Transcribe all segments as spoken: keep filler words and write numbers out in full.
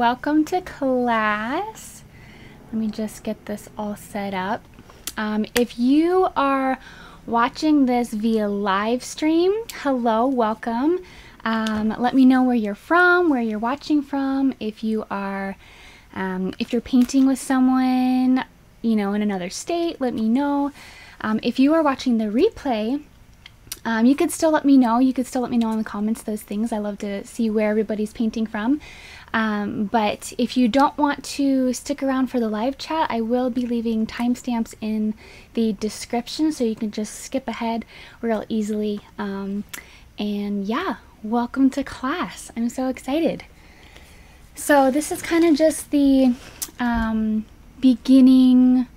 welcome to class. Let me just get this all set up. Um, if you are watching this via live stream, hello, welcome. Um, let me know where you're from, where you're watching from. If you are, um, if you're painting with someone, you know, in another state, let me know. Um, if you are watching the replay, um, you could still let me know. You could still let me know in the comments those things. I love to see where everybody's painting from. Um, but if you don't want to stick around for the live chat, I will be leaving timestamps in the description so you can just skip ahead real easily. Um, and yeah, welcome to class. I'm so excited. So this is kind of just the um, beginning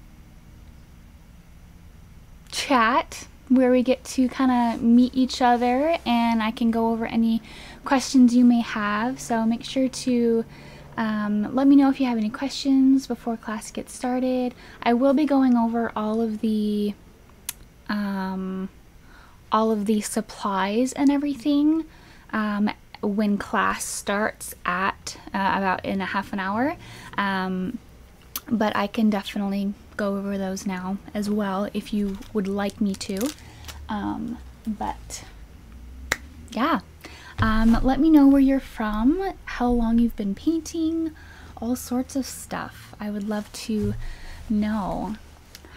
chat where we get to kind of meet each other and I can go over any questions you may have. So make sure to um, let me know if you have any questions before class gets started. I will be going over all of the um, all of the supplies and everything um, when class starts at uh, about in a half an hour, um, but I can definitely go over those now as well if you would like me to. Um, but yeah, um, let me know where you're from, how long you've been painting, all sorts of stuff. I would love to know.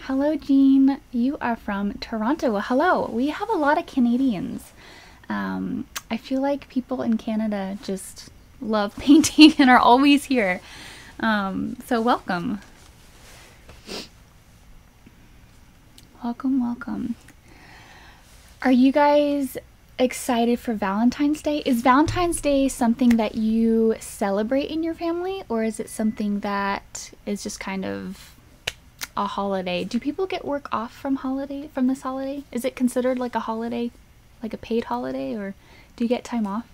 Hello, Jean. You are from Toronto. Well, hello. We have a lot of Canadians. Um, I feel like people in Canada just love painting and are always here. Um, so welcome. Welcome, welcome. Are you guys excited for Valentine's Day? Is Valentine's Day something that you celebrate in your family, or is it something that is just kind of a holiday? Do people get work off from holiday from this holiday? Is it considered like a holiday, like a paid holiday, or do you get time off?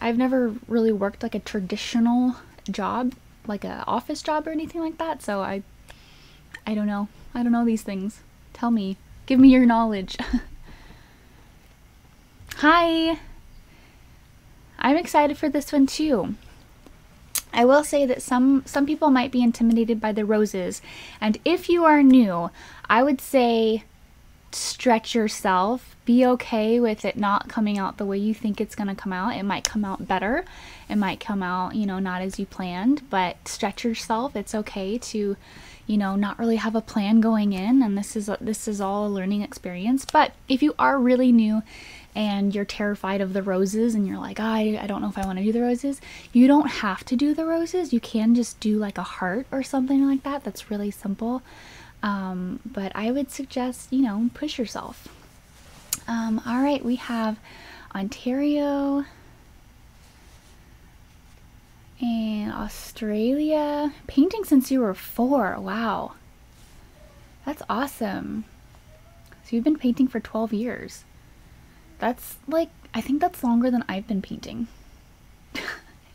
I've never really worked like a traditional job, like an office job or anything like that, so I I don't know. I don't know these things. Tell me. Give me your knowledge. Hi! I'm excited for this one too. I will say that some, some people might be intimidated by the roses. And if you are new, I would say stretch yourself. Be okay with it not coming out the way you think it's going to come out. It might come out better. It might come out, you know, not as you planned. But stretch yourself. It's okay to, you know, not really have a plan going in, and this is a, this is all a learning experience. But if you are really new and you're terrified of the roses and you're like, oh, I, I don't know if I want to do the roses, you don't have to do the roses. You can just do like a heart or something like that. That's really simple. Um, but I would suggest, you know, push yourself. Um, all right, we have Ontario and Australia. Painting since you were four. Wow. That's awesome. So you've been painting for twelve years. That's like, I think that's longer than I've been painting.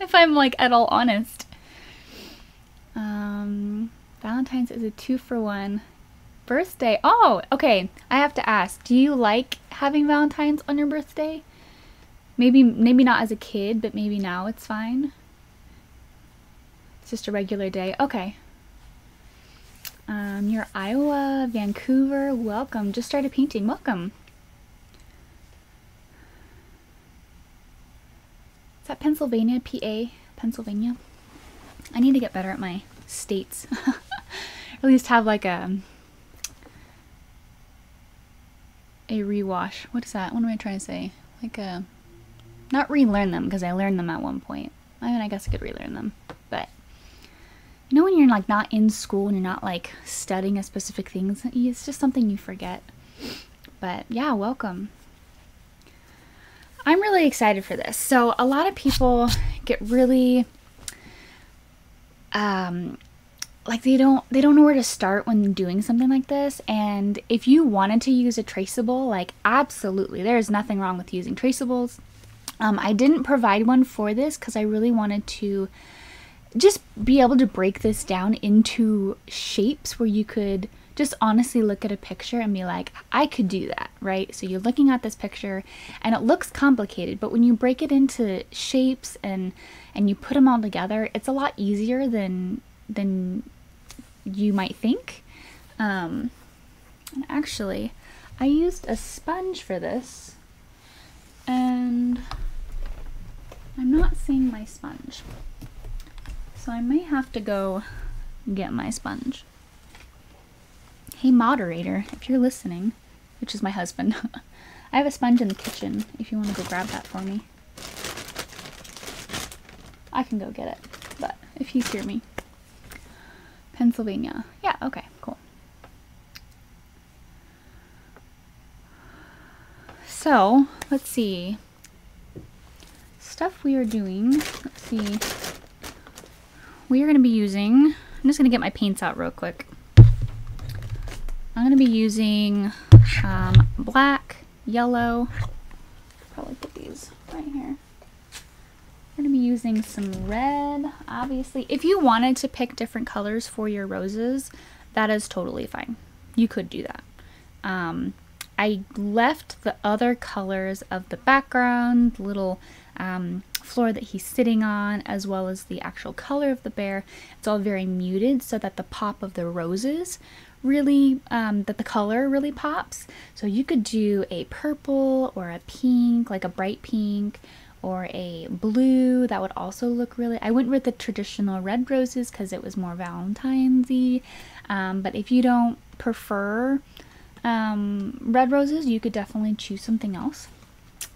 If I'm like at all honest. Um, Valentine's is a two for one. Birthday. Oh, okay. I have to ask, do you like having Valentine's on your birthday? Maybe, maybe not as a kid, but maybe now it's fine. Just a regular day. Okay. Um, you're Iowa, Vancouver. Welcome. Just started painting. Welcome. Is that Pennsylvania? P A? Pennsylvania? I need to get better at my states. At least have like a a rewash. What is that? What am I trying to say? Like a... Not relearn them, because I learned them at one point. I mean, I guess I could relearn them, but... You know when you're like not in school and you're not like studying a specific thing, it's just something you forget. But yeah, welcome. I'm really excited for this. So a lot of people get really, um, like they don't, they don't know where to start when doing something like this. And if you wanted to use a traceable, like absolutely, there is nothing wrong with using traceables. Um, I didn't provide one for this because I really wanted to just be able to break this down into shapes where you could just honestly look at a picture and be like, I could do that, right? So you're looking at this picture and it looks complicated, but when you break it into shapes and and you put them all together, it's a lot easier than than you might think. Um, and actually, I used a sponge for this, and I'm not seeing my sponge. So I may have to go get my sponge. Hey moderator, if you're listening, which is my husband, I have a sponge in the kitchen if you want to go grab that for me. I can go get it, but if you hear me. Pennsylvania. Yeah, okay, cool. So, let's see. Stuff we are doing. Let's see. We are going to be using, I'm just going to get my paints out real quick. I'm going to be using um, black, yellow. Probably put these right here. We're going to be using some red, obviously. If you wanted to pick different colors for your roses, that is totally fine. You could do that. Um, I left the other colors of the background, the little um, floor that he's sitting on, as well as the actual color of the bear. It's all very muted so that the pop of the roses really, um, that the color really pops. So you could do a purple or a pink, like a bright pink, or a blue. That would also look really, I went with the traditional red roses because it was more Valentine's-y. Um, but if you don't prefer um red roses, you could definitely choose something else.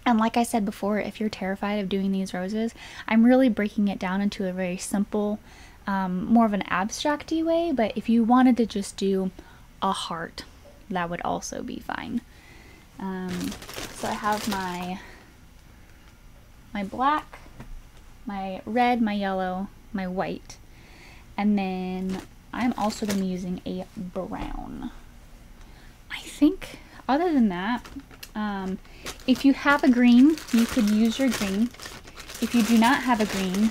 And like I said before, if you're terrified of doing these roses, I'm really breaking it down into a very simple, um more of an abstract-y way, but if you wanted to just do a heart, that would also be fine. Um so I have my my black, my red, my yellow, my white, and then I'm also going to be using a brown. I think other than that, um, if you have a green, you could use your green. If you do not have a green,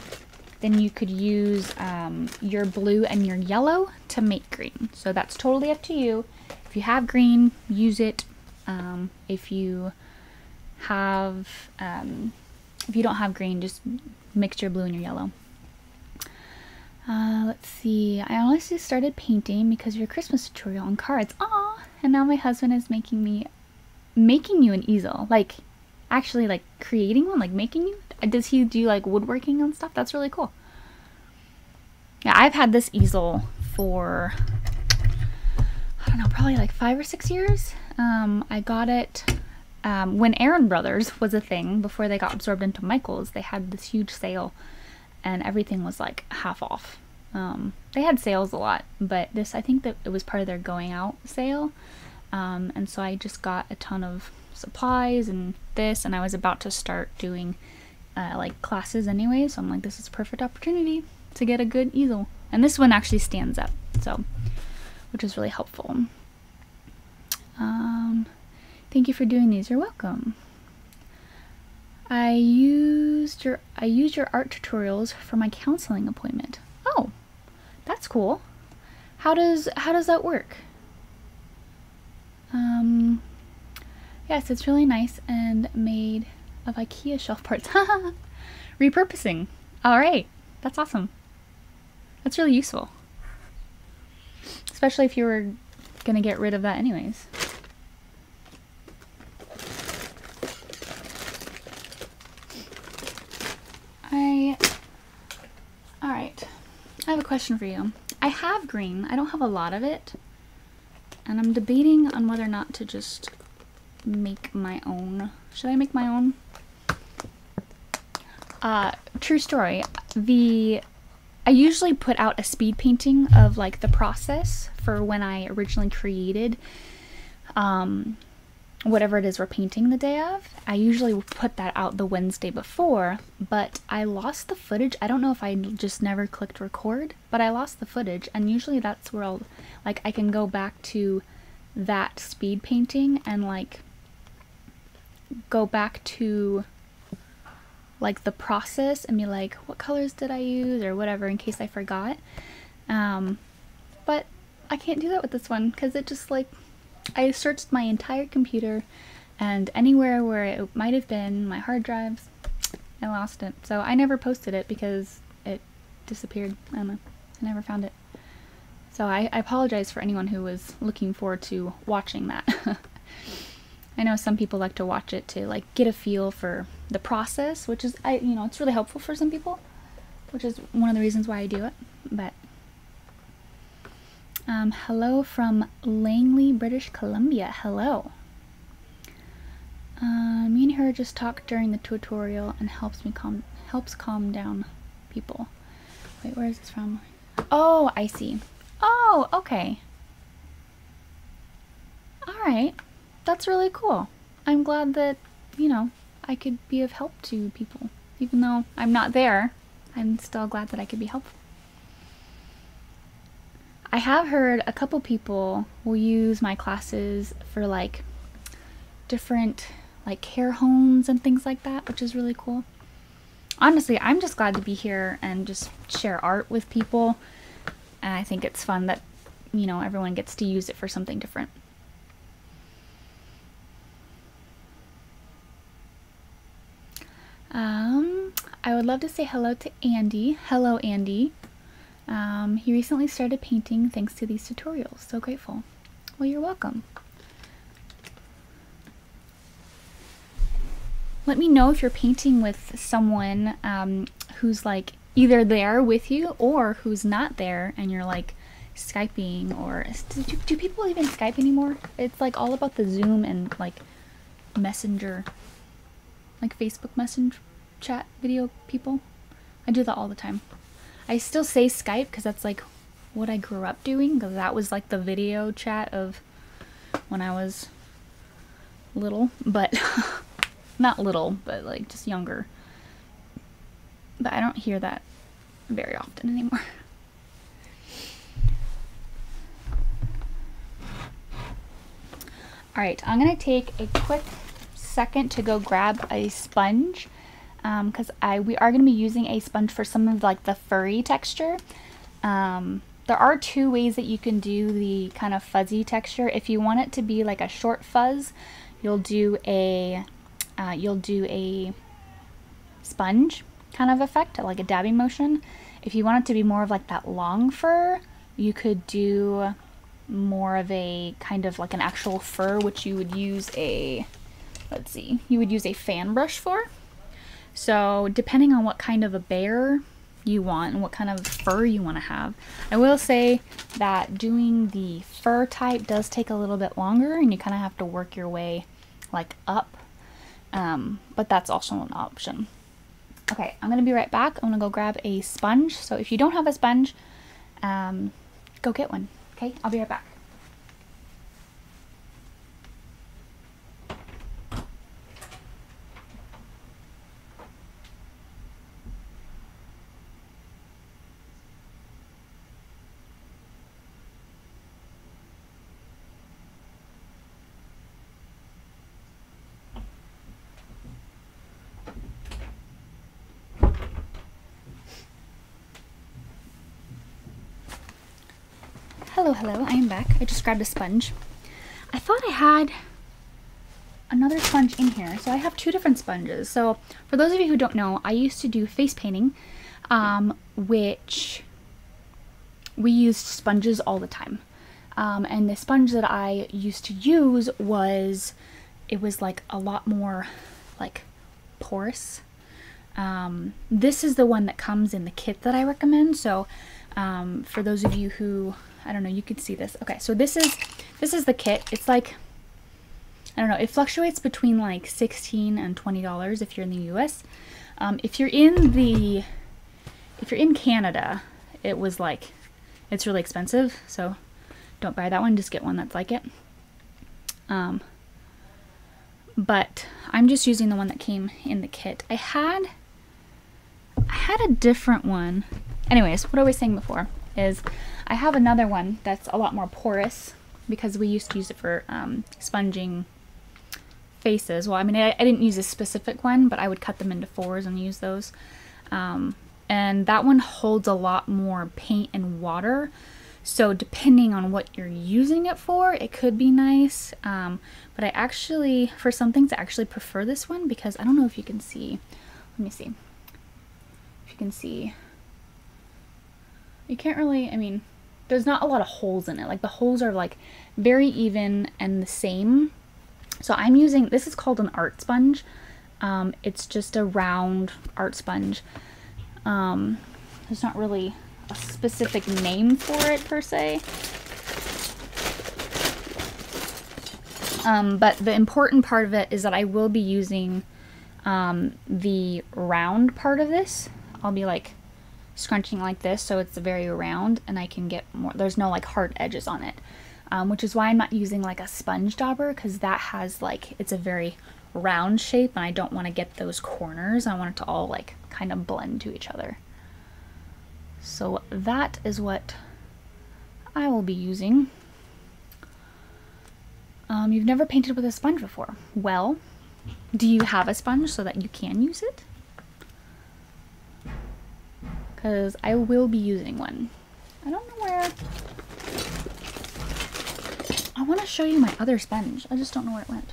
then you could use um, your blue and your yellow to make green. So that's totally up to you. If you have green, use it. Um, if you have, um, if you don't have green, just mix your blue and your yellow. Uh, let's see. I honestly started painting because of your Christmas tutorial on cards. Aww. And now my husband is making me, making you an easel. Like, actually, like, creating one, like, making you. Does he do, like, woodworking and stuff? That's really cool. Yeah, I've had this easel for, I don't know, probably, like, five or six years. Um, I got it um, when Aaron Brothers was a thing, before they got absorbed into Michaels. They had this huge sale, and everything was, like, half off. Um, they had sales a lot, but this, I think that it was part of their going out sale. Um, and so I just got a ton of supplies and this, and I was about to start doing, uh, like classes anyway. So I'm like, this is a perfect opportunity to get a good easel. And this one actually stands up, so, which is really helpful. Um, thank you for doing these. You're welcome. I used your, I used your art tutorials for my counseling appointment. Oh. That's cool. How does how does that work? Um, yes, it's really nice and made of IKEA shelf parts. Repurposing. All right, that's awesome. That's really useful, especially if you were gonna get rid of that anyways. I. All right. I have a question for you. I have green. I don't have a lot of it. And I'm debating on whether or not to just make my own. Should I make my own? Uh, true story. The I usually put out a speed painting of like the process for when I originally created um, whatever it is we're painting the day of. I usually put that out the Wednesday before, but I lost the footage. I don't know if I just never clicked record, but I lost the footage, and usually that's where I'll, like, I can go back to that speed painting and, like, go back to, like, the process and be like, what colors did I use or whatever in case I forgot. Um, but I can't do that with this one because it just like, I searched my entire computer and anywhere where it might have been, my hard drives, I lost it. So I never posted it because it disappeared. I don't know. I never found it. So I, I apologize for anyone who was looking forward to watching that. I know some people like to watch it to like get a feel for the process, which is, I you know, it's really helpful for some people, which is one of the reasons why I do it. But um, hello from Langley, British Columbia. Hello. Uh, me and her just talked during the tutorial and helps me calm helps calm down people. Wait, where is this from? Oh, I see. Oh, okay. All right. That's really cool. I'm glad that, you know, I could be of help to people. Even though I'm not there, I'm still glad that I could be helpful. I have heard a couple people will use my classes for like different like care homes and things like that, which is really cool. Honestly, I'm just glad to be here and just share art with people. And I think it's fun that, you know, everyone gets to use it for something different. Um, I would love to say hello to Andy. Hello, Andy. Um, he recently started painting thanks to these tutorials. So grateful. Well, you're welcome. Let me know if you're painting with someone um, who's like either there with you or who's not there and you're like Skyping or... Do, do people even Skype anymore? It's like all about the Zoom and like Messenger. Like Facebook Messenger chat video people. I do that all the time. I still say Skype because that's like what I grew up doing, because that was like the video chat of when I was little, but not little, but like just younger. But I don't hear that very often anymore. All right, I'm gonna take a quick second to go grab a sponge because um, I we are going to be using a sponge for some of like the furry texture. Um, there are two ways that you can do the kind of fuzzy texture. If you want it to be like a short fuzz, you'll do a uh, you'll do a sponge kind of effect, like a dabbing motion. If you want it to be more of like that long fur, you could do more of a kind of like an actual fur, which you would use a Let's see, you would use a fan brush for. So depending on what kind of a bear you want and what kind of fur you want to have, I will say that doing the fur type does take a little bit longer and you kind of have to work your way like up, um, but that's also an option. Okay, I'm gonna be right back. I'm gonna go grab a sponge. So if you don't have a sponge, um, go get one. Okay, I'll be right back. Hello, hello, I am back. I just grabbed a sponge. I thought I had another sponge in here, so I have two different sponges. So for those of you who don't know, I used to do face painting, um, which we used sponges all the time. Um, and the sponge that I used to use was, it was like a lot more like porous. Um, this is the one that comes in the kit that I recommend. So um, for those of you who I don't know, you could see this. Okay, so this is this is the kit. It's like, I don't know, it fluctuates between like sixteen dollars and twenty dollars if you're in the U S. Um, if you're in the, if you're in Canada, it was like, it's really expensive, so don't buy that one, just get one that's like it. Um, but I'm just using the one that came in the kit. I had, I had a different one. Anyways, what I was saying before is I have another one that's a lot more porous because we used to use it for um, sponging faces. Well, I mean, I, I didn't use a specific one, but I would cut them into fours and use those. Um, and that one holds a lot more paint and water. So depending on what you're using it for, it could be nice. Um, but I actually, for some things, I actually prefer this one because I don't know if you can see. Let me see. If you can see. You can't really, I mean, there's not a lot of holes in it. Like the holes are like very even and the same. So I'm using, this is called an art sponge. Um, it's just a round art sponge. Um, there's not really a specific name for it per se. Um, but the important part of it is that I will be using um, the round part of this. I'll be like scrunching like this so it's very round and I can get more, there's no like hard edges on it. Um, which is why I'm not using like a sponge dauber, because that has like, it's a very round shape and I don't want to get those corners. I want it to all like kind of blend to each other. So that is what I will be using. Um, you've never painted with a sponge before. Well, do you have a sponge so that you can use it? Because I will be using one. I don't know where... I want to show you my other sponge. I just don't know where it went.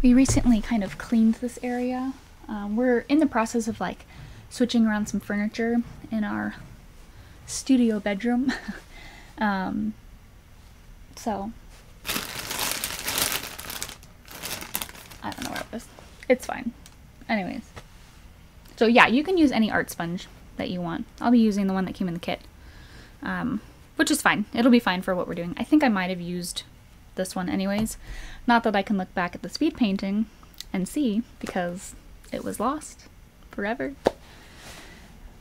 We recently kind of cleaned this area. Um, we're in the process of like switching around some furniture in our studio bedroom. um, so I don't know where it was. It's fine. Anyways, so yeah, you can use any art sponge that you want. I'll be using the one that came in the kit, um, which is fine. It'll be fine for what we're doing. I think I might have used this one anyways. Not that I can look back at the speed painting and see, because it was lost forever.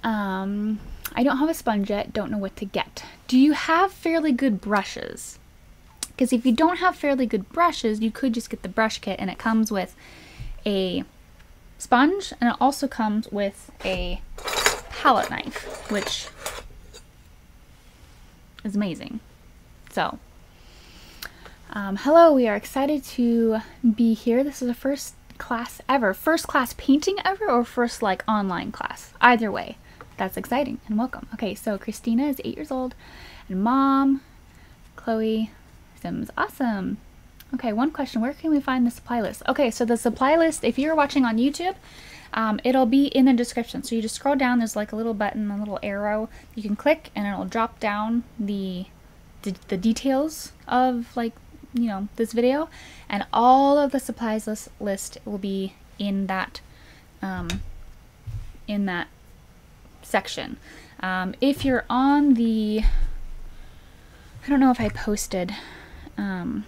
Um, I don't have a sponge yet. Don't know what to get. Do you have fairly good brushes? Because if you don't have fairly good brushes, you could just get the brush kit, and it comes with a sponge, and it also comes with a palette knife, which is amazing. So, um, hello. We are excited to be here. This is the first class ever. First class painting ever, or first like online class? Either way, that's exciting, and welcome. Okay, so Christina is eight years old, and mom, Chloe Sims. Awesome. Okay, one question. Where can we find the supply list? Okay, so the supply list, if you're watching on YouTube, um, it'll be in the description. So you just scroll down, there's like a little button, a little arrow you can click, and it'll drop down the, the, the details of like, you know, this video, and all of the supplies list, list will be in that um, in that section. Um, if you're on the, I don't know if I posted, um,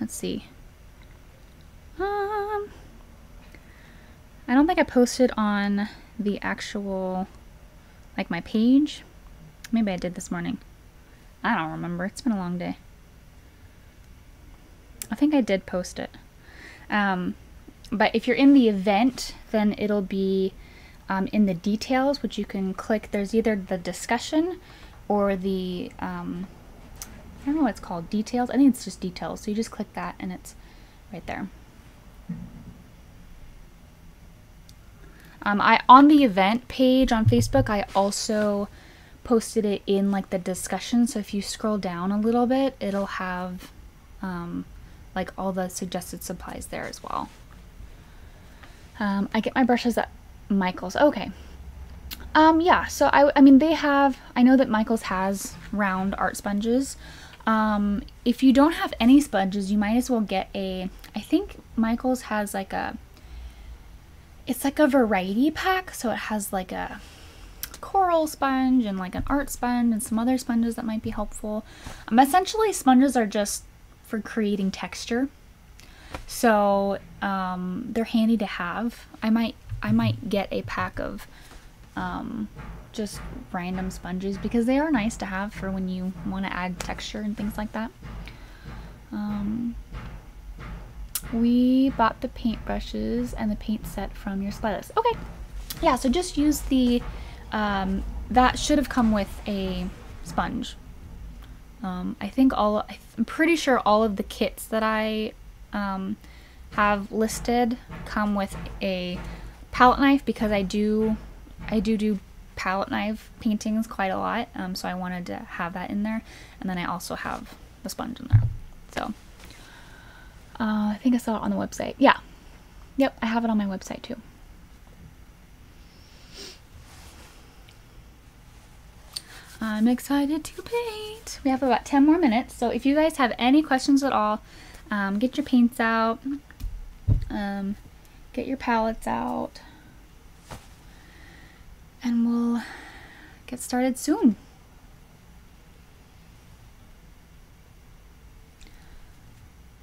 let's see, um, I don't think I posted on the actual, like my page, maybe I did this morning, I don't remember, it's been a long day. I think I did post it, um, but if you're in the event, then it'll be um, in the details, which you can click. There's either the discussion or the, um, I don't know what it's called, details? I think it's just details, so you just click that and it's right there. Um, I on the event page on Facebook, I also posted it in like the discussion, so if you scroll down a little bit, it'll have... Um, like all the suggested supplies there as well. Um, I get my brushes at Michaels. Okay. Um, yeah, so I, I mean, they have, I know that Michaels has round art sponges. Um, if you don't have any sponges, you might as well get a, I think Michaels has like a, it's like a variety pack. So it has like a coral sponge and like an art sponge and some other sponges that might be helpful. Um, essentially sponges are just for creating texture, so um, they're handy to have. I might I might get a pack of um, just random sponges because they are nice to have for when you want to add texture and things like that. Um, we bought the paint brushes and the paint set from your supply list. Okay, yeah. So just use the um, that should have come with a sponge. Um, I think all, I'm pretty sure all of the kits that I um, have listed come with a palette knife because I do, I do do palette knife paintings quite a lot, um, so I wanted to have that in there, and then I also have the sponge in there. So uh, I think I saw it on the website. Yeah, yep, I have it on my website too. I'm excited to paint. We have about ten more minutes, so if you guys have any questions at all, um, get your paints out, um, get your palettes out, and we'll get started soon.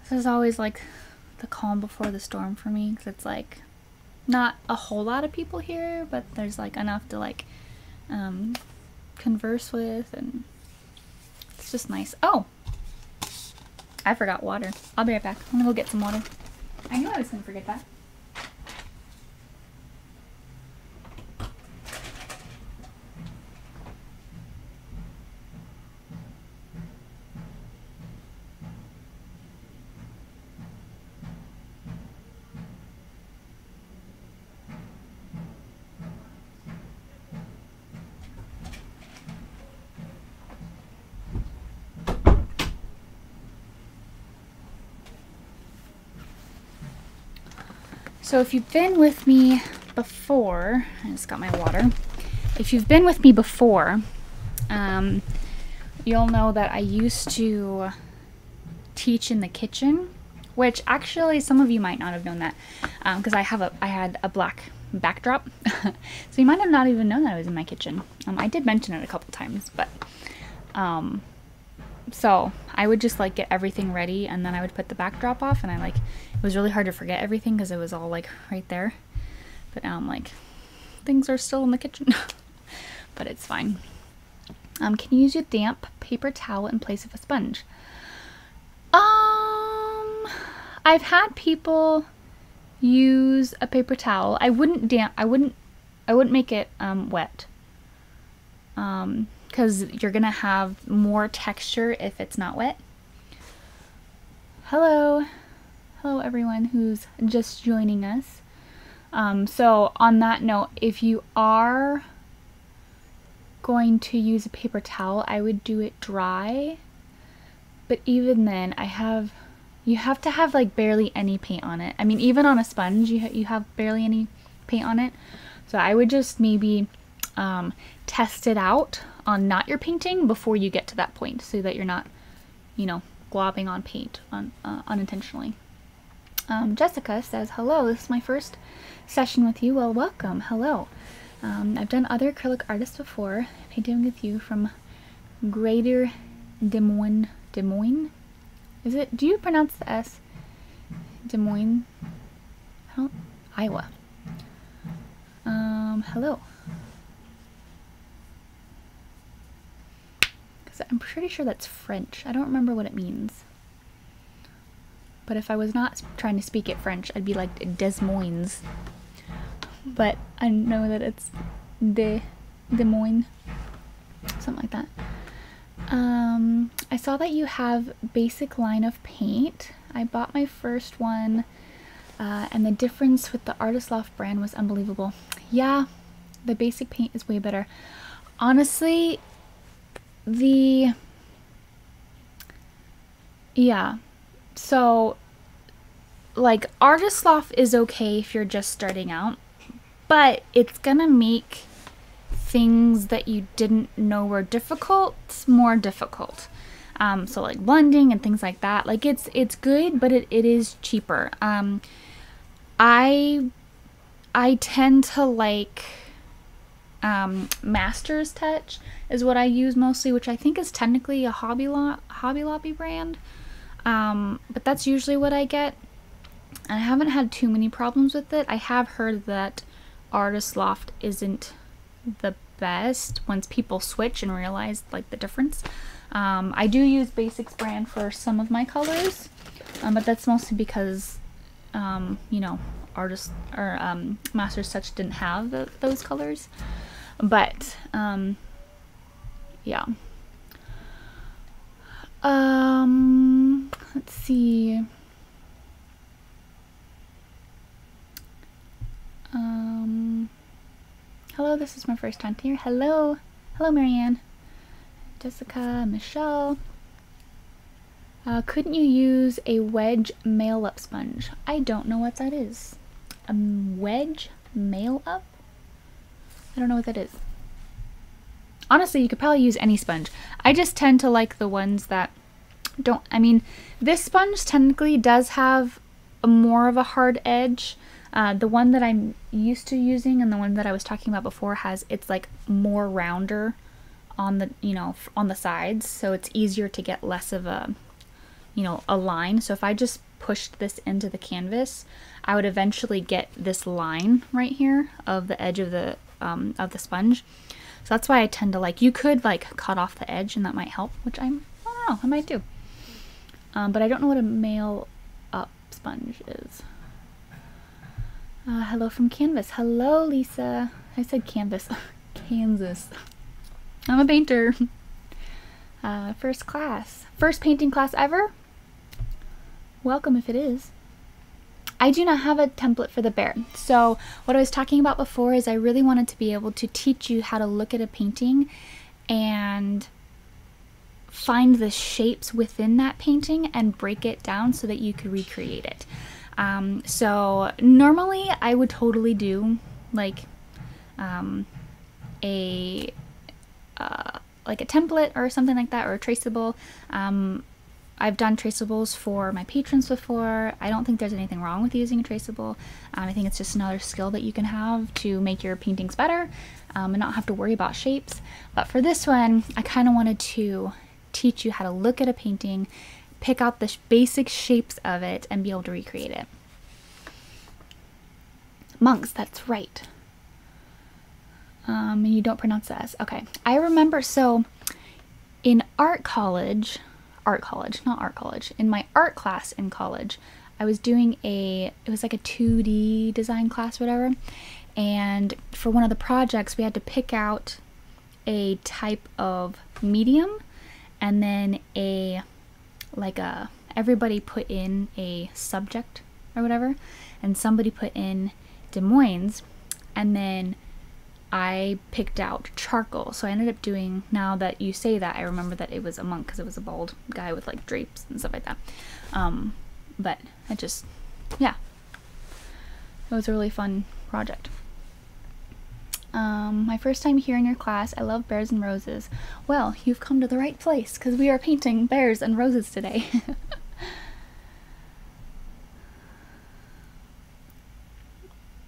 This is always like the calm before the storm for me, because it's like not a whole lot of people here, but there's like enough to like um, converse with, and it's just nice. Oh, I forgot water. I'll be right back. I'm gonna go get some water. I knew I was gonna forget that. So if you've been with me before, I just got my water. If you've been with me before, um, you'll know that I used to teach in the kitchen, which actually some of you might not have known that, because um, I have a, I had a black backdrop, so you might have not even known that I was in my kitchen. Um, I did mention it a couple times, but um, so I would just like get everything ready, and then I would put the backdrop off, and I like. It was really hard to forget everything because it was all like right there, but now I'm like, things are still in the kitchen, but it's fine. Um, can you use your damp paper towel in place of a sponge? Um, I've had people use a paper towel. I wouldn't damp. I wouldn't. I wouldn't make it um, wet. Um, because you're gonna have more texture if it's not wet. Hello. Hello everyone who's just joining us. Um, so on that note, if you are going to use a paper towel, I would do it dry. But even then, I have, you have to have like barely any paint on it. I mean, even on a sponge, you, ha you have barely any paint on it. So I would just maybe um, test it out on not your painting before you get to that point, so that you're not, you know, globbing on paint on, uh, unintentionally. Um, Jessica says, hello, this is my first session with you. Well, welcome. Hello. Um, I've done other acrylic artists before, painting with you from Greater Des Moines. Des Moines? Is it? Do you pronounce the S? Des Moines? I don't, Iowa. Um, hello. Because I'm pretty sure that's French. I don't remember what it means. But if I was not trying to speak it French, I'd be like Des Moines. But I know that it's Des, Des Moines, something like that. Um, I saw that you have basic line of paint. I bought my first one, uh, and the difference with the Artist Loft brand was unbelievable. Yeah, the basic paint is way better. Honestly, the... Yeah. So, like, Artist Loft is okay if you're just starting out, but it's gonna make things that you didn't know were difficult more difficult. Um, so, like, blending and things like that. Like, it's it's good, but it, it is cheaper. Um, I I tend to like um, Master's Touch is what I use mostly, which I think is technically a Hobby Lo- Hobby Lobby brand. Um, but that's usually what I get. I haven't had too many problems with it. I have heard that Artist Loft isn't the best once people switch and realize like the difference. Um, I do use Basics brand for some of my colors, um, but that's mostly because, um, you know, Artist or um, Master's Touch didn't have the, those colors. But, um, yeah. Um, let's see. Um, hello hello, this is my first time here. Hello, hello Marianne, Jessica, Michelle. Uh, couldn't you use a wedge mail-up sponge? I don't know what that is. A wedge mail-up? I don't know what that is. Honestly, you could probably use any sponge. I just tend to like the ones that don't, I mean, this sponge technically does have a more of a hard edge. Uh, the one that I'm used to using and the one that I was talking about before has, it's like more rounder on the, you know, on the sides. So it's easier to get less of a, you know, a line. So if I just pushed this into the canvas, I would eventually get this line right here of the edge of the, um, of the sponge. So that's why I tend to like, you could like cut off the edge and that might help, which I'm, I don't know, I might do. Um, but I don't know what a mail up sponge is. Uh, hello from Canvas. Hello, Lisa. I said Canvas. Kansas. I'm a painter. Uh, first class. First painting class ever? Welcome if it is. I do not have a template for the bear. So what I was talking about before is I really wanted to be able to teach you how to look at a painting and find the shapes within that painting and break it down so that you could recreate it. Um, so normally I would totally do like, um, a, uh, like a template or something like that, or a traceable. Um, I've done traceables for my patrons before. I don't think there's anything wrong with using a traceable. Um, I think it's just another skill that you can have to make your paintings better, um, and not have to worry about shapes. But for this one, I kind of wanted to teach you how to look at a painting, pick out the sh basic shapes of it and be able to recreate it. Monks, that's right. Um, you don't pronounce the S. Okay. I remember, so in art college, art college, not art college, in my art class in college, I was doing a, it was like a two D design class, whatever. And for one of the projects, we had to pick out a type of medium and then a, like a, everybody put in a subject or whatever, and somebody put in Des Moines, and then I picked out charcoal. So I ended up doing, now that you say that, I remember that it was a monk because it was a bald guy with like drapes and stuff like that. Um, but I just, yeah, it was a really fun project. Um, my first time here in your class. I love bears and roses. Well, you've come to the right place because we are painting bears and roses today.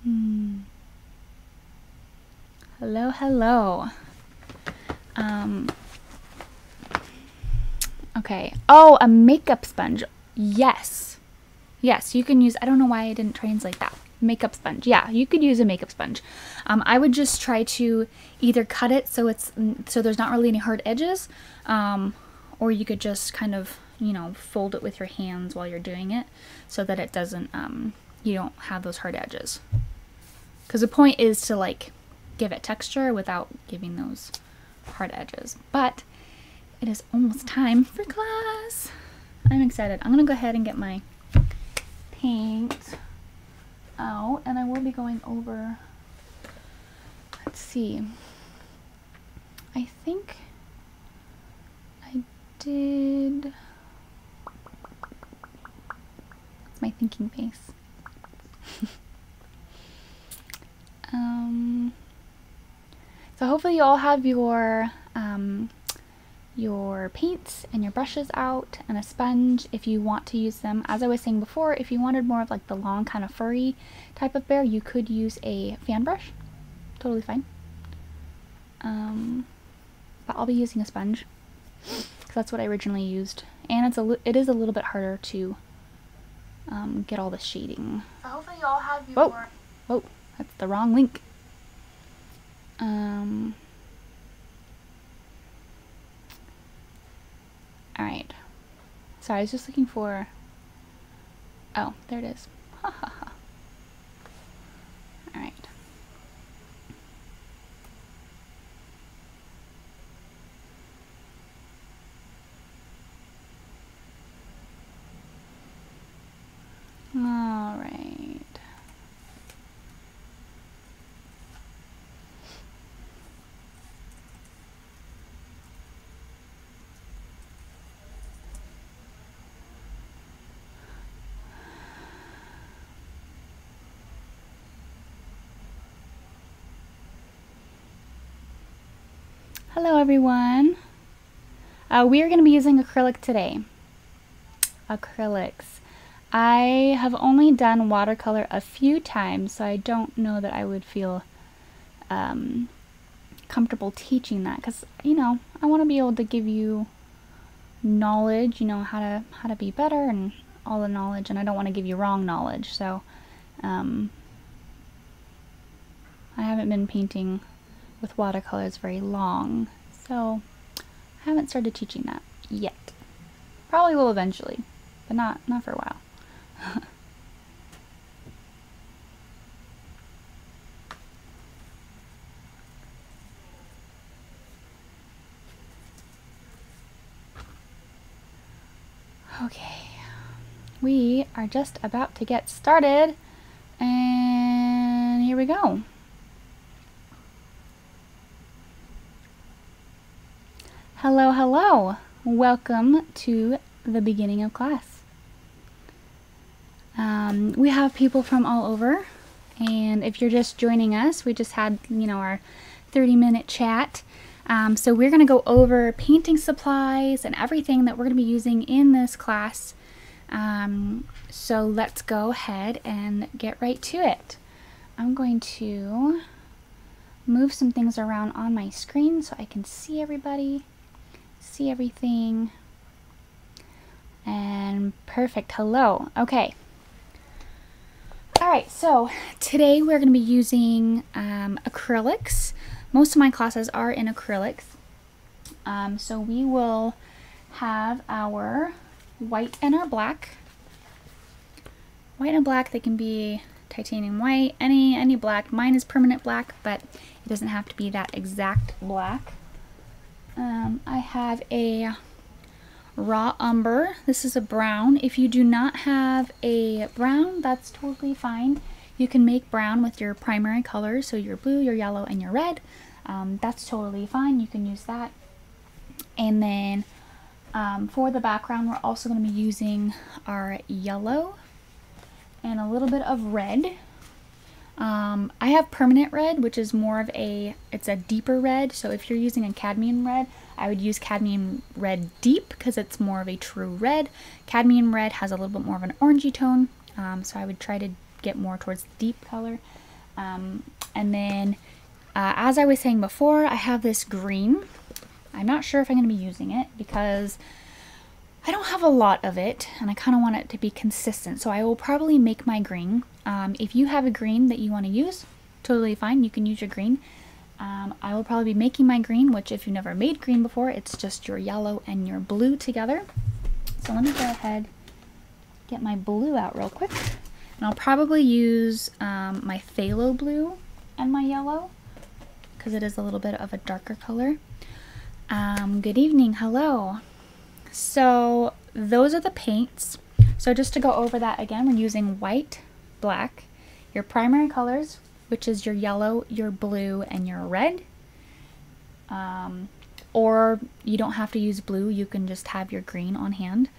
hmm. Hello, hello. Um, okay. Oh, a makeup sponge. Yes. Yes, you can use, I don't know why I didn't translate that. Makeup sponge. Yeah, you could use a makeup sponge. Um, I would just try to either cut it so it's so there's not really any hard edges, um, or you could just kind of, you know, fold it with your hands while you're doing it so that it doesn't, um, you don't have those hard edges. Because the point is to like give it texture without giving those hard edges. But it is almost time for class. I'm excited. I'm gonna go ahead and get my paint out, and I will be going over, let's see, I think I did, that's my thinking face. um, so hopefully you all have your, um, your paints and your brushes out and a sponge if you want to use them. As I was saying before, if you wanted more of like the long kind of furry type of bear, you could use a fan brush, totally fine. Um, but I'll be using a sponge because that's what I originally used, and it's a it is a little bit harder to um, get all the shading. So hopefully you all have your. Whoa, whoa, that's the wrong link. Um. Alright, sorry, I was just looking for, oh, there it is. Ha ha ha. Alright. Alright. Hello everyone. Uh, we are going to be using acrylic today. Acrylics. I have only done watercolor a few times, so I don't know that I would feel um, comfortable teaching that, because you know I want to be able to give you knowledge, you know how to how to be better and all the knowledge, and I don't want to give you wrong knowledge. So um, I haven't been painting with watercolors very long, so I haven't started teaching that yet. Probably will eventually, but not not for a while. Okay, we are just about to get started, and here we go. Hello, hello. Welcome to the beginning of class. Um, we have people from all over, and if you're just joining us, we just had, you know, our thirty minute chat. Um, so we're going to go over painting supplies and everything that we're going to be using in this class. Um, so let's go ahead and get right to it. I'm going to move some things around on my screen so I can see everybody. See everything. And perfect. Hello. Okay. Alright, so today we're going to be using um, acrylics. Most of my classes are in acrylics. Um, so we will have our white and our black. White and black, they can be titanium white, any any black. Mine is permanent black, but it doesn't have to be that exact black. Um, I have a raw umber. This is a brown. If you do not have a brown, that's totally fine. You can make brown with your primary colors, so your blue, your yellow, and your red. Um, that's totally fine. You can use that. And then um, for the background, we're also going to be using our yellow and a little bit of red. Um, I have permanent red, which is more of a, it's a deeper red. So if you're using a cadmium red, I would use cadmium red deep because it's more of a true red. Cadmium red has a little bit more of an orangey tone. Um, so I would try to get more towards the deep color. Um, and then, uh, as I was saying before, I have this green. I'm not sure if I'm going to be using it because I don't have a lot of it, and I kind of want it to be consistent, so I will probably make my green. Um, if you have a green that you want to use, totally fine, you can use your green. Um, I will probably be making my green, which if you've never made green before, it's just your yellow and your blue together. So let me go ahead, get my blue out real quick, and I'll probably use um, my phthalo blue and my yellow, because it is a little bit of a darker color. Um, good evening, hello. So those are the paints. So just to go over that again, we're using white, black, your primary colors, which is your yellow, your blue, and your red. Um, or you don't have to use blue, you can just have your green on hand.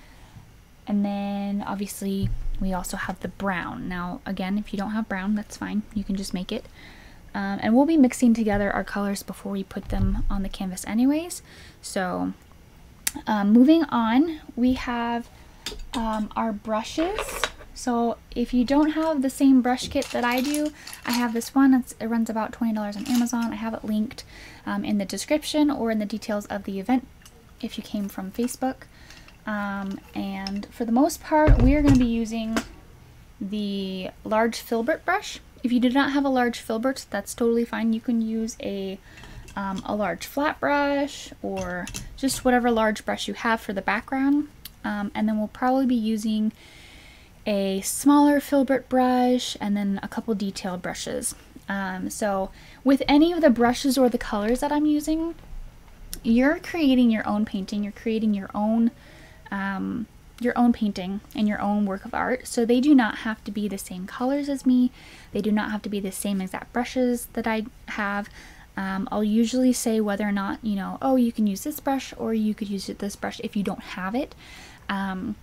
And then obviously we also have the brown. Now again, if you don't have brown, that's fine, you can just make it. Um, and we'll be mixing together our colors before we put them on the canvas anyways. So Um, moving on, we have um, our brushes. So if you don't have the same brush kit that I do, I have this one. It's, it runs about twenty dollars on Amazon. I have it linked um, in the description or in the details of the event if you came from Facebook. Um, and for the most part, we are going to be using the large filbert brush. If you do not have a large filbert, that's totally fine. You can use a Um, a large flat brush or just whatever large brush you have for the background, um, and then we'll probably be using a smaller filbert brush and then a couple detailed brushes. Um, so with any of the brushes or the colors that I'm using, you're creating your own painting, you're creating your own um, your own painting and your own work of art. So they do not have to be the same colors as me, they do not have to be the same exact brushes that I have. Um, I'll usually say whether or not, you know, oh, you can use this brush or you could use this brush if you don't have it. Um,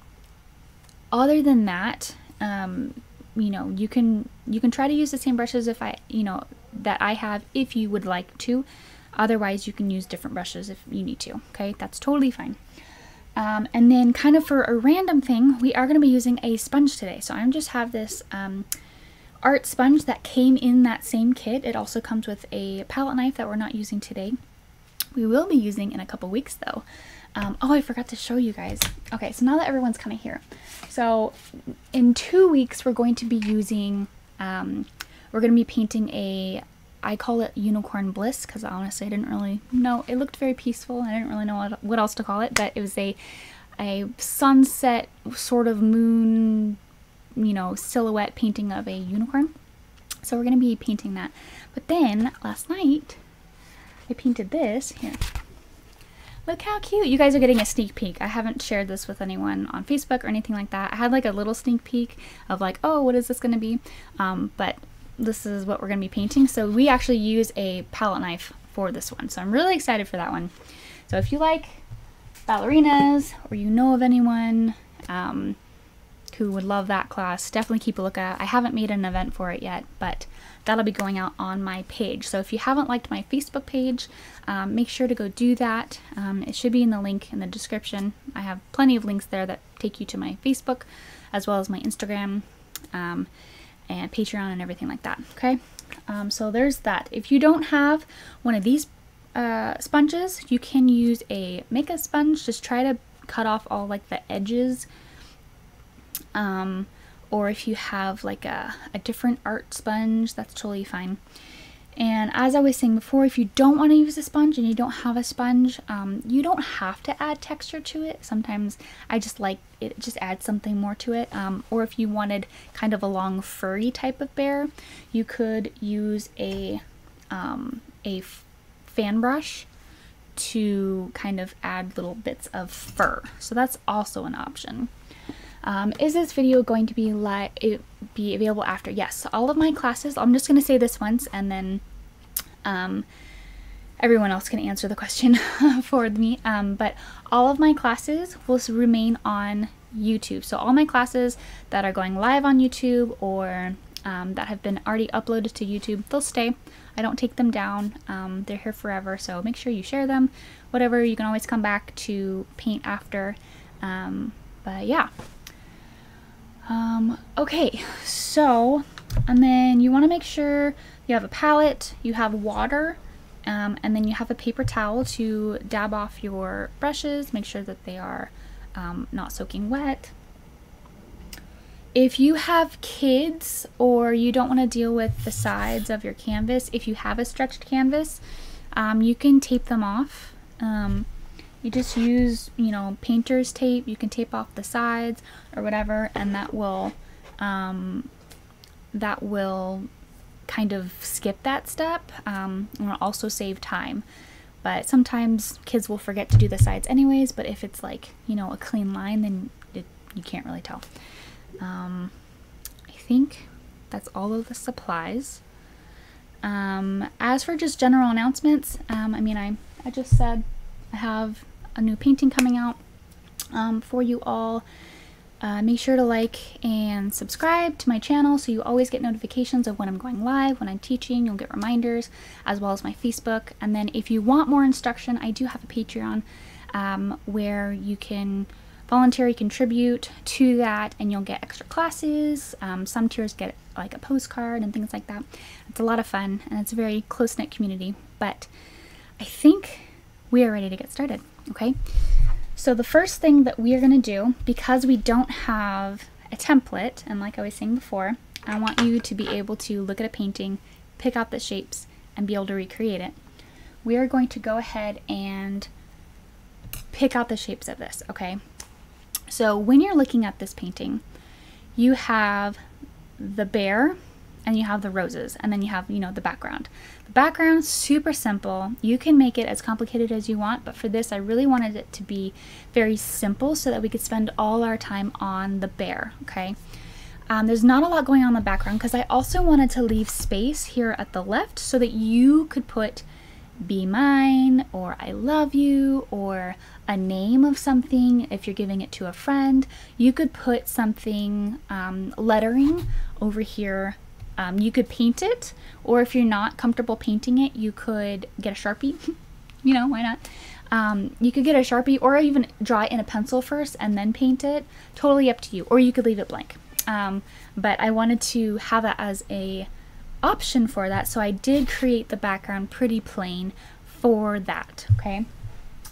other than that, um, you know, you can you can try to use the same brushes if I, you know, that I have if you would like to. Otherwise, you can use different brushes if you need to, okay? That's totally fine. Um, and then kind of for a random thing, we are going to be using a sponge today. So I just have this um, art sponge that came in that same kit. It also comes with a palette knife that we're not using today. We will be using in a couple weeks though. Um, oh, I forgot to show you guys. Okay, so now that everyone's kind of here. So in two weeks, we're going to be using, um, we're going to be painting a, I call it Unicorn Bliss because honestly I didn't really know. It looked very peaceful. I didn't really know what, what else to call it, but it was a a sunset sort of moon, you know, silhouette painting of a unicorn. So we're going to be painting that. But then last night I painted this here. Look how cute. You guys are getting a sneak peek. I haven't shared this with anyone on Facebook or anything like that. I had like a little sneak peek of like, oh, what is this going to be? Um, but this is what we're going to be painting. So we actually use a palette knife for this one. So I'm really excited for that one. So if you like ballerinas or you know of anyone um, who would love that class, definitely keep a look at it. I haven't made an event for it yet, but that'll be going out on my page. So if you haven't liked my Facebook page, um, make sure to go do that. Um, it should be in the link in the description. I have plenty of links there that take you to my Facebook as well as my Instagram. Um, and Patreon and everything like that, okay? Um, so there's that. If you don't have one of these uh, sponges, you can use a makeup sponge. Just try to cut off all like the edges. Um, or if you have like a, a different art sponge, that's totally fine. And as I was saying before, if you don't want to use a sponge and you don't have a sponge, um, you don't have to add texture to it. Sometimes I just like it, just add something more to it. Um, or if you wanted kind of a long furry type of bear, you could use a, um, a fan brush to kind of add little bits of fur. So that's also an option. Um, is this video going to be li be available after? Yes, all of my classes, I'm just going to say this once and then um, everyone else can answer the question for me, um, but all of my classes will remain on YouTube. So all my classes that are going live on YouTube or um, that have been already uploaded to YouTube, they'll stay. I don't take them down. Um, they're here forever, so make sure you share them. Whatever, you can always come back to paint after, um, but yeah. Um, okay, so, and then you want to make sure you have a palette, you have water, um, and then you have a paper towel to dab off your brushes, make sure that they are um, not soaking wet. If you have kids or you don't want to deal with the sides of your canvas, if you have a stretched canvas, um, you can tape them off. Um, You just use, you know, painter's tape. You can tape off the sides or whatever, and that will, um, that will kind of skip that step, um, and will also save time. But sometimes kids will forget to do the sides anyways, but if it's like, you know, a clean line, then it, you can't really tell. Um, I think that's all of the supplies. Um, as for just general announcements, um, I mean, I, I just said I have a new painting coming out um, for you all. Uh, make sure to like and subscribe to my channel so you always get notifications of when I'm going live, when I'm teaching, you'll get reminders, as well as my Facebook. And then if you want more instruction, I do have a Patreon um, where you can voluntarily contribute to that and you'll get extra classes. Um, some tiers get like a postcard and things like that. It's a lot of fun and it's a very close-knit community, but I think we are ready to get started, okay? So the first thing that we are gonna do, because we don't have a template, and like I was saying before, I want you to be able to look at a painting, pick out the shapes, and be able to recreate it. We are going to go ahead and pick out the shapes of this, okay? So when you're looking at this painting, you have the bear, and you have the roses, and then you have, you know, the background. The background, super simple. You can make it as complicated as you want, but for this, I really wanted it to be very simple so that we could spend all our time on the bear, okay? Um, there's not a lot going on in the background because I also wanted to leave space here at the left so that you could put be mine, or I love you, or a name of something. If you're giving it to a friend, you could put something, um, lettering over here Um, you could paint it, or if you're not comfortable painting it, you could get a Sharpie. You know, why not? Um, you could get a Sharpie, or even draw it in a pencil first and then paint it. Totally up to you. Or you could leave it blank. Um, but I wanted to have that as a option for that, so I did create the background pretty plain for that. Okay,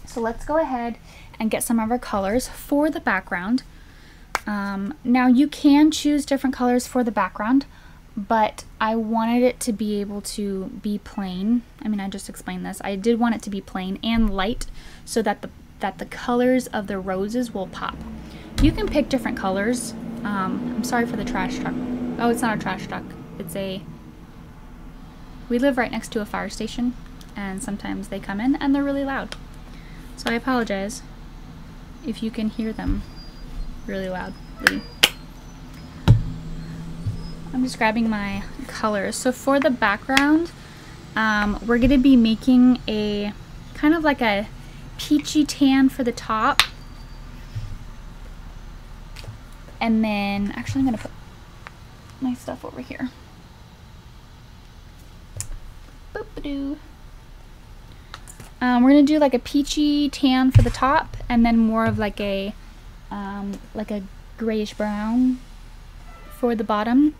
so let's go ahead and get some of our colors for the background. Um, now you can choose different colors for the background, but I wanted it to be able to be plain. I mean, I just explained this. I did want it to be plain and light so that the that the colors of the roses will pop. You can pick different colors. Um, I'm sorry for the trash truck. Oh, it's not a trash truck. It's a... We live right next to a fire station, and sometimes they come in and they're really loud. So I apologize if you can hear them really loudly. I'm just grabbing my colors. So for the background, um, we're going to be making a kind of like a peachy tan for the top. And then, actually I'm going to put my stuff over here. Boop-a-doo. Um, we're going to do like a peachy tan for the top, and then more of like a, um, like a grayish brown for the bottom.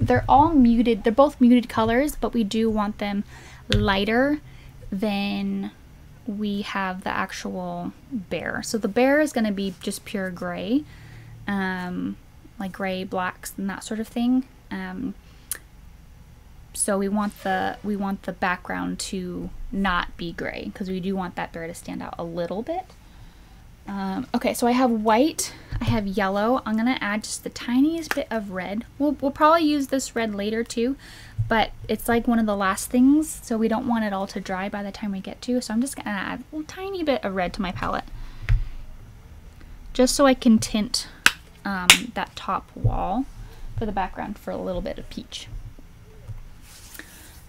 They're all muted. They're both muted colors, but we do want them lighter than we have the actual bear. So the bear is going to be just pure gray, um, like gray, blacks, and that sort of thing. Um, so we want the we want the background to not be gray, because we do want that bear to stand out a little bit. Um, okay, so I have white, I have yellow. I'm gonna add just the tiniest bit of red. We'll, we'll probably use this red later too, but it's like one of the last things, so we don't want it all to dry by the time we get to. So I'm just gonna add a tiny bit of red to my palette, just so I can tint um, that top wall for the background for a little bit of peach.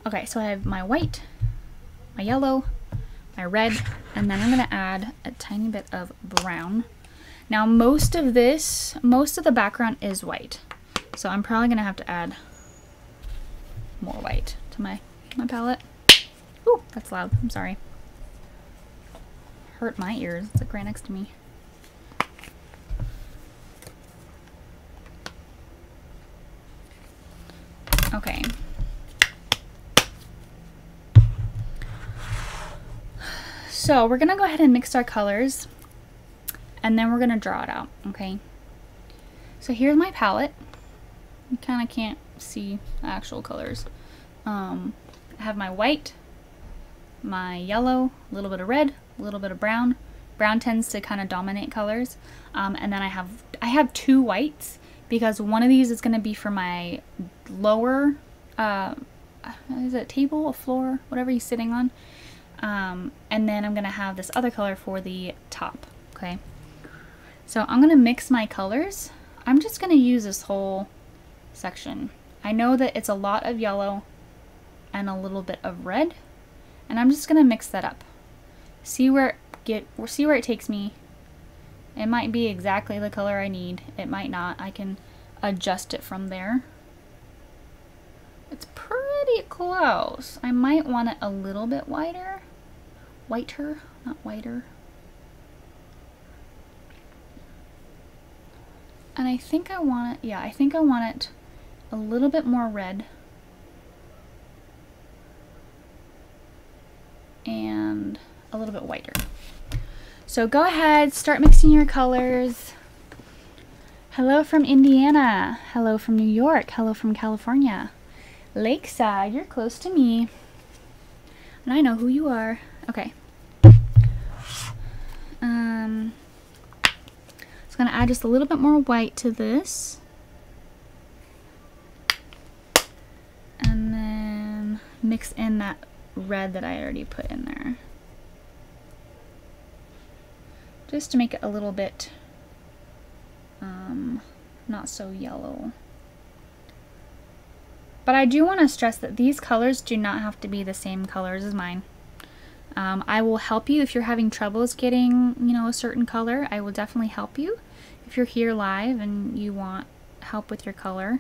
Okay, so I have my white, my yellow, my red, and then I'm gonna add a tiny bit of brown. Now most of this, most of the background is white, so I'm probably gonna have to add more white to my, my palette. Ooh, that's loud, I'm sorry. Hurt my ears, it's like right next to me. Okay. So we're gonna go ahead and mix our colors, and then we're gonna draw it out, okay? So here's my palette. You kinda can't see the actual colors. Um, I have my white, my yellow, a little bit of red, a little bit of brown. Brown tends to kinda dominate colors. Um, and then I have, I have two whites, because one of these is gonna be for my lower, uh, is it a table, a floor, whatever you're sitting on. Um, and then I'm gonna have this other color for the top, okay? So I'm gonna mix my colors. I'm just gonna use this whole section. I know that it's a lot of yellow and a little bit of red, and I'm just gonna mix that up. See where get, see where it takes me. It might be exactly the color I need. It might not. I can adjust it from there. It's pretty close. I might want it a little bit wider. Whiter, not whiter. And I think I want it, yeah, I think I want it a little bit more red. And a little bit whiter. So go ahead, start mixing your colors. Hello from Indiana. Hello from New York. Hello from California. Lakeside, you're close to me. And I know who you are. Okay. Um, it's gonna add just a little bit more white to this. And then mix in that red that I already put in there. Just to make it a little bit um, not so yellow. But I do want to stress that these colors do not have to be the same colors as mine. Um, I will help you if you're having troubles getting, you know, a certain color. I will definitely help you if you're here live and you want help with your color.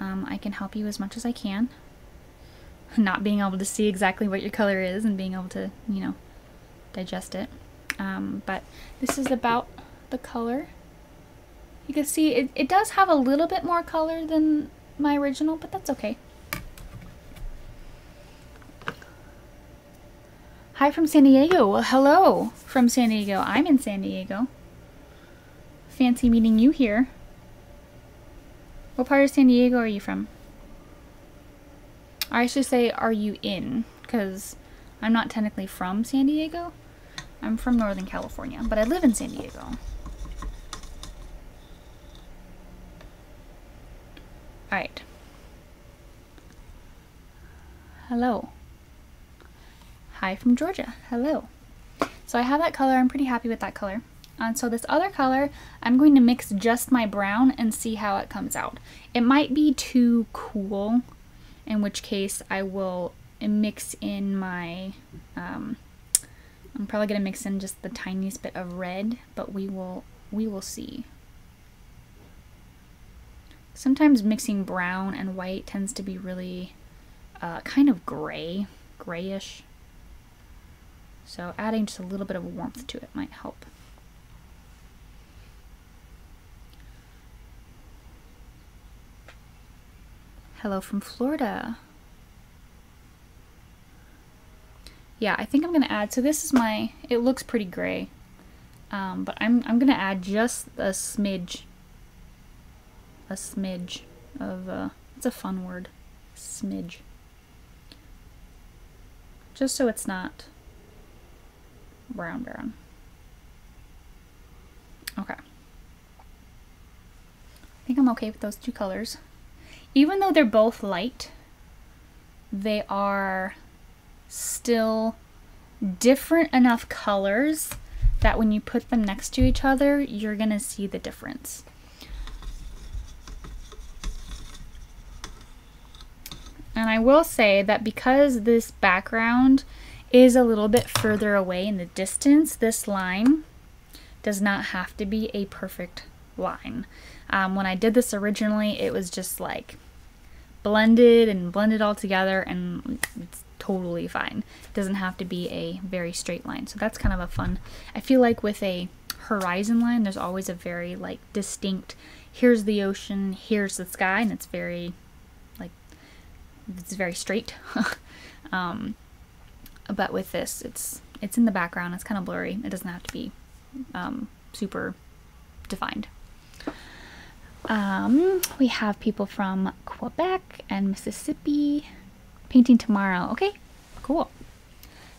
Um, I can help you as much as I can. Not being able to see exactly what your color is and being able to, you know, digest it. Um, but this is about the color. You can see it, it does have a little bit more color than my original, but that's okay. Hi from San Diego. Well, hello from San Diego. I'm in San Diego. Fancy meeting you here. What part of San Diego are you from? I should say, are you in? Because I'm not technically from San Diego. I'm from Northern California, but I live in San Diego. Alright. Hello. Hi from Georgia. Hello. So I have that color. I'm pretty happy with that color. And so this other color, I'm going to mix just my brown and see how it comes out. It might be too cool, in which case I will mix in my... Um, I'm probably going to mix in just the tiniest bit of red, but we will we will see. Sometimes mixing brown and white tends to be really uh, kind of gray, grayish. So adding just a little bit of warmth to it might help. Hello from Florida. Yeah, I think I'm gonna add, so this is my, it looks pretty gray, um, but I'm, I'm gonna add just a smidge, a smidge of, uh, it's a fun word, smidge. Just so it's not brown brown. Okay. I think I'm okay with those two colors. Even though they're both light, they are still different enough colors that when you put them next to each other, you're gonna see the difference. And I will say that because this background is a little bit further away in the distance, this line does not have to be a perfect line. Um, when I did this originally, it was just like blended and blended all together, and it's totally fine. It doesn't have to be a very straight line. So that's kind of a fun, I feel like with a horizon line, there's always a very like distinct, here's the ocean, here's the sky, and it's very like, it's very straight. um, but with this, it's, it's in the background. It's kind of blurry. It doesn't have to be um, super defined. Um, we have people from Quebec and Mississippi painting tomorrow. Okay, cool.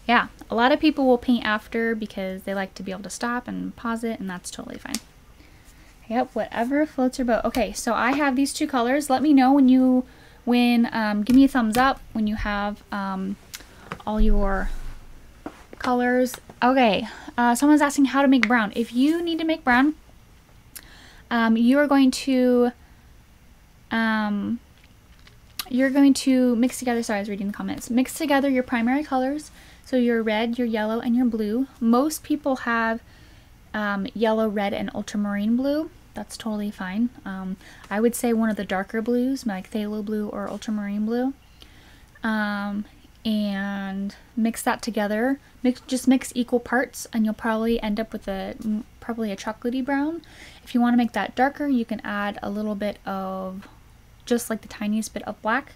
Yeah, a lot of people will paint after because they like to be able to stop and pause it, and that's totally fine. Yep, whatever floats your boat. Okay, so I have these two colors. Let me know when you, when, um, give me a thumbs up when you have, um, all your colors. Okay, uh, someone's asking how to make brown. If you need to make brown, Um, you are going to, um, you're going to mix together, sorry, I was reading the comments, mix together your primary colors. So your red, your yellow, and your blue. Most people have, um, yellow, red, and ultramarine blue. That's totally fine. Um, I would say one of the darker blues, like phthalo blue or ultramarine blue. Um, and mix that together. Mix, just mix equal parts, and you'll probably end up with a, probably a chocolatey brown. If you want to make that darker, you can add a little bit of just like the tiniest bit of black,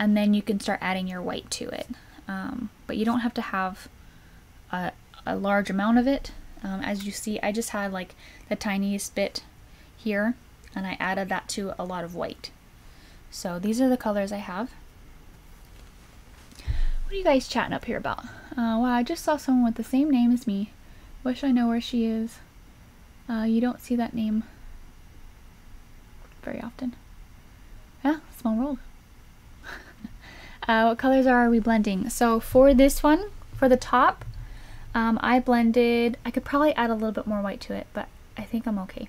and then you can start adding your white to it. Um, but you don't have to have a, a large amount of it. Um, as you see, I just had like the tiniest bit here, and I added that to a lot of white. So these are the colors I have. What are you guys chatting up here about? Uh, wow, I just saw someone with the same name as me. Wish I know where she is. Uh, you don't see that name very often. Yeah, small world. uh, what colors are we blending? So for this one, for the top, um, I blended, I could probably add a little bit more white to it, but I think I'm okay.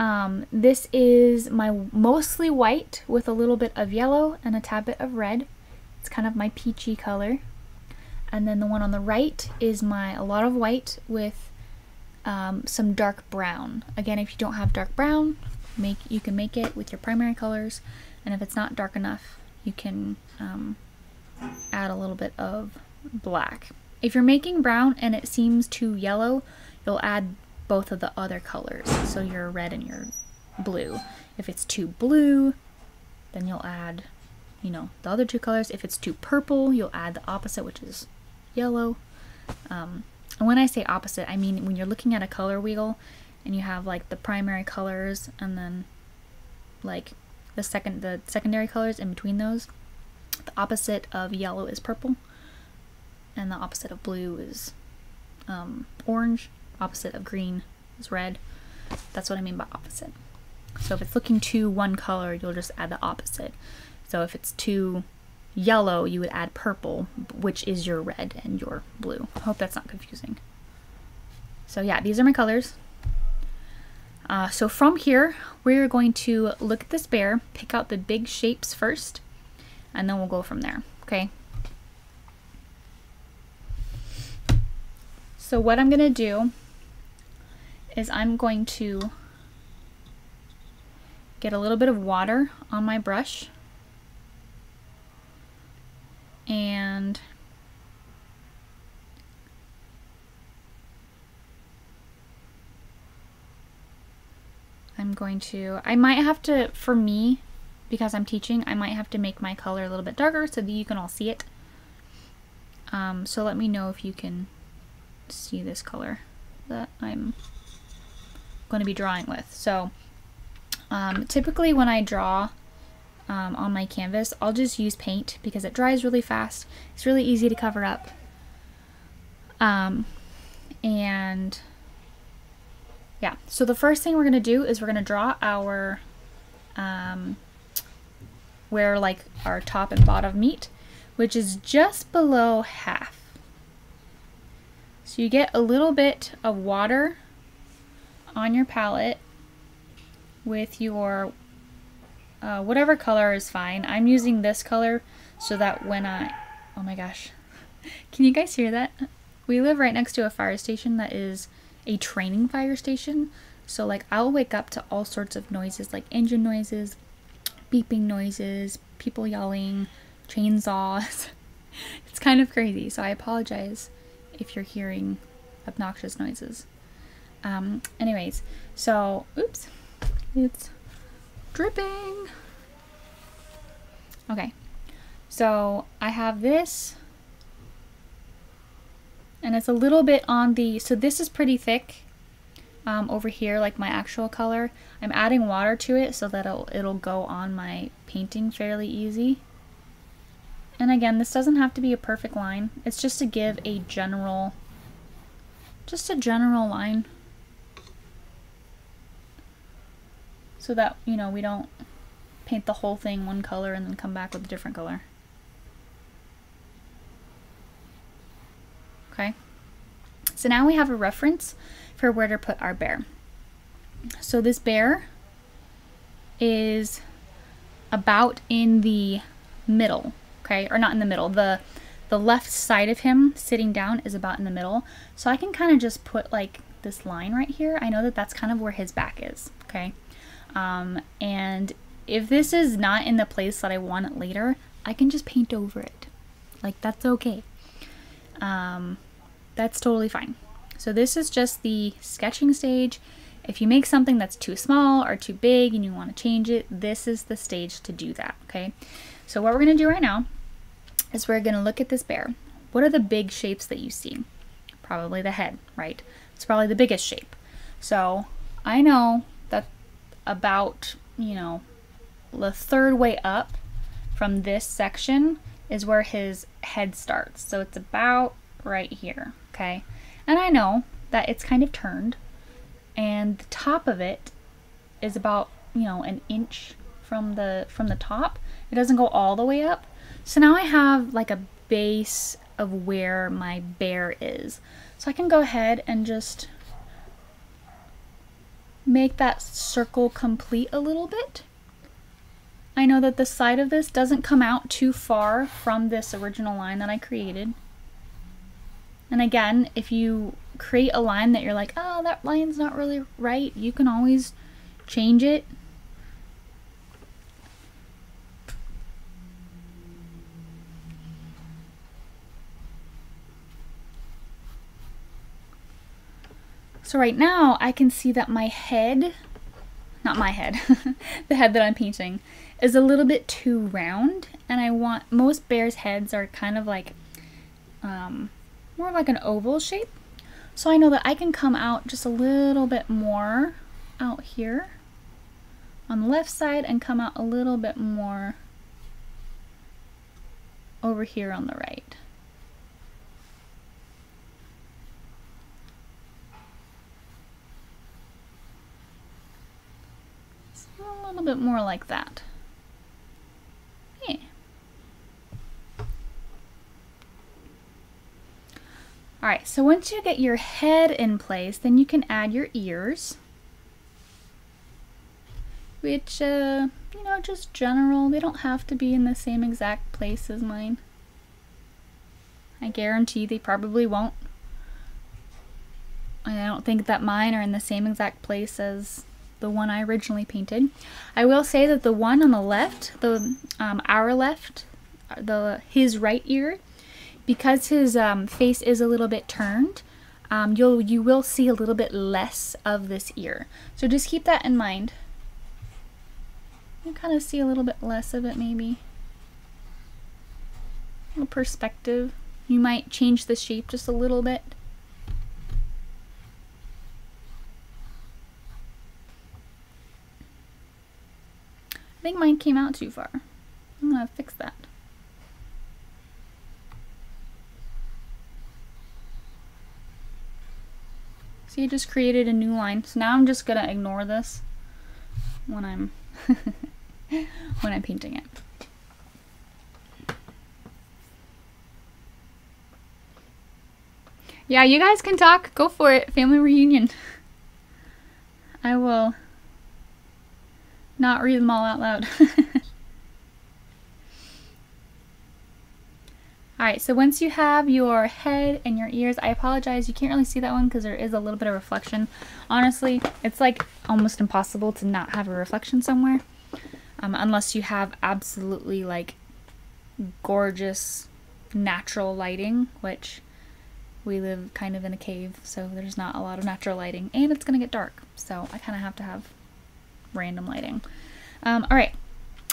Um, this is my mostly white with a little bit of yellow and a tad bit of red. It's kind of my peachy color. And then the one on the right is my a lot of white with um, some dark brown. Again, if you don't have dark brown, make you can make it with your primary colors, and if it's not dark enough, you can um, add a little bit of black. If you're making brown and it seems too yellow, you'll add both of the other colors, so your red and your blue. If it's too blue, then you'll add, you know, the other two colors. If it's too purple, you'll add the opposite, which is yellow. Um, and when I say opposite, I mean when you're looking at a color wheel and you have like the primary colors and then like the second the secondary colors in between those, the opposite of yellow is purple, and the opposite of blue is um, orange, opposite of green is red. That's what I mean by opposite. So if it's looking too one color, you'll just add the opposite. So if it's too yellow, you would add purple, which is your red and your blue. I hope that's not confusing. So yeah, these are my colors. Uh, so from here, we're going to look at this bear, pick out the big shapes first, and then we'll go from there, okay? So what I'm gonna do is I'm going to get a little bit of water on my brush and I'm going to, I might have to, for me, because I'm teaching, I might have to make my color a little bit darker so that you can all see it. Um, so let me know if you can see this color that I'm going to be drawing with. So um, typically when I draw um, on my canvas, I'll just use paint because it dries really fast. It's really easy to cover up. Um, and yeah, so the first thing we're going to do is we're going to draw our, um, where like our top and bottom meet, which is just below half. So you get a little bit of water on your palette with your, uh, whatever color is fine. I'm using this color so that when I, oh my gosh, can you guys hear that? We live right next to a fire station that is a training fire station, so like I'll wake up to all sorts of noises, like engine noises, beeping noises, people yelling, chainsaws. It's kind of crazy, so I apologize if you're hearing obnoxious noises. Um, anyways, so oops, it's dripping. Okay, so I have this, and it's a little bit on the, so this is pretty thick um, over here, like my actual color. I'm adding water to it so that it'll, it'll go on my painting fairly easy. And again, this doesn't have to be a perfect line. It's just to give a general, just a general line. So that, you know, we don't paint the whole thing one color and then come back with a different color. Okay, so now we have a reference for where to put our bear. So this bear is about in the middle, okay, or not in the middle. The, the left side of him sitting down is about in the middle. So I can kind of just put like this line right here. I know that that's kind of where his back is, okay? Um, and if this is not in the place that I want it later, I can just paint over it. Like, that's okay. Um, that's totally fine. So this is just the sketching stage. If you make something that's too small or too big and you want to change it, this is the stage to do that, okay? So what we're going to do right now is we're going to look at this bear. What are the big shapes that you see? Probably the head, right? It's probably the biggest shape. So I know that about, you know, the third way up from this section is where his head starts. So it's about right here, okay? And I know that it's kind of turned, and the top of it is about, you know, an inch from the from the top. It doesn't go all the way up. So now I have like a base of where my bear is. So I can go ahead and just make that circle complete a little bit. I know that the side of this doesn't come out too far from this original line that I created. And again, if you create a line that you're like, oh, that line's not really right, you can always change it So right now I can see that my head, not my head, the head that I'm painting is a little bit too round, and I want, most bears' heads are kind of like um, more of like an oval shape. So I know that I can come out just a little bit more out here on the left side and come out a little bit more over here on the right. So a little bit more like that. Yeah. All right, so once you get your head in place, then you can add your ears, which, uh, you know, just general. They don't have to be in the same exact place as mine. I guarantee they probably won't. And I don't think that mine are in the same exact place as the one I originally painted. I will say that the one on the left, the um, our left, the his right ear, because his um, face is a little bit turned, um, you'll you will see a little bit less of this ear. So just keep that in mind. You kind of see a little bit less of it, maybe. A little perspective. You might change the shape just a little bit. I think mine came out too far. I'm gonna fix that. So you just created a new line. So now I'm just gonna ignore this when I'm when I'm painting it. Yeah, you guys can talk. Go for it. Family reunion. I will not read them all out loud. Alright, so once you have your head and your ears, I apologize, you can't really see that one because there is a little bit of reflection. Honestly, it's like almost impossible to not have a reflection somewhere. Um, unless you have absolutely like gorgeous natural lighting, which we live kind of in a cave, so there's not a lot of natural lighting, and it's gonna get dark, so I kind of have to have random lighting. Um, all right,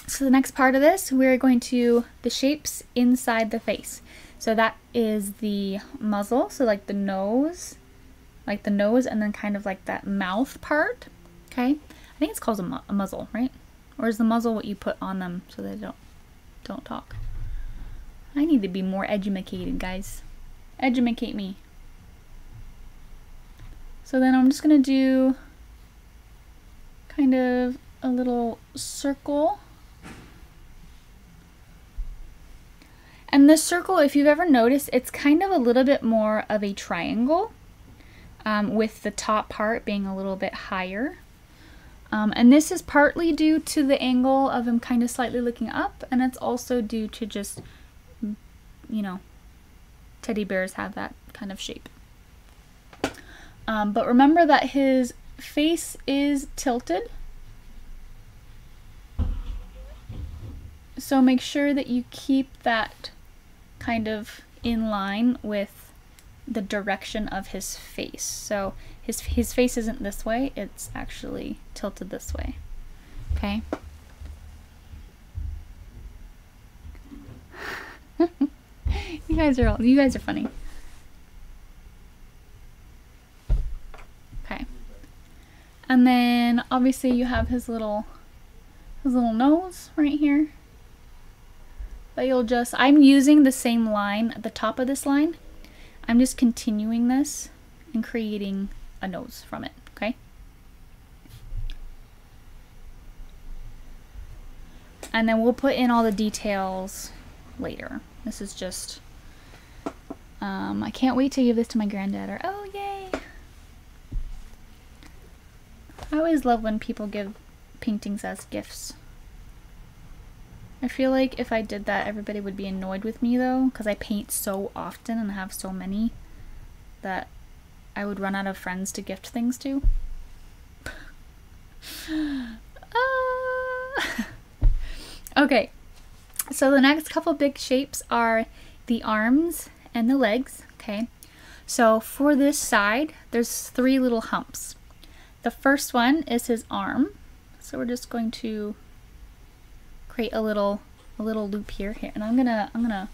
so the next part of this, we're going to the shapes inside the face. So that is the muzzle, so like the nose, like the nose, and then kind of like that mouth part. Okay, I think it's called a, mu a muzzle, right? Or is the muzzle what you put on them so they don't don't talk? I need to be more edumacated, guys. Edumacate me. So then I'm just gonna do kind of a little circle. And this circle, if you've ever noticed, it's kind of a little bit more of a triangle, um, with the top part being a little bit higher. Um, and this is partly due to the angle of him kind of slightly looking up, and it's also due to just, you know, teddy bears have that kind of shape. Um, but remember that his face is tilted. So make sure that you keep that kind of in line with the direction of his face. So His, his face isn't this way, it's actually tilted this way, okay? You guys are all, you guys are funny. Okay. And then obviously you have his little, his little nose right here. But you'll just, I'm using the same line at the top of this line. I'm just continuing this and creating a nose from it, okay? And then we'll put in all the details later. This is just, um, I can't wait to give this to my granddaughter. Oh, yay! I always love when people give paintings as gifts. I feel like if I did that, everybody would be annoyed with me though, because I paint so often and have so many that I would run out of friends to gift things to. uh, okay, so the next couple big shapes are the arms and the legs, okay? So for this side, there's three little humps. The first one is his arm. So we're just going to create a little a little loop here, here and I'm gonna I'm gonna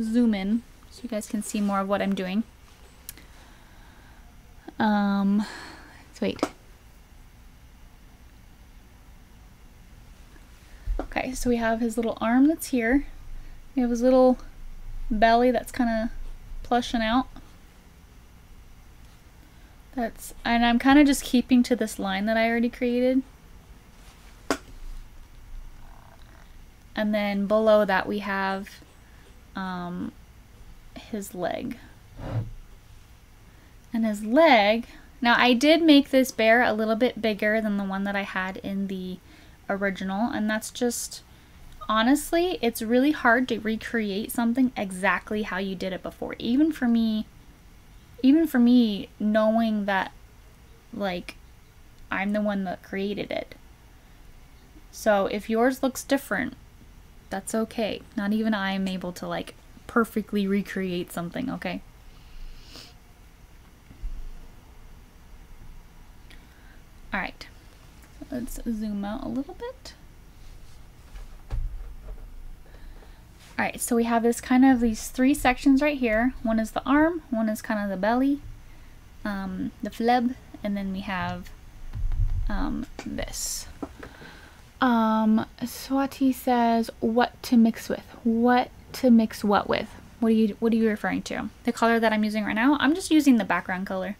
zoom in so you guys can see more of what I'm doing. Um let's wait. Okay, so we have his little arm that's here. We have his little belly that's kinda plushing out. That's, and I'm kinda just keeping to this line that I already created. And then below that we have um, his leg. And his leg, now I did make this bear a little bit bigger than the one that I had in the original, and that's just, honestly, it's really hard to recreate something exactly how you did it before. Even for me, even for me knowing that, like, I'm the one that created it. So if yours looks different, that's okay. Not even I am able to, like, perfectly recreate something, okay? All right. Let's zoom out a little bit. All right, so we have this kind of these three sections right here. One is the arm, one is kind of the belly, um, the fleb, and then we have um, this. Um, Swati says, what to mix with? What to mix what with? What are you, what are you referring to? The color that I'm using right now? I'm just using the background color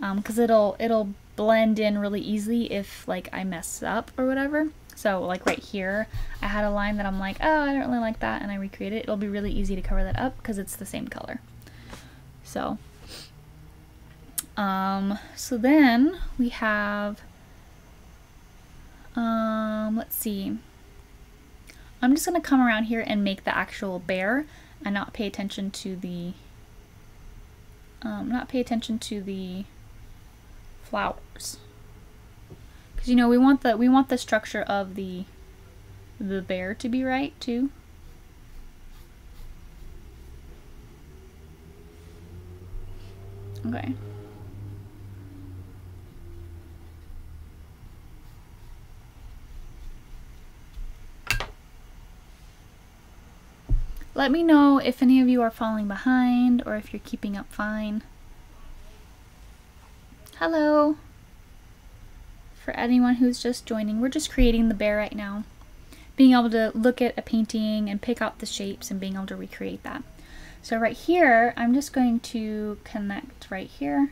um, 'cause it'll, it'll blend in really easily if, like, I mess up or whatever. So, like, right here I had a line that I'm like, oh, I don't really like that, and I recreate it. It'll be really easy to cover that up because it's the same color. So um so then we have um let's see, I'm just gonna come around here and make the actual bear and not pay attention to the um not pay attention to the flowers, because, you know, we want the we want the structure of the the bear to be right too. Okay. Let me know if any of you are falling behind or if you're keeping up fine. Hello. For anyone who's just joining, we're just creating the bear right now. Being able to look at a painting and pick out the shapes and being able to recreate that. So right here, I'm just going to connect right here.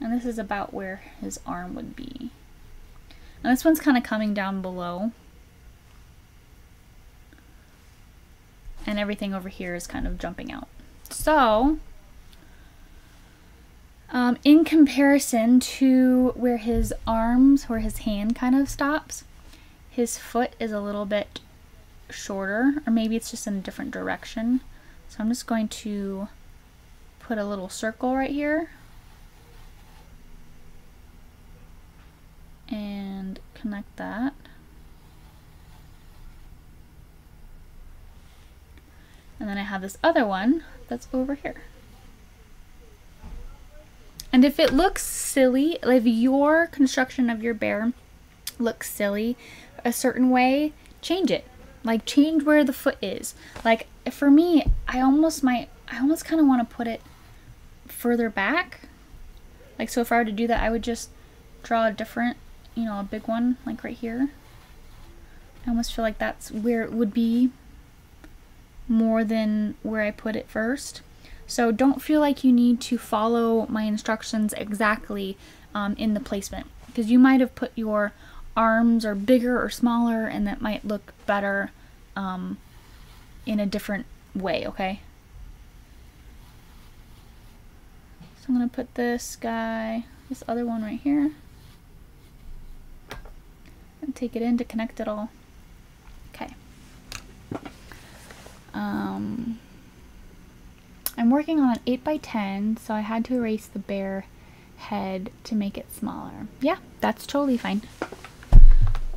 And this is about where his arm would be. And this one's kind of coming down below. And everything over here is kind of jumping out. So, Um, in comparison to where his arms, where his hand kind of stops, his foot is a little bit shorter, or maybe it's just in a different direction. So I'm just going to put a little circle right here and connect that. And then I have this other one that's over here. And if it looks silly, if your construction of your bear looks silly a certain way, change it. Like, change where the foot is. Like, for me, I almost might, I almost kind of want to put it further back. Like, so if I were to do that, I would just draw a different, you know, a big one, like right here. I almost feel like that's where it would be more than where I put it first. So don't feel like you need to follow my instructions exactly um, in the placement, because you might have put your arms are bigger or smaller and that might look better um, in a different way, okay? So I'm gonna put this guy, this other one right here, and take it in to connect it all. Okay. Um, I'm working on an eight by ten, so I had to erase the bear head to make it smaller. Yeah, that's totally fine.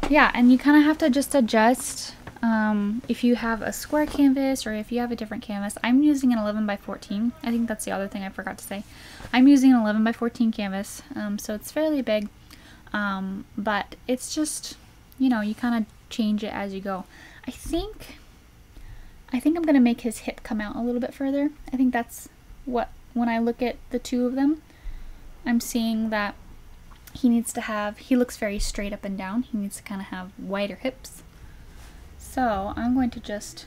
Yeah, and you kind of have to just adjust Um, if you have a square canvas or if you have a different canvas, I'm using an eleven by fourteen. I think that's the other thing I forgot to say. I'm using an eleven by fourteen canvas, um, so it's fairly big, um, but it's just, you know, you kind of change it as you go. I think, I think I'm going to make his hip come out a little bit further. I think that's what, when I look at the two of them, I'm seeing that he needs to have, he looks very straight up and down. He needs to kind of have wider hips. So I'm going to just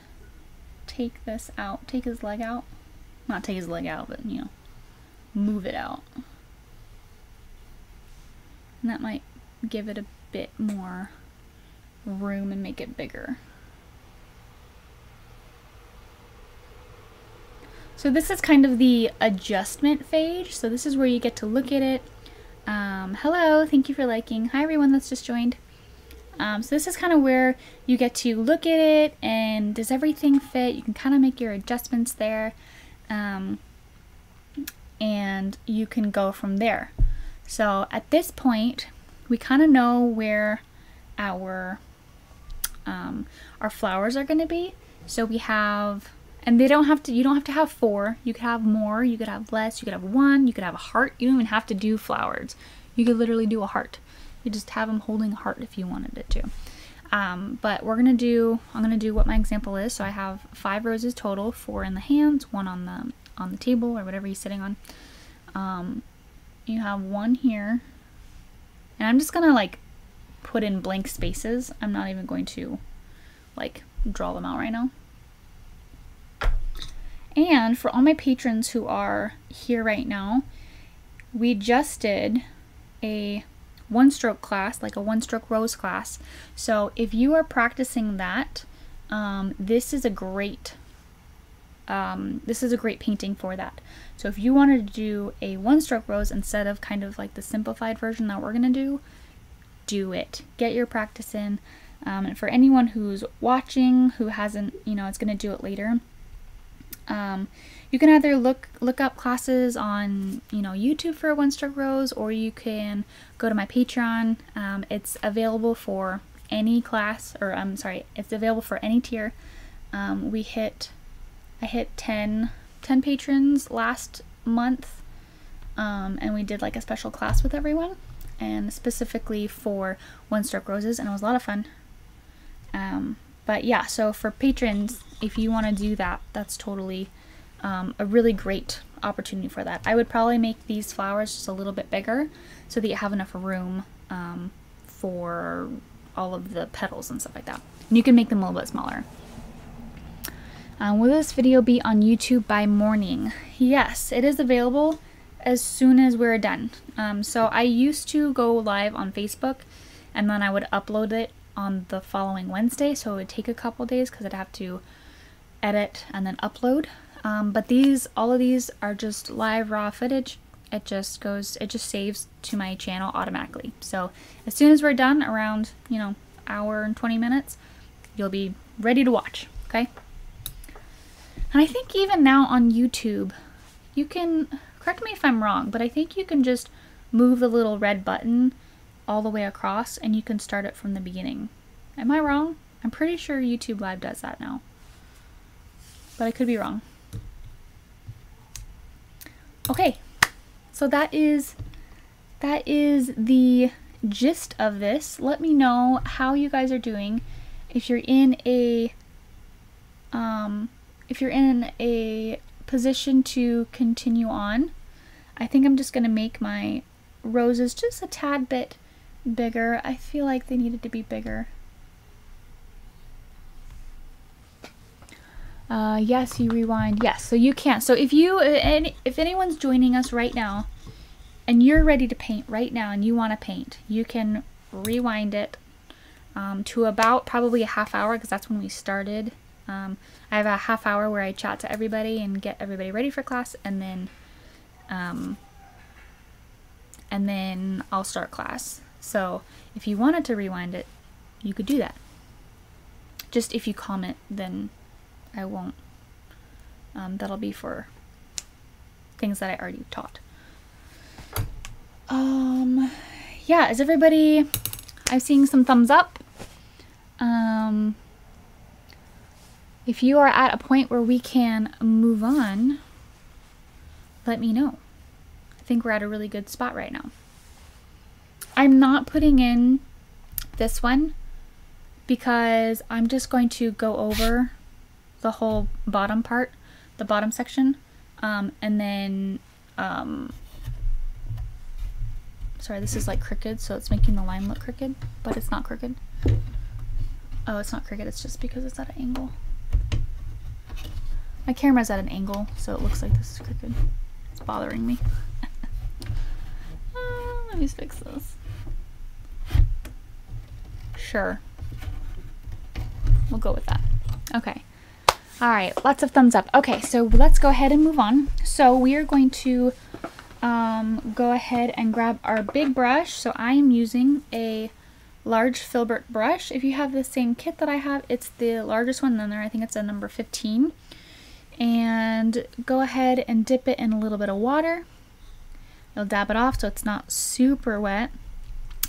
take this out, take his leg out, not take his leg out, but you know, move it out. And that might give it a bit more room and make it bigger. So this is kind of the adjustment phase. So this is where you get to look at it. Um, hello, thank you for liking. Hi everyone that's just joined. Um, so this is kind of where you get to look at it and does everything fit? You can kind of make your adjustments there, um, and you can go from there. So at this point, we kind of know where our um, our flowers are going to be. So we have, and they don't have to. You don't have to have four. You could have more. You could have less. You could have one. You could have a heart. You don't even have to do flowers. You could literally do a heart. You just have them holding a heart if you wanted it to. Um, but we're gonna do, I'm gonna do what my example is. So I have five roses total, four in the hands, one on the on the table or whatever he's sitting on. Um, you have one here, and I'm just gonna like put in blank spaces. I'm not even going to like draw them out right now. And for all my patrons who are here right now, we just did a one stroke class, like a one stroke rose class. So if you are practicing that, um, this is a great, um, this is a great painting for that. So if you wanted to do a one stroke rose instead of kind of like the simplified version that we're gonna do, do it, get your practice in. Um, and for anyone who's watching, who hasn't, you know, it's gonna do it later. Um, you can either look look up classes on, you know, YouTube for one stroke rose, or you can go to my Patreon. Um, it's available for any class, or I'm sorry, it's available for any tier. Um, we hit, I hit ten patrons last month, um, and we did like a special class with everyone, and specifically for one stroke roses, and it was a lot of fun. Um, But yeah, so for patrons, if you want to do that, that's totally um, a really great opportunity for that. I would probably make these flowers just a little bit bigger so that you have enough room um, for all of the petals and stuff like that. And you can make them a little bit smaller. Um, will this video be on YouTube by morning? Yes, it is available as soon as we're done. Um, so I used to go live on Facebook and then I would upload it on the following Wednesday, so it would take a couple days because I'd have to edit and then upload. Um, but these, all of these are just live raw footage. It just goes, it just saves to my channel automatically. So as soon as we're done, around, you know, hour and twenty minutes, you'll be ready to watch, okay? And I think even now on YouTube, you can, correct me if I'm wrong, but I think you can just move the little red button all the way across and you can start it from the beginning. Am I wrong? I'm pretty sure YouTube Live does that now, but I could be wrong. Okay, so that is that is the gist of this. Let me know how you guys are doing. If you're in a um, if you're in a position to continue on, I think I'm just gonna make my roses just a tad bit bigger. I feel like they needed to be bigger. Uh, yes, you rewind. Yes, so you can. So if you, and if anyone's joining us right now and you're ready to paint right now and you want to paint, you can rewind it um, to about probably a half hour because that's when we started. Um, I have a half hour where I chat to everybody and get everybody ready for class, and then um, and then I'll start class. So if you wanted to rewind it, you could do that. Just if you comment, then I won't. Um, that'll be for things that I already taught. Um, yeah, is everybody, I'm seeing some thumbs up. Um, If you are at a point where we can move on, let me know. I think we're at a really good spot right now. I'm not putting in this one because I'm just going to go over the whole bottom part, the bottom section, um, and then, um, sorry, this is like crooked, so it's making the line look crooked, but it's not crooked. Oh, it's not crooked, it's just because it's at an angle. My camera's at an angle, so it looks like this is crooked. It's bothering me. uh, let me fix this. Sure. We'll go with that. Okay. All right, lots of thumbs up. Okay, so let's go ahead and move on. So we are going to um, go ahead and grab our big brush. So I am using a large filbert brush. If you have the same kit that I have, it's the largest one in there. I think it's a number fifteen. And go ahead and dip it in a little bit of water. You'll dab it off so it's not super wet.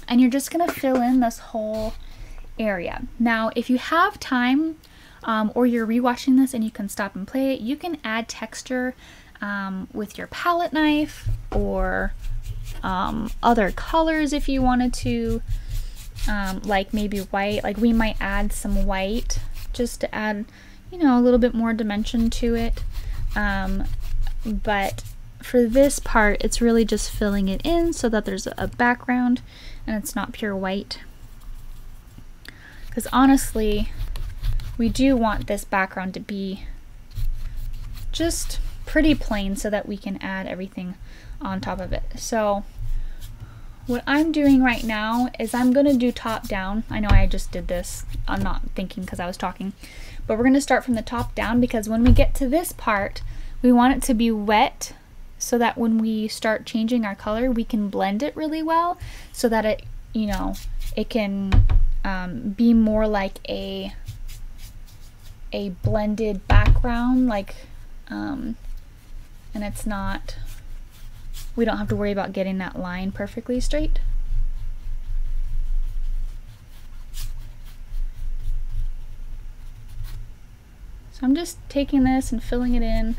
And you're just gonna fill in this whole area. Now, if you have time, um, or you're rewatching this and you can stop and play it, you can add texture um, with your palette knife or um, other colors if you wanted to. Um, like maybe white, like we might add some white just to add, you know, a little bit more dimension to it. Um, but for this part, it's really just filling it in so that there's a background and it's not pure white. Because honestly, we do want this background to be just pretty plain so that we can add everything on top of it. So what I'm doing right now is I'm gonna do top down. I know I just did this, I'm not thinking because I was talking, but we're gonna start from the top down because when we get to this part, we want it to be wet so that when we start changing our color, we can blend it really well so that it, you know, it can um, be more like a, a blended background, like, um, and it's not, we don't have to worry about getting that line perfectly straight. So I'm just taking this and filling it in.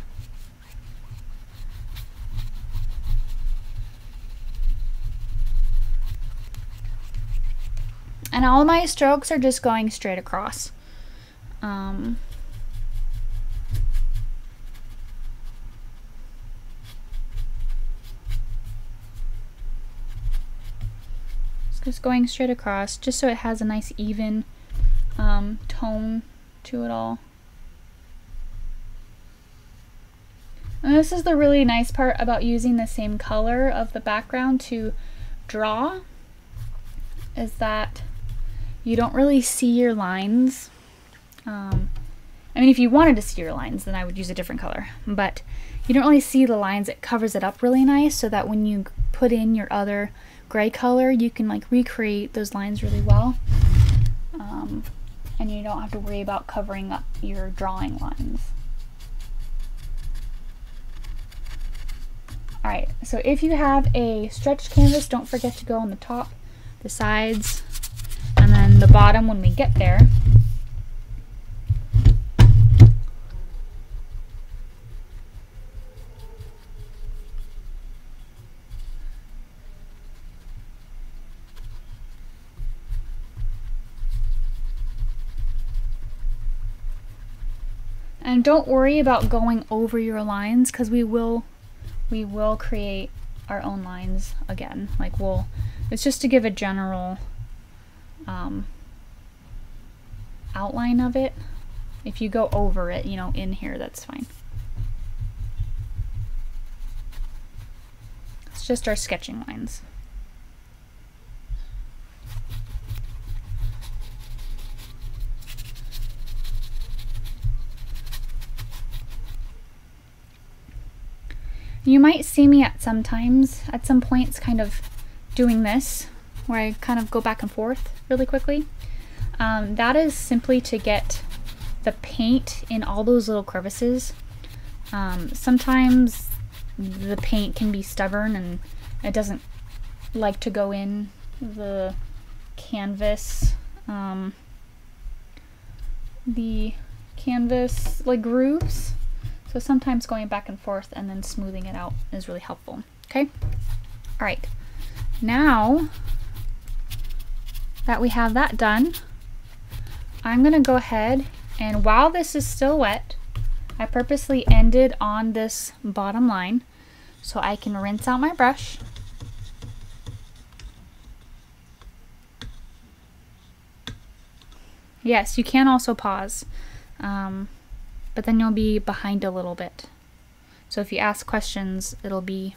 And all my strokes are just going straight across. Um, Just going straight across, just so it has a nice even um, tone to it all. And this is the really nice part about using the same color of the background to draw, is that you don't really see your lines. Um, I mean, if you wanted to see your lines, then I would use a different color, but you don't really see the lines. It covers it up really nice so that when you put in your other gray color, you can like recreate those lines really well, um, and you don't have to worry about covering up your drawing lines. All right, so if you have a stretched canvas, don't forget to go on the top, the sides, and then the bottom when we get there. And don't worry about going over your lines because we will we will create our own lines again. Like we'll, it's just to give a general um, outline of it. If you go over it, you know, in here, that's fine. It's just our sketching lines. You might see me at sometimes, at some points, kind of doing this, where I kind of go back and forth really quickly. Um, that is simply to get the paint in all those little crevices. Um, sometimes the paint can be stubborn and it doesn't like to go in the canvas, um, the canvas like grooves. So sometimes going back and forth and then smoothing it out is really helpful. Okay. All right. Now that we have that done, I'm going to go ahead and while this is still wet, I purposely ended on this bottom line so I can rinse out my brush. Yes, you can also pause, um, but then you'll be behind a little bit. So if you ask questions, it'll be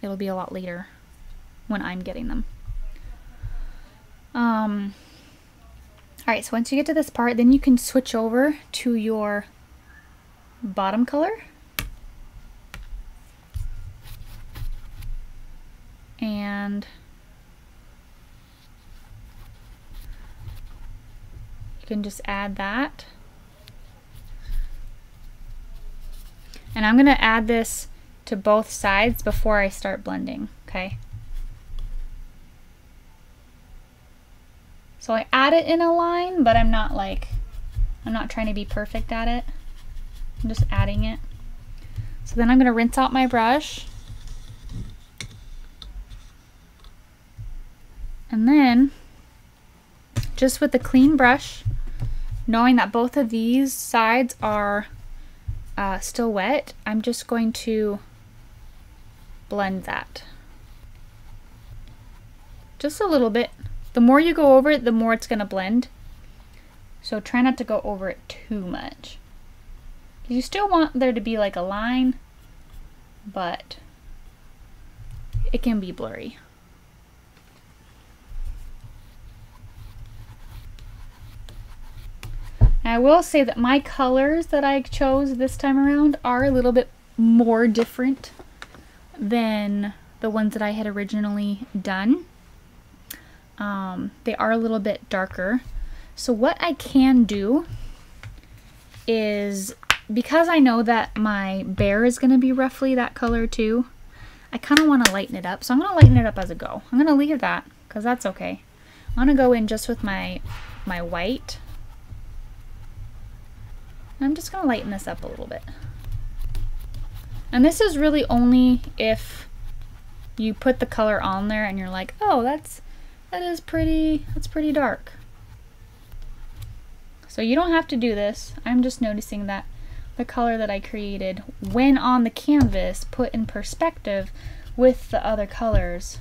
it'll be a lot later when I'm getting them. Um, all right, so once you get to this part, then you can switch over to your bottom color. And you can just add that. And I'm going to add this to both sides before I start blending, okay? So I add it in a line, but I'm not like, I'm not trying to be perfect at it. I'm just adding it. So then I'm going to rinse out my brush. And then just with the clean brush, knowing that both of these sides are uh, still wet, I'm just going to blend that. Just a little bit. The more you go over it, the more it's going to blend. So try not to go over it too much. You still want there to be like a line, but it can be blurry. I will say that my colors that I chose this time around are a little bit more different than the ones that I had originally done. Um, they are a little bit darker. So what I can do is, because I know that my bear is going to be roughly that color too, I kind of want to lighten it up. So I'm going to lighten it up as I go. I'm going to leave that because that's okay. I'm going to go in just with my, my white. I'm just going to lighten this up a little bit. And this is really only if you put the color on there and you're like, oh, that's, that is pretty, that's pretty dark. So you don't have to do this. I'm just noticing that the color that I created when on the canvas, put in perspective with the other colors,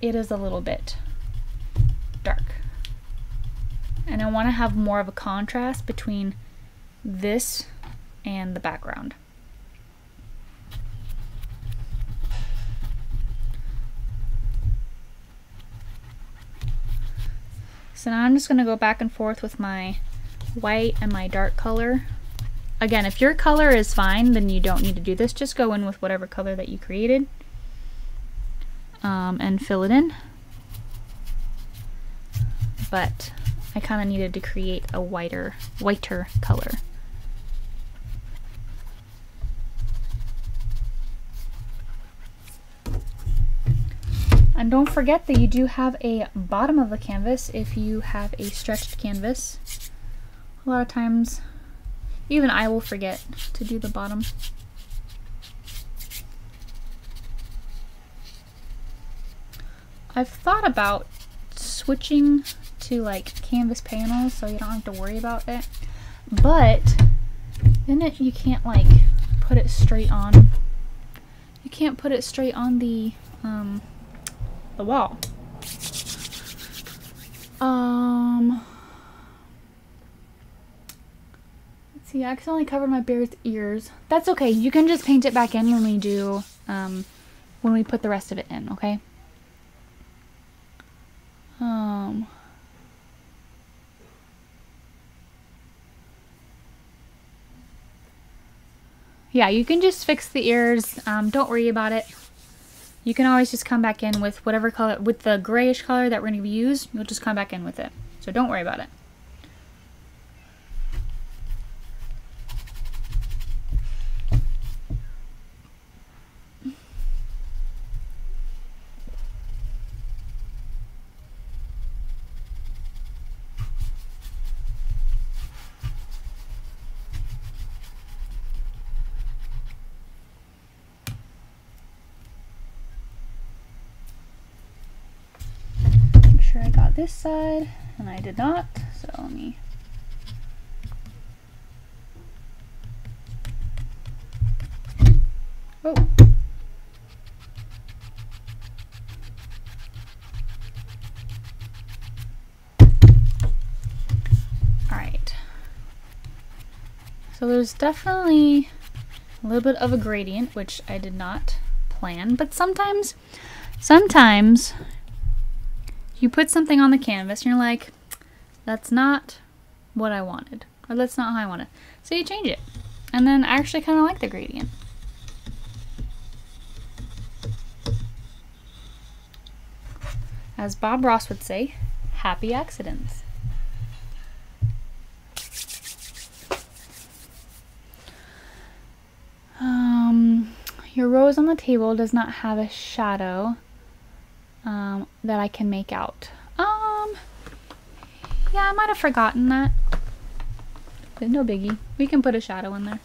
it is a little bit dark. And I want to have more of a contrast between this and the background. So now I'm just going to go back and forth with my white and my dark color. Again, if your color is fine, then you don't need to do this. Just go in with whatever color that you created um, and fill it in. But I kind of needed to create a whiter, whiter color. And don't forget that you do have a bottom of the canvas if you have a stretched canvas. A lot of times, even I will forget to do the bottom. I've thought about switching to like canvas panels so you don't have to worry about it, but then it, you can't like put it straight on you can't put it straight on the um, the wall. Um let's see, I accidentally covered my bear's ears. That's okay, you can just paint it back in when we do um, when we put the rest of it in, okay? um Yeah, you can just fix the ears. Um, don't worry about it. You can always just come back in with whatever color, with the grayish color that we're going to use. You'll just come back in with it. So don't worry about it. this side, and I did not, so let me oh. Alright. So there's definitely a little bit of a gradient, which I did not plan, but sometimes, sometimes you put something on the canvas and you're like, that's not what I wanted, or that's not how I want it. So you change it. And then I actually kind of like the gradient. As Bob Ross would say, happy accidents. Um, your rose on the table does not have a shadow um, that I can make out. Um, yeah, I might have forgotten that, but no biggie. We can put a shadow in there.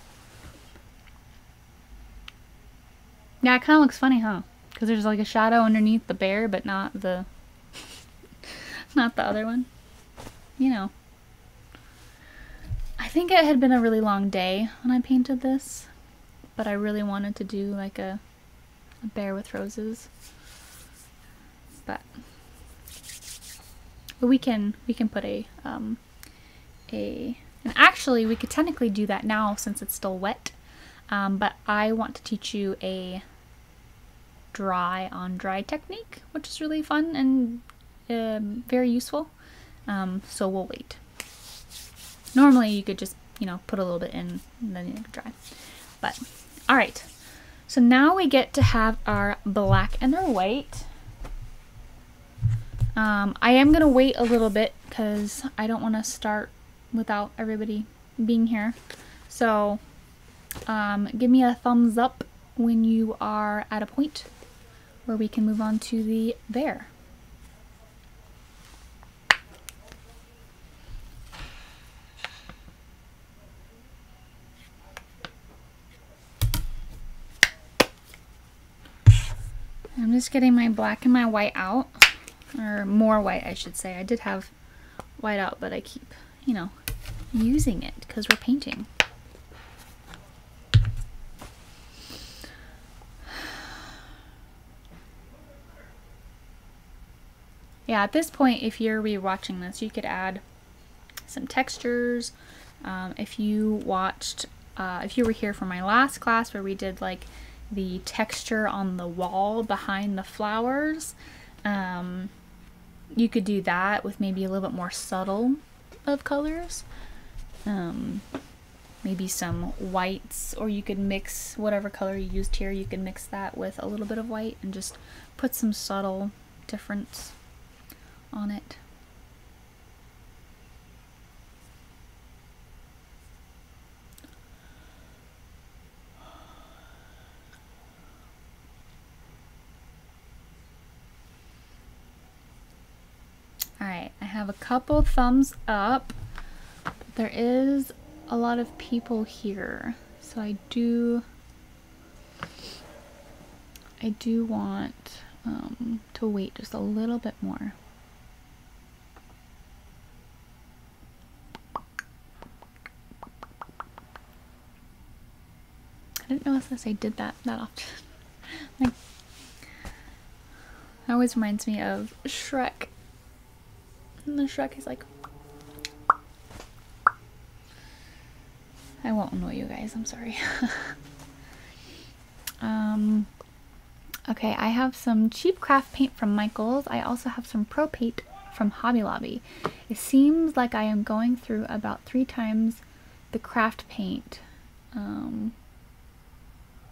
Yeah, it kind of looks funny, huh? Because there's like a shadow underneath the bear, but not the, not the other one. You know. I think it had been a really long day when I painted this, but I really wanted to do like a, a bear with roses. But, but we can we can put a um a and actually we could technically do that now since it's still wet. Um, but I want to teach you a dry on dry technique, which is really fun and uh, very useful. Um, so we'll wait. Normally you could just, you know, put a little bit in and then you dry. But all right, so now we get to have our black and our white. Um, I am gonna wait a little bit because I don't want to start without everybody being here. So um, give me a thumbs up when you are at a point where we can move on to the bear. I'm just getting my black and my white out, or more white I should say. I did have white out, but I keep, you know, using it because we're painting. Yeah, at this point, if you're rewatching this, you could add some textures. Um, if you watched, uh, if you were here for my last class where we did like the texture on the wall behind the flowers, um, you could do that with maybe a little bit more subtle of colors. Um, maybe some whites, or you could mix whatever color you used here. You could mix that with a little bit of white and just put some subtle difference on it. All right, I have a couple thumbs up. But there is a lot of people here, so I do, I do want um, to wait just a little bit more. I didn't realize this, I did that that often. Like, that always reminds me of Shrek. And the Shrek is like... I won't annoy you guys, I'm sorry. um, okay, I have some cheap craft paint from Michaels. I also have some pro paint from Hobby Lobby. It seems like I am going through about three times the craft paint. Um...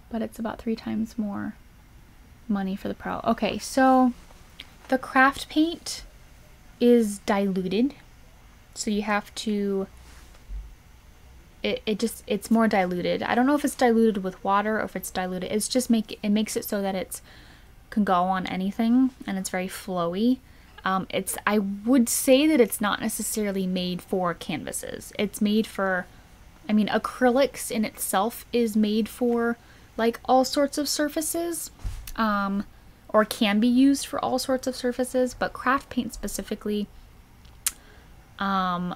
but it's about three times more money for the pro. Okay, so the craft paint is diluted. So you have to, it, it just, it's more diluted. I don't know if it's diluted with water or if it's diluted. It's just make, it makes it so that it's can go on anything and it's very flowy. Um, it's, I would say that it's not necessarily made for canvases. It's made for, I mean, acrylics in itself is made for like all sorts of surfaces, um, or can be used for all sorts of surfaces, but craft paint specifically, um,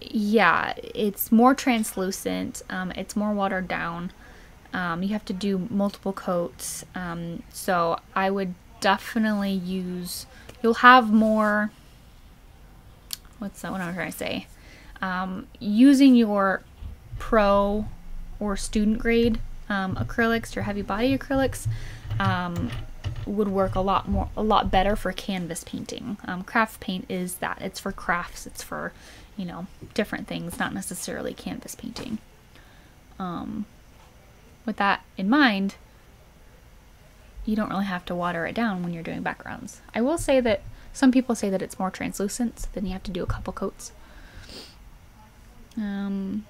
yeah, it's more translucent, um, it's more watered down, um, you have to do multiple coats, um, so I would definitely use, you'll have more, what's that what I'm trying to say, um, using your pro or student grade um, acrylics, your heavy body acrylics, um, would work a lot more, a lot better for canvas painting. Um, craft paint is that, it's for crafts, it's for, you know, different things, not necessarily canvas painting. Um, with that in mind, you don't really have to water it down when you're doing backgrounds. I will say that some people say that it's more translucent, so then you have to do a couple coats. Um,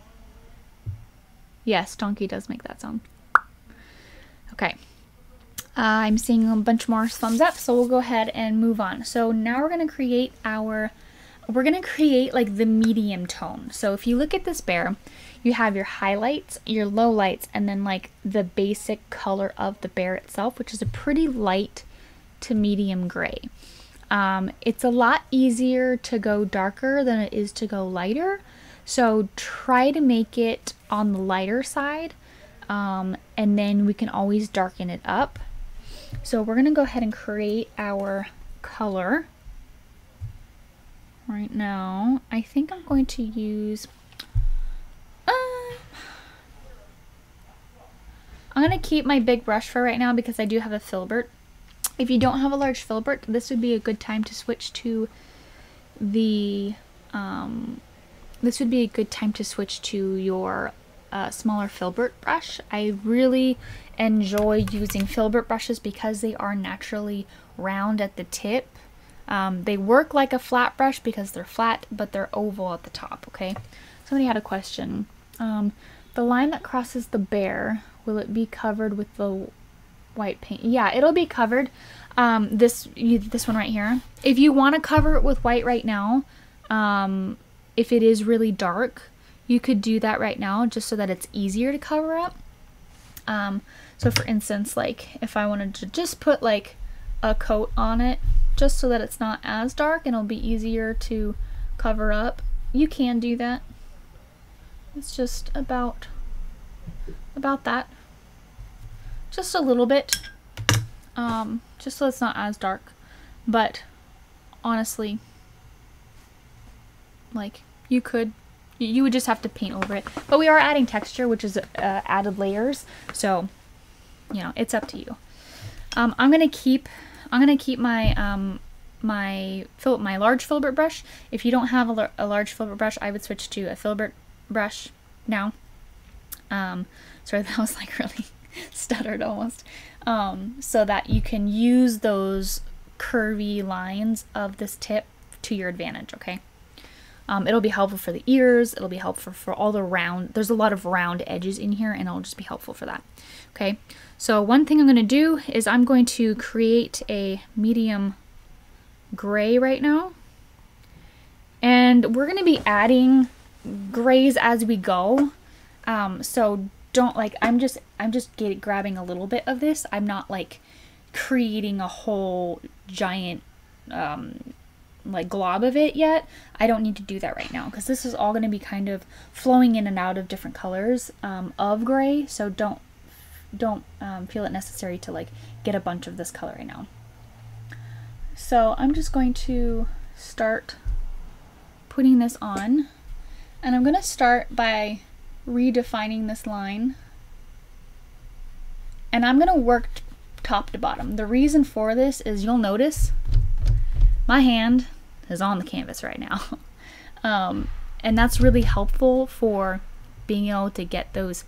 yes, donkey does make that sound. Okay. Uh, I'm seeing a bunch more thumbs up, so we'll go ahead and move on. So now we're going to create our, we're going to create like the medium tone. So if you look at this bear, you have your highlights, your low lights, and then like the basic color of the bear itself, which is a pretty light to medium gray. Um, it's a lot easier to go darker than it is to go lighter. So try to make it on the lighter side, um, and then we can always darken it up. So we're going to go ahead and create our color right now. I think I'm going to use, uh, I'm going to keep my big brush for right now because I do have a filbert. If you don't have a large filbert, this would be a good time to switch to the, um, this would be a good time to switch to your uh, smaller filbert brush. I really enjoy using filbert brushes because they are naturally round at the tip. Um, they work like a flat brush because they're flat, but they're oval at the top, okay? Somebody had a question. Um, the line that crosses the bear, will it be covered with the white paint? Yeah, it'll be covered. Um, this, you, this one right here. If you want to cover it with white right now, um, if it is really dark, you could do that right now just so that it's easier to cover up. Um, so for instance, like if I wanted to just put like a coat on it, just so that it's not as dark and it'll be easier to cover up. You can do that. It's just about, about that. Just a little bit, um, just so it's not as dark. But honestly, like you could, you would just have to paint over it. But we are adding texture, which is uh, added layers. So, you know, it's up to you. Um, I'm gonna keep. I'm gonna keep my um, my fil my large filbert brush. If you don't have a, lar a large filbert brush, I would switch to a filbert brush now. Um, sorry, that was like really stuttered almost. Um, so that you can use those curvy lines of this tip to your advantage. Okay. Um, it'll be helpful for the ears. It'll be helpful for all the round. There's a lot of round edges in here, and it'll just be helpful for that. Okay. So one thing I'm going to do is I'm going to create a medium gray right now. And we're going to be adding grays as we go. Um, so don't like, I'm just, I'm just get, grabbing a little bit of this. I'm not like creating a whole giant, um, like glob of it yet. I don't need to do that right now because this is all going to be kind of flowing in and out of different colors, um, of gray. So don't, don't um, feel it necessary to like get a bunch of this color right now. So I'm just going to start putting this on, and I'm going to start by redefining this line, and I'm going to work top to bottom. The reason for this is you'll notice my hand is on the canvas right now. um, and that's really helpful for being able to get those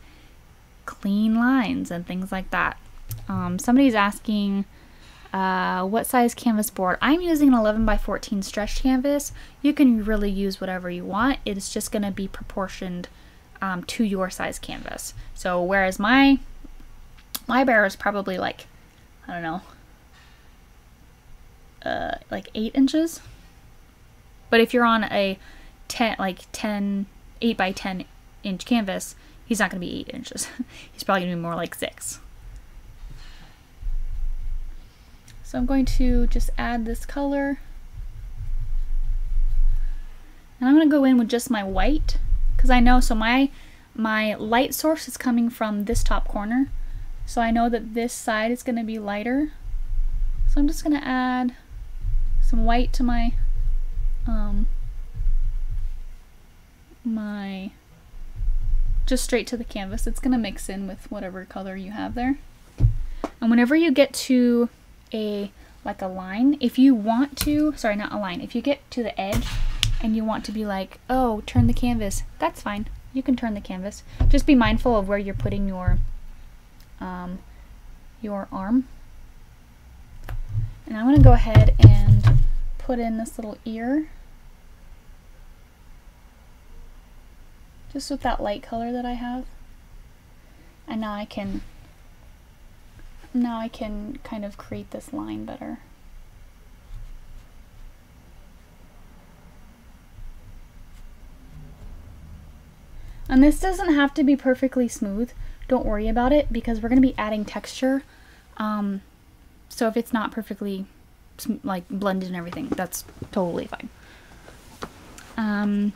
clean lines and things like that. Um, somebody's asking uh, what size canvas board. I'm using an eleven by fourteen stretch canvas. You can really use whatever you want. It's just going to be proportioned um, to your size canvas. So whereas my my bear is probably like, I don't know, uh, like eight inches. But if you're on a ten, like ten, eight by ten inch canvas, he's not going to be eight inches. He's probably going to be more like six. So I'm going to just add this color. And I'm going to go in with just my white, because I know, so my my light source is coming from this top corner. So I know that this side is going to be lighter. So I'm just going to add some white to my um my just straight to the canvas. It's going to mix in with whatever color you have there. And whenever you get to a like a line, if you want to, sorry, not a line, if you get to the edge and you want to be like, oh, turn the canvas, that's fine. You can turn the canvas. Just be mindful of where you're putting your um, your arm. And I'm going to go ahead and put in this little ear, just with that light color that I have. And now I can, now I can kind of create this line better. And this doesn't have to be perfectly smooth. Don't worry about it, because we're going to be adding texture. Um, so if it's not perfectly like blended and everything, that's totally fine. Um,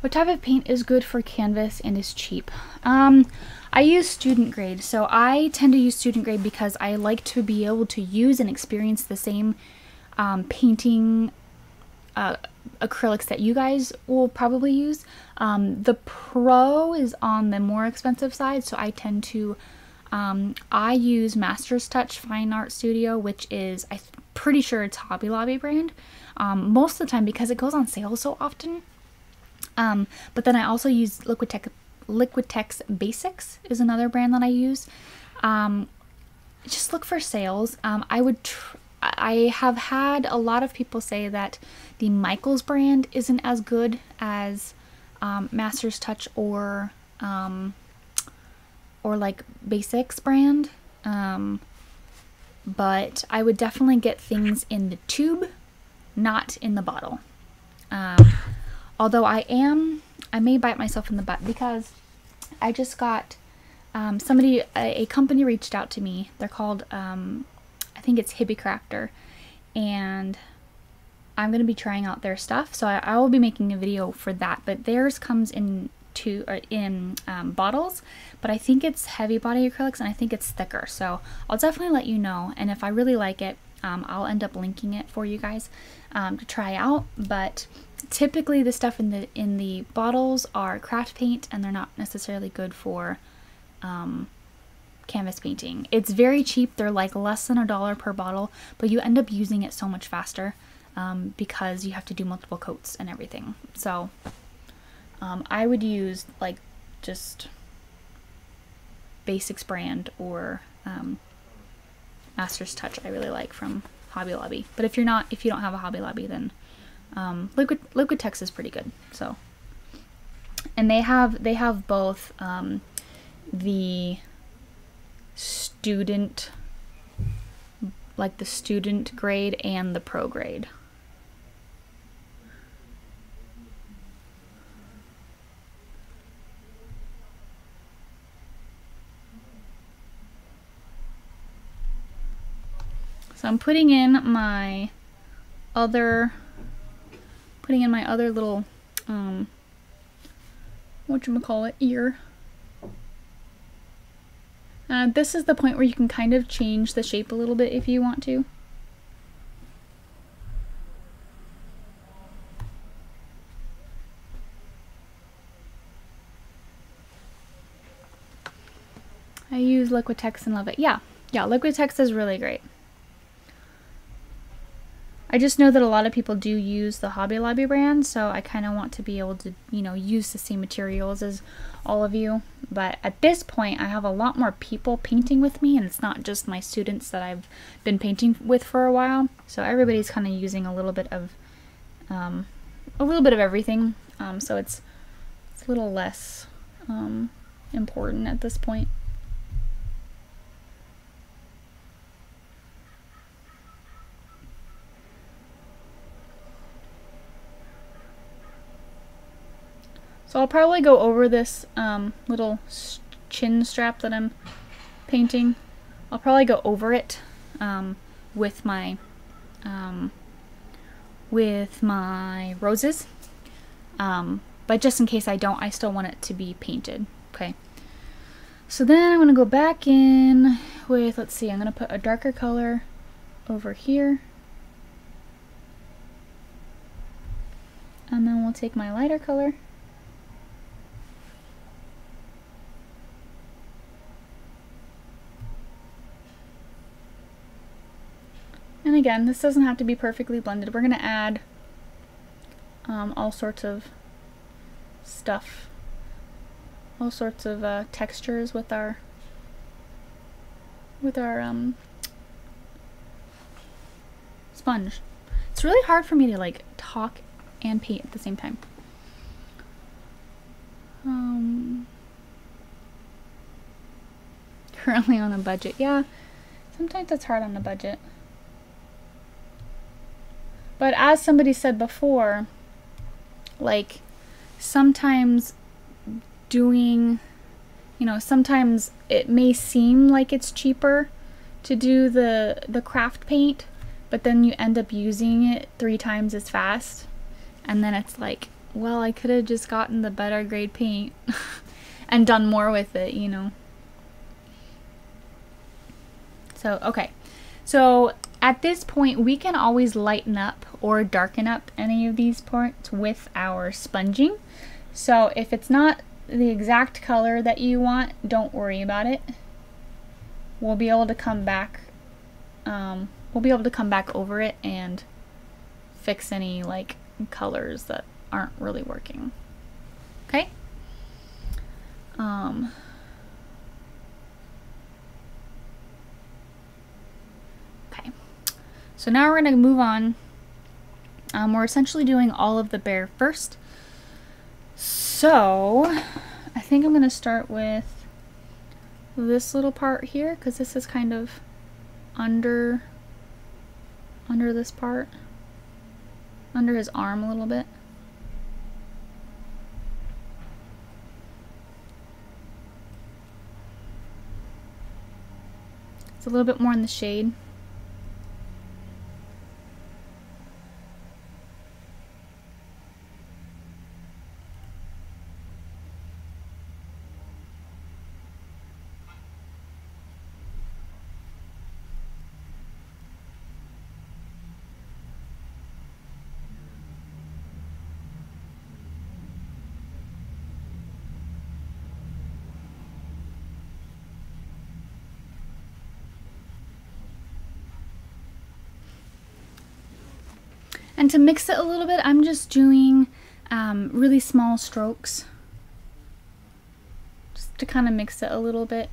What type of paint is good for canvas and is cheap? Um, I use student grade. So I tend to use student grade because I like to be able to use and experience the same um, painting uh, acrylics that you guys will probably use. Um, the Pro is on the more expensive side, so I tend to, um, I use Master's Touch Fine Art Studio, which is, I'm pretty sure it's Hobby Lobby brand, um, most of the time because it goes on sale so often. Um, but then I also use Liquitex, Liquitex Basics is another brand that I use. Um, just look for sales. Um, I would, tr I have had a lot of people say that the Michaels brand isn't as good as, um, Master's Touch or, um, or like Basics brand. Um, but I would definitely get things in the tube, not in the bottle. Um, Although I am, I may bite myself in the butt, because I just got um, somebody, a, a company reached out to me. They're called, um, I think it's Hippie Crafter, and I'm going to be trying out their stuff. So I, I will be making a video for that, but theirs comes in two, or in um, bottles, but I think it's heavy body acrylics and I think it's thicker. So I'll definitely let you know. And if I really like it, um, I'll end up linking it for you guys um, to try out. But typically the stuff in the in the bottles are craft paint, and they're not necessarily good for um, canvas painting. It's very cheap. They're like less than a dollar per bottle, but you end up using it so much faster um, because you have to do multiple coats and everything. So um, I would use like just Basics brand or um, Master's Touch. I really like from Hobby Lobby. But if you're not, if you don't have a Hobby Lobby, then Um, Liquid, Liquitex is pretty good. So, and they have, they have both, um, the student, like the student grade and the pro grade. So I'm putting in my other putting in my other little, um, whatchamacallit, ear. Uh, this is the point where you can kind of change the shape a little bit if you want to. I use Liquitex and love it. Yeah, yeah, Liquitex is really great. I just know that a lot of people do use the Hobby Lobby brand, so I kind of want to be able to, you know, use the same materials as all of you. But at this point, I have a lot more people painting with me, and it's not just my students that I've been painting with for a while. So everybody's kind of using a little bit of, um, a little bit of everything. Um, so it's, it's a little less um, important at this point. So I'll probably go over this um, little chin strap that I'm painting. I'll probably go over it um, with my um, with my roses, um, but just in case I don't, I still want it to be painted. Okay, so then I'm gonna go back in with, let's see, I'm gonna put a darker color over here, and then we'll take my lighter color. And again, this doesn't have to be perfectly blended. We're going to add um, all sorts of stuff, all sorts of uh, textures with our with our um, sponge. It's really hard for me to like talk and paint at the same time. Um, currently on a budget, yeah. Sometimes it's hard on a budget. But as somebody said before, like sometimes doing, you know, sometimes it may seem like it's cheaper to do the the craft paint, but then you end up using it three times as fast, and then it's like, well, I could have just gotten the better grade paint and done more with it, you know. So, okay. So at this point, we can always lighten up or darken up any of these parts with our sponging. So if it's not the exact color that you want, don't worry about it. We'll be able to come back, um, we'll be able to come back over it and fix any like colors that aren't really working. Okay? Um, So now we're going to move on. Um, we're essentially doing all of the bear first. So I think I'm going to start with this little part here, because this is kind of under, under this part, under his arm a little bit. It's a little bit more in the shade. And to mix it a little bit, I'm just doing um, really small strokes, just to kind of mix it a little bit.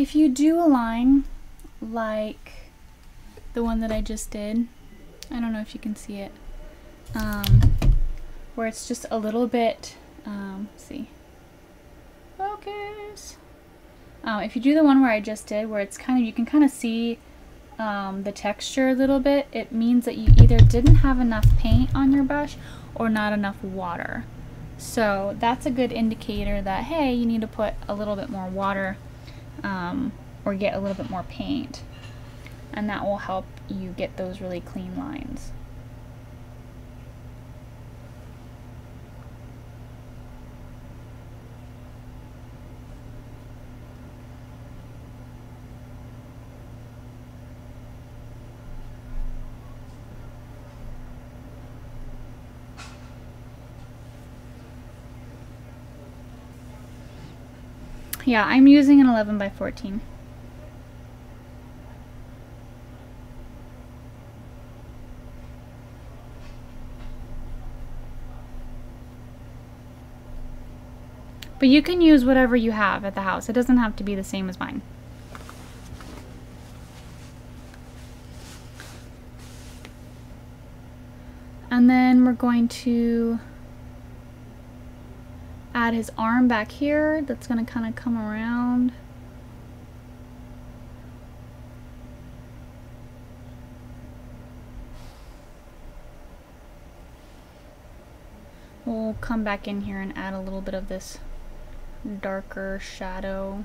If you do a line like the one that I just did, I don't know if you can see it, um, where it's just a little bit, um, let's see, focus. Um, if you do the one where I just did, where it's kind of, you can kind of see um, the texture a little bit, it means that you either didn't have enough paint on your brush or not enough water. So that's a good indicator that, hey, you need to put a little bit more water Um, or get a little bit more paint, and that will help you get those really clean lines. Yeah, I'm using an eleven by fourteen. But you can use whatever you have at the house. It doesn't have to be the same as mine. And then we're going to add his arm back here. That's going to kind of come around. We'll come back in here and add a little bit of this darker shadow.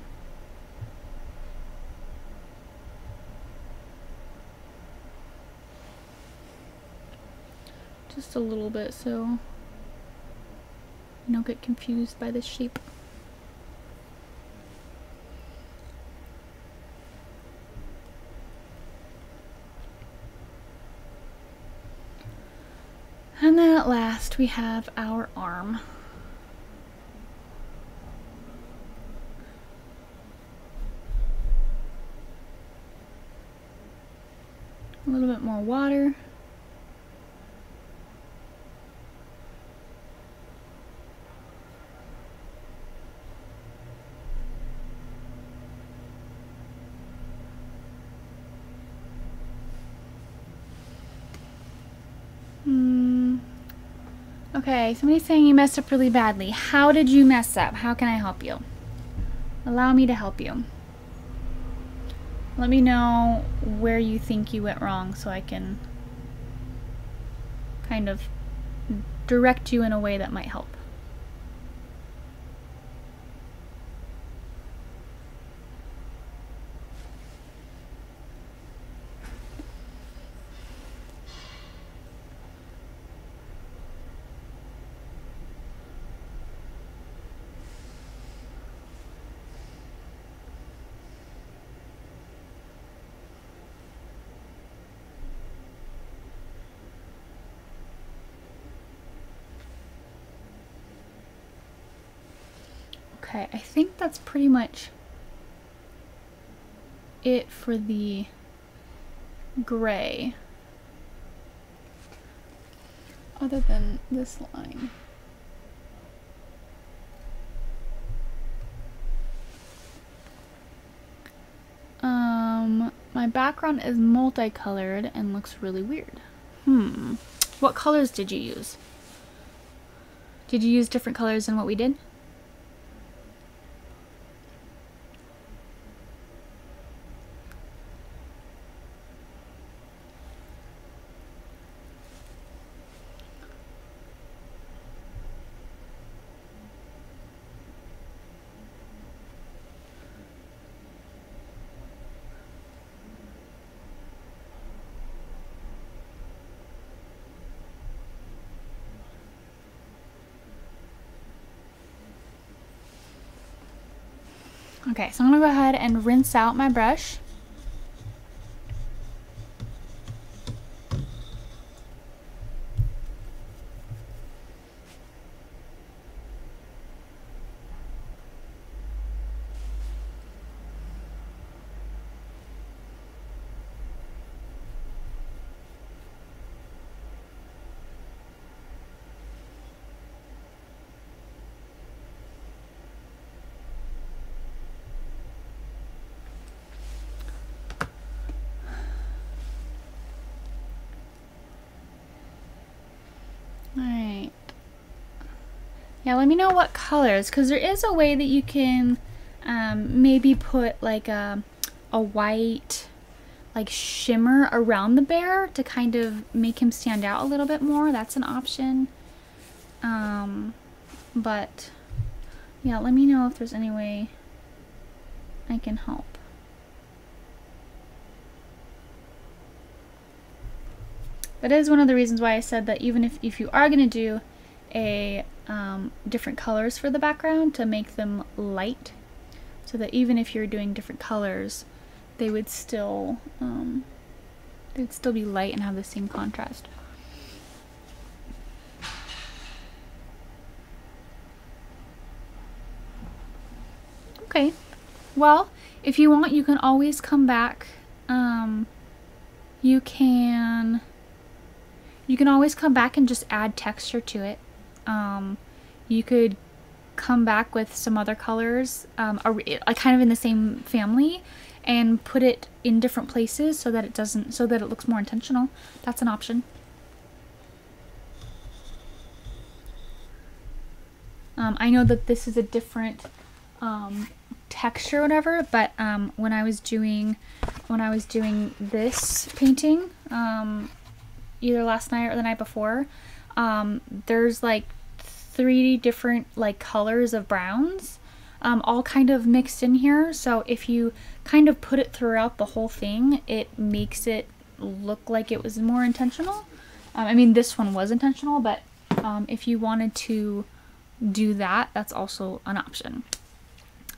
Just a little bit so you don't get confused by the shape. And then at last we have our arm. A little bit more water. Okay, somebody's saying you messed up really badly. How did you mess up? How can I help you? Allow me to help you. Let me know where you think you went wrong so I can kind of direct you in a way that might help. Okay, I think that's pretty much it for the gray, other than this line. Um, my background is multicolored and looks really weird. Hmm, what colors did you use? Did you use different colors than what we did? Okay, so I'm gonna go ahead and rinse out my brush. Yeah, let me know what colors, because there is a way that you can um, maybe put like a, a white like shimmer around the bear to kind of make him stand out a little bit more. That's an option. Um, but yeah, let me know if there's any way I can help. That is one of the reasons why I said that even if, if you are going to do a Um, different colors for the background to make them light, so that even if you're doing different colors, they would still um, they'd still be light and have the same contrast. Okay, well, if you want, you can always come back. Um, you can you can always come back and just add texture to it. Um, you could come back with some other colors, um, are, are kind of in the same family, and put it in different places so that it doesn't, so that it looks more intentional. That's an option. Um, I know that this is a different um, texture or whatever, but um, when I was doing when I was doing this painting, um, either last night or the night before, um, there's like three different like colors of browns, um, all kind of mixed in here. So if you kind of put it throughout the whole thing, it makes it look like it was more intentional. Um, I mean, this one was intentional, but um, if you wanted to do that, that's also an option.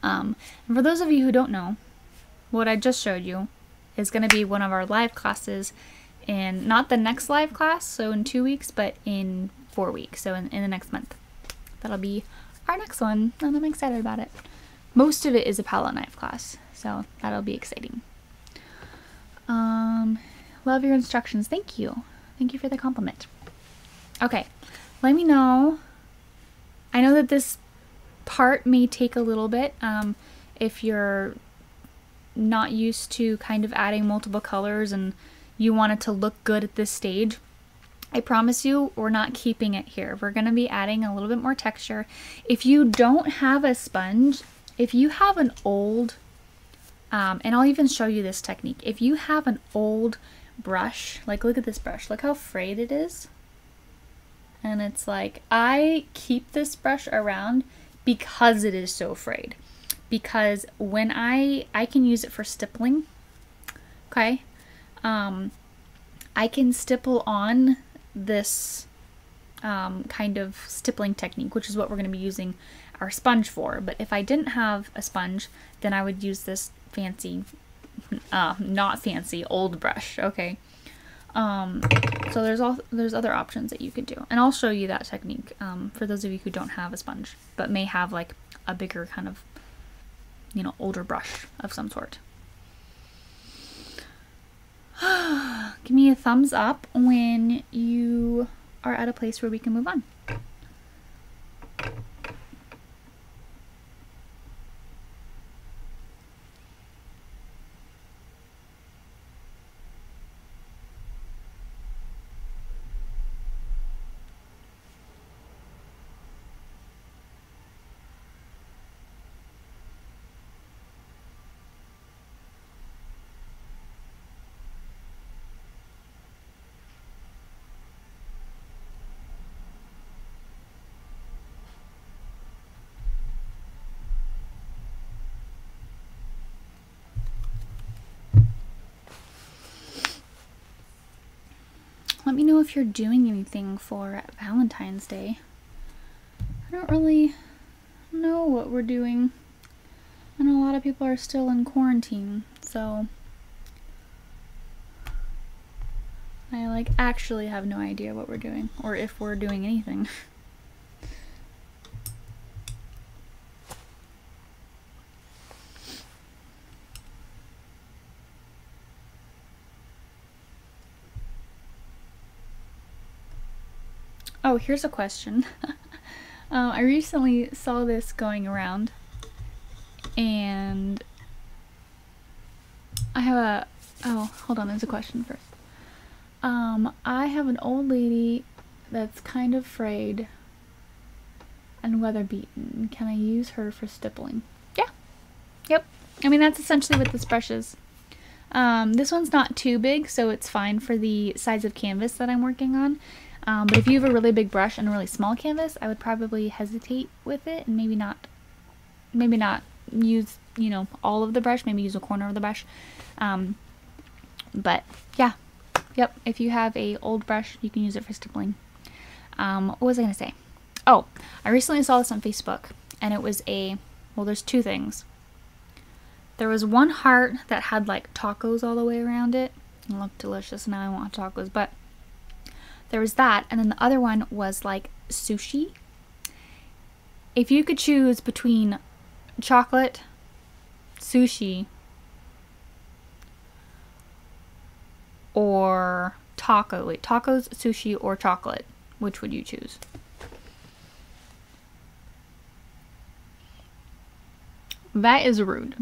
Um, and for those of you who don't know, what I just showed you is going to be one of our live classes, in not the next live class, so in two weeks, but in four weeks, so in, in the next month. That'll be our next one, and I'm excited about it. Most of it is a palette knife class, so that'll be exciting. Um, love your instructions. Thank you. Thank you for the compliment. Okay, let me know. I know that this part may take a little bit um, if you're not used to kind of adding multiple colors and you want it to look good at this stage. I promise you, we're not keeping it here. We're going to be adding a little bit more texture. If you don't have a sponge, if you have an old, um, and I'll even show you this technique. If you have an old brush, like look at this brush, look how frayed it is. And it's like, I keep this brush around because it is so frayed. Because when I, I can use it for stippling, okay? Um, I can stipple on this um, kind of stippling technique, which is what we're going to be using our sponge for. But if I didn't have a sponge, then I would use this fancy, uh, not fancy, old brush, okay? Um, so there's all, there's other options that you could do. And I'll show you that technique, um, for those of you who don't have a sponge, but may have like a bigger kind of, you know, older brush of some sort. Give me a thumbs up when you are at a place where we can move on. Let me know if you're doing anything for Valentine's Day. I don't really know what we're doing. I know a lot of people are still in quarantine, so I like actually have no idea what we're doing or if we're doing anything. Oh, here's a question. uh, I recently saw this going around, and I have a, oh, hold on, there's a question first. Um, I have an old lady that's kind of frayed and weather beaten. Can I use her for stippling? Yeah. Yep. I mean, that's essentially what this brush is. Um, this one's not too big, so it's fine for the size of canvas that I'm working on. Um, but if you have a really big brush and a really small canvas, I would probably hesitate with it and maybe not, maybe not use, you know, all of the brush, maybe use a corner of the brush. Um, but yeah, yep. If you have a old brush, you can use it for stippling. Um, what was I going to say? Oh, I recently saw this on Facebook, and it was a, well, there's two things. There was one heart that had like tacos all the way around it. It looked delicious. Now I want tacos, but there was that, and then the other one was like sushi. If you could choose between chocolate, sushi, or taco, wait, tacos, sushi, or chocolate, which would you choose? That is rude.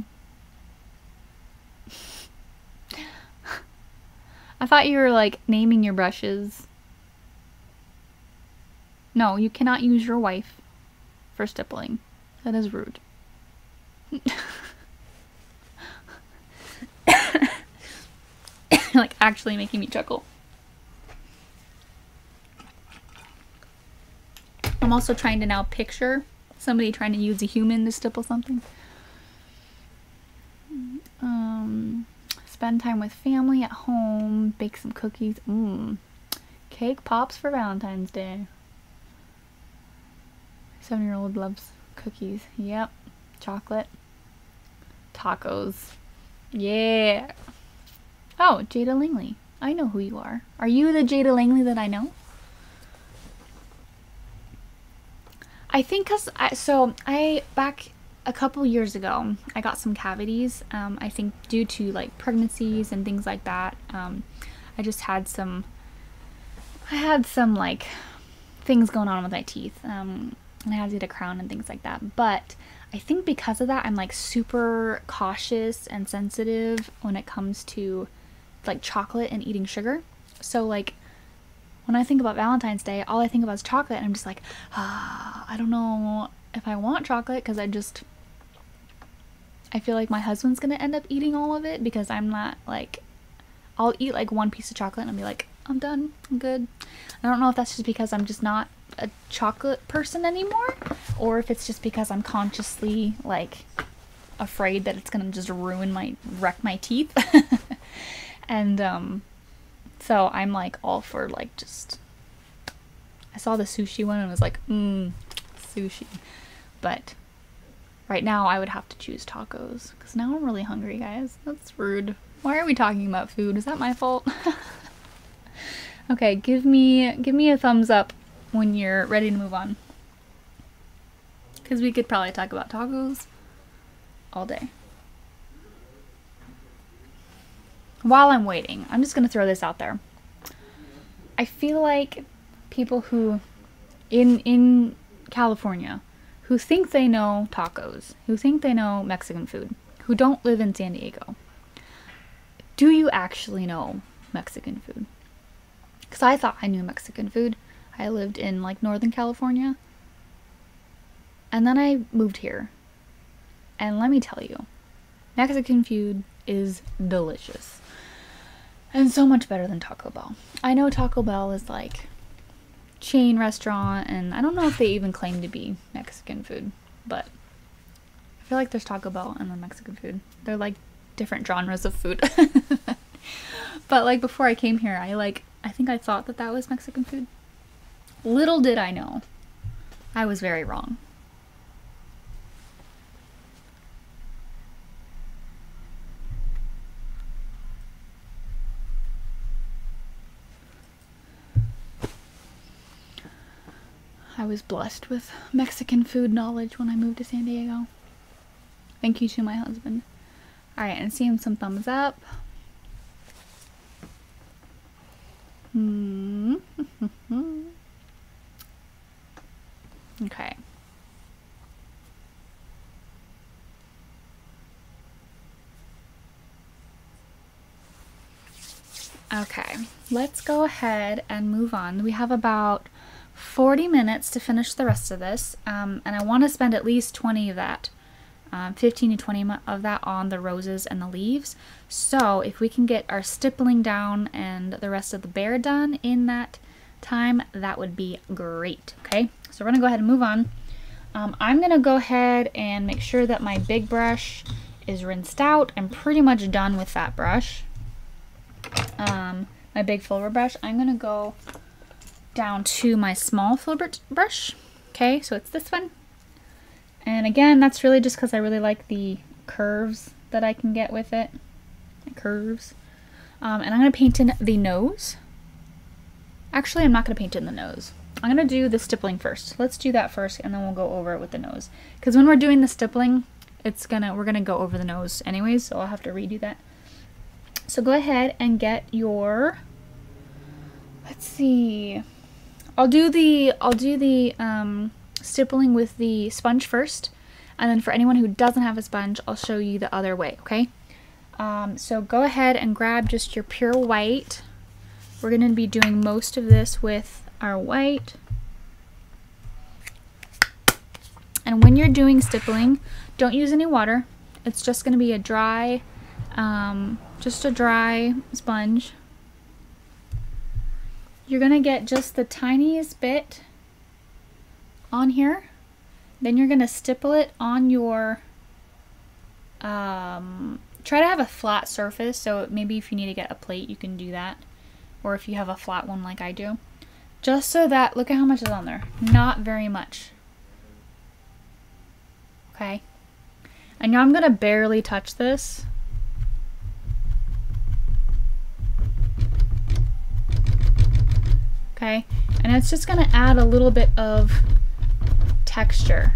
I thought you were like naming your brushes. No, you cannot use your wife for stippling. That is rude. Like actually making me chuckle. I'm also trying to now picture somebody trying to use a human to stipple something. Um, spend time with family at home, bake some cookies. Mmm. Cake pops for Valentine's Day. Seven-year-old loves cookies. Yep. Chocolate. Tacos. Yeah. Oh, Jada Langley. I know who you are. Are you the Jada Langley that I know? I think because I, so I, back a couple years ago, I got some cavities. Um, I think due to like pregnancies and things like that. Um, I just had some, I had some like things going on with my teeth. Um, and I had to get a crown and things like that. But I think because of that, I'm like super cautious and sensitive when it comes to like chocolate and eating sugar. So like, when I think about Valentine's Day, all I think about is chocolate, and I'm just like, ah, I don't know if I want chocolate, because I just, I feel like my husband's going to end up eating all of it, because I'm not, like, I'll eat, like, one piece of chocolate, and I'll be like, I'm done, I'm good. I don't know if that's just because I'm just not a chocolate person anymore, or if it's just because I'm consciously, like, afraid that it's going to just ruin my, wreck my teeth. And, um... so I'm like all for like just, I saw the sushi one and was like, mmm, sushi. But right now I would have to choose tacos because now I'm really hungry, guys. That's rude. Why are we talking about food? Is that my fault? Okay, give me, give me a thumbs up when you're ready to move on. Because we could probably talk about tacos all day. While I'm waiting, I'm just going to throw this out there. I feel like people who, in in California, who think they know tacos, who think they know Mexican food, who don't live in San Diego, do you actually know Mexican food? Because I thought I knew Mexican food. I lived in, like, Northern California. And then I moved here. And let me tell you, Mexican food is delicious. And so much better than Taco Bell. I know Taco Bell is like chain restaurant, and I don't know if they even claim to be Mexican food, but I feel like there's Taco Bell and then Mexican food. They're like different genres of food. But like before I came here, I like, I think I thought that that was Mexican food. Little did I know, I was very wrong. I was blessed with Mexican food knowledge when I moved to San Diego. Thank you to my husband. Alright, and see him some thumbs up. Mm hmm. Okay. Okay, let's go ahead and move on. We have about forty minutes to finish the rest of this, um, and I want to spend at least twenty of that, um, fifteen to twenty of that on the roses and the leaves. So if we can get our stippling down and the rest of the bear done in that time, that would be great. Okay, so we're gonna go ahead and move on. um, I'm gonna go ahead and make sure that my big brush is rinsed out. I'm pretty much done with that brush, um, my big filbert brush. I'm gonna go down to my small filbert brush. Okay, so it's this one. And again, that's really just because I really like the curves that I can get with it. The curves. Um, and I'm going to paint in the nose. Actually, I'm not going to paint in the nose. I'm going to do the stippling first. Let's do that first, and then we'll go over it with the nose. Because when we're doing the stippling, it's gonna we're going to go over the nose anyways, so I'll have to redo that. So go ahead and get your... Let's see... I'll do the I'll do the um, stippling with the sponge first, And then for anyone who doesn't have a sponge, I'll show you the other way, okay? Um, so go ahead and grab just your pure white. We're going to be doing most of this with our white. And when you're doing stippling, don't use any water. It's just going to be a dry, um, just a dry sponge. You're going to get just the tiniest bit on here. Then you're going to stipple it on your, um, try to have a flat surface. So maybe if you need to get a plate, you can do that. Or if you have a flat one like I do. Just so that, look at how much is on there. Not very much. Okay. And now I'm going to barely touch this. Okay. And it's just going to add a little bit of texture.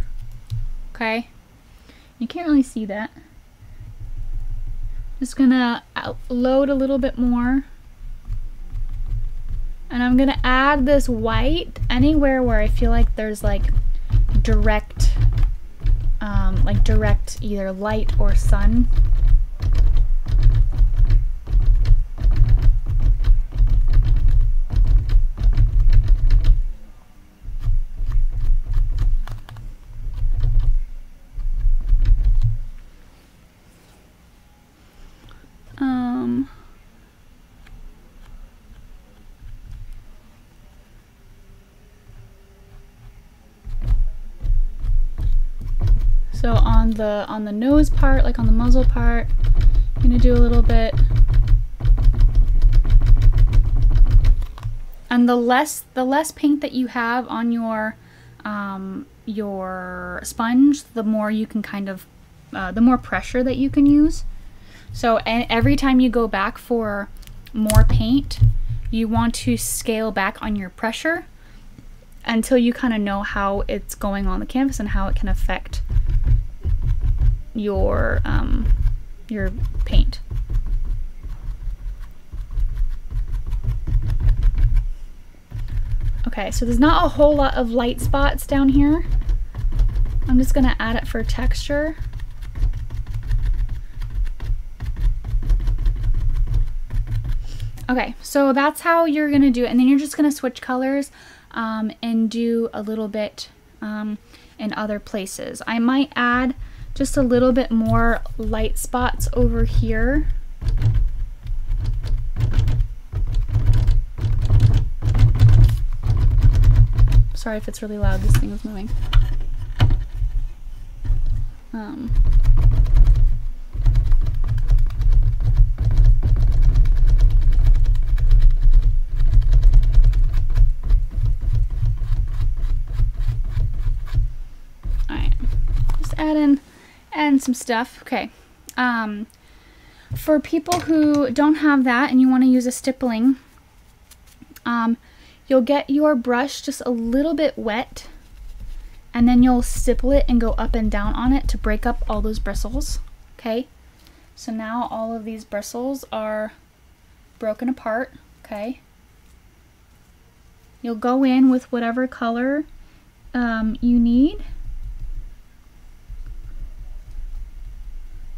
Okay. You can't really see that. Just going to load a little bit more. And I'm going to add this white anywhere where I feel like there's like direct Um, like direct either light or sun. Um, So on the on the nose part, like on the muzzle part, I'm gonna do a little bit. And the less the less paint that you have on your um, your sponge, the more you can kind of uh, the more pressure that you can use. So and every time you go back for more paint, you want to scale back on your pressure until you kind of know how it's going on the canvas and how it can affect your um your paint. Okay, so there's not a whole lot of light spots down here. I'm just gonna add it for texture. Okay, so that's how you're gonna do it, and then you're just gonna switch colors um, and do a little bit um, in other places. I might add just a little bit more light spots over here. Sorry if it's really loud, this thing is moving. Um. All right, just add in and some stuff. Okay, um, for people who don't have that and you want to use a stippling, um, you'll get your brush just a little bit wet and then you'll stipple it and go up and down on it to break up all those bristles. Okay, so now all of these bristles are broken apart. Okay, you'll go in with whatever color um, you need.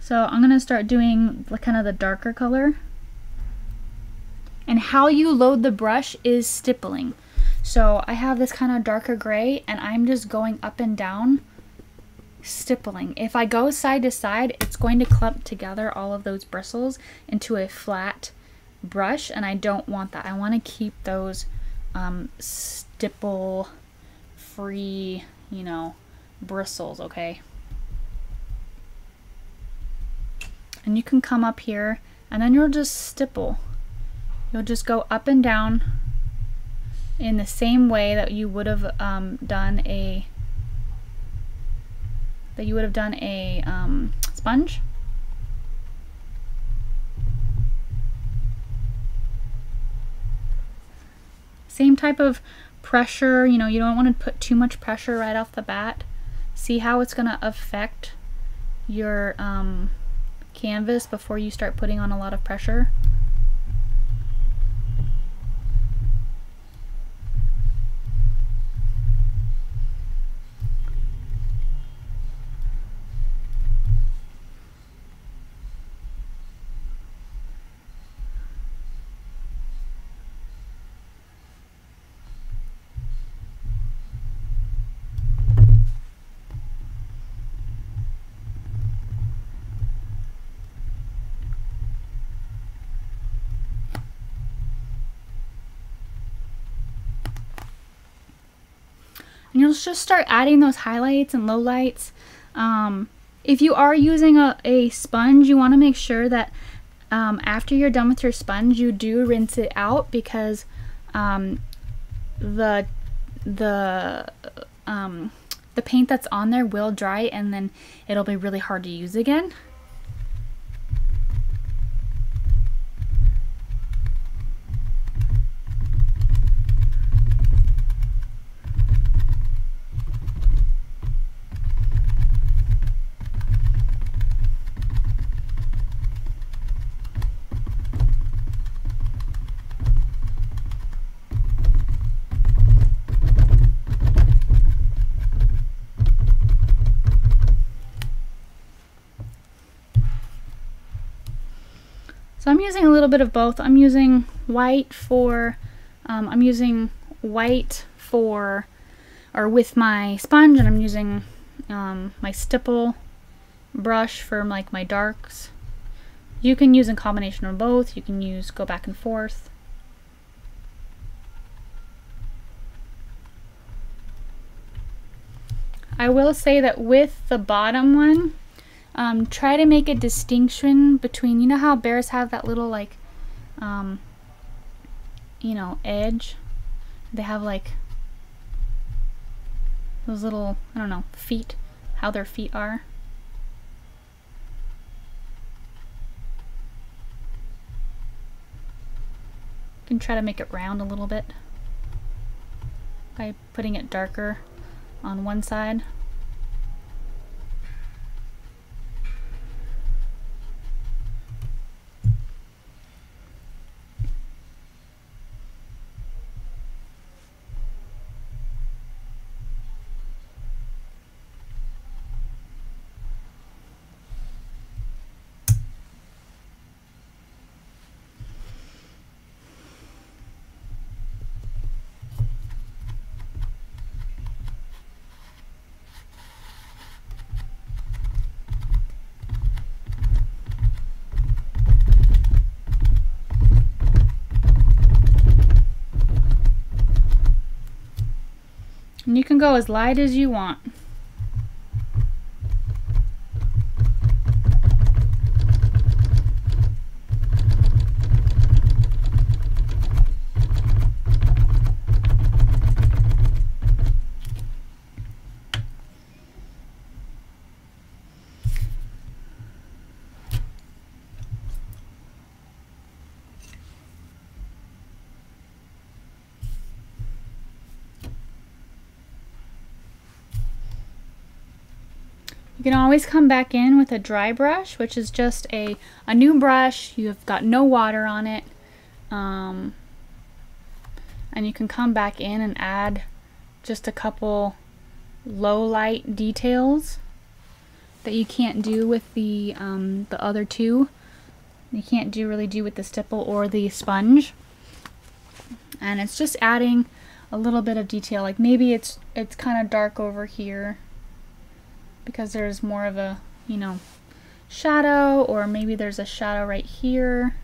So I'm gonna start doing the kind of the darker color. And how you load the brush is stippling. So I have this kind of darker gray and I'm just going up and down stippling. If I go side to side, it's going to clump together all of those bristles into a flat brush, and I don't want that. I want to keep those um, stipple free, you know, bristles, okay? And you can come up here and then you'll just stipple. You'll just go up and down in the same way that you would have um, done a that you would have done a um, sponge. Same type of pressure, you know, you don't want to put too much pressure right off the bat. See how it's going to affect your um, canvas before you start putting on a lot of pressure. and you'll just start adding those highlights and lowlights. Um, if you are using a, a sponge, you want to make sure that um, after you're done with your sponge, you do rinse it out, because um, the the um, the paint that's on there will dry, and then it'll be really hard to use again. So I'm using a little bit of both. I'm using white for, um, I'm using white for, or with my sponge, and I'm using um, my stipple brush for like my darks. You can use a combination of both. You can use, go back and forth. I will say that with the bottom one, Um, try to make a distinction between, you know how bears have that little like, um, you know, edge? They have like those little, I don't know, feet, how their feet are. You can try to make it round a little bit by putting it darker on one side. And you can go as light as you want. You can always come back in with a dry brush, which is just a, a new brush. You've got no water on it. Um, and you can come back in and add just a couple low light details that you can't do with the, um, the other two. You can't do really do with the stipple or the sponge. And it's just adding a little bit of detail. Like maybe it's, it's kind of dark over here, because there's more of a, you know, shadow, or maybe there's a shadow right here.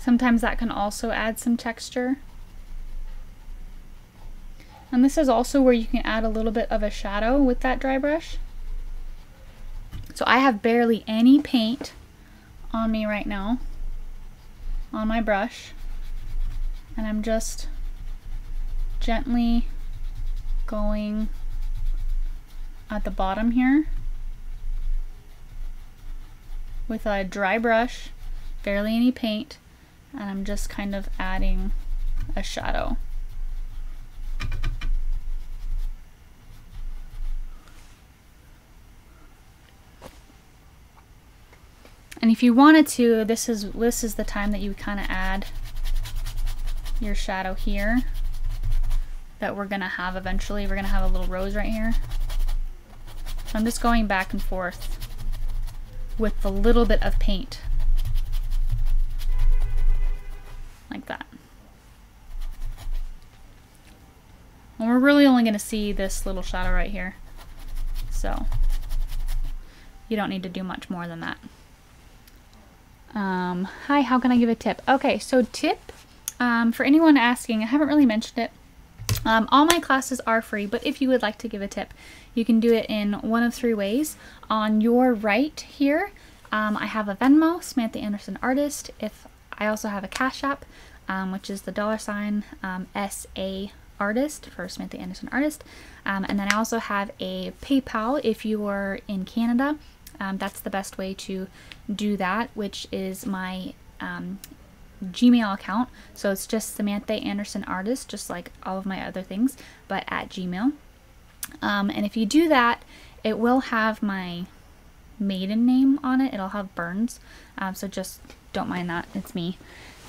Sometimes that can also add some texture. And this is also where you can add a little bit of a shadow with that dry brush. So I have barely any paint on me right now, on my brush. And I'm just gently going at the bottom here with a dry brush, barely any paint. And I'm just kind of adding a shadow. And if you wanted to, this is this is the time that you kind of add your shadow here. that we're gonna have eventually. We're gonna have a little rose right here. So I'm just going back and forth with a little bit of paint. Like that. And we're really only gonna see this little shadow right here. So you don't need to do much more than that. Um, hi, how can I give a tip? Okay, so tip, um, for anyone asking, I haven't really mentioned it. Um, all my classes are free, but if you would like to give a tip, you can do it in one of three ways. On your right here, um, I have a Venmo, Samantha Anderson Artist. If I also have a Cash App, um, which is the dollar sign um, S A Artist for Samantha Anderson Artist. Um, and then I also have a PayPal if you are in Canada. Um, that's the best way to do that, which is my um, Gmail account. So it's just Samantha Anderson Artist, just like all of my other things, but at Gmail. Um, and if you do that, it will have my maiden name on it. It'll have Burns. Um, so just don't mind that. It's me.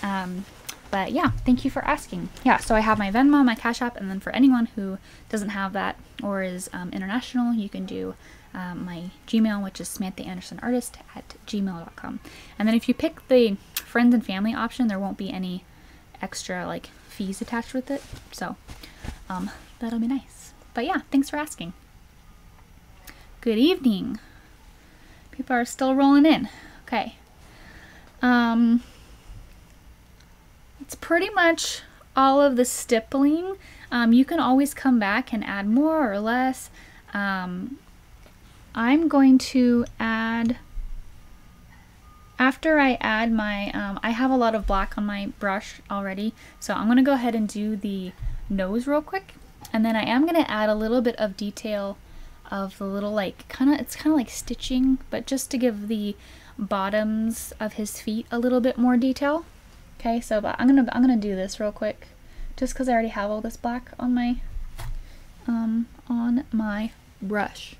Um, but yeah, thank you for asking. Yeah, so I have my Venmo, my Cash App, and then for anyone who doesn't have that or is um, international, you can do Um, my Gmail, which is Samantha Anderson Artist at gmail dot com. And then if you pick the friends and family option, there won't be any extra like fees attached with it. So um, that'll be nice. But yeah, thanks for asking. Good evening. People are still rolling in. Okay. Um, it's pretty much all of the stippling. Um, you can always come back and add more or less. Um, I'm going to add, after I add my, um, I have a lot of black on my brush already, so I'm going to go ahead and do the nose real quick, and then I am going to add a little bit of detail of the little, like, kind of, it's kind of like stitching, but just to give the bottoms of his feet a little bit more detail. Okay, so but I'm going to, I'm going to do this real quick, just because I already have all this black on my, um, on my brush.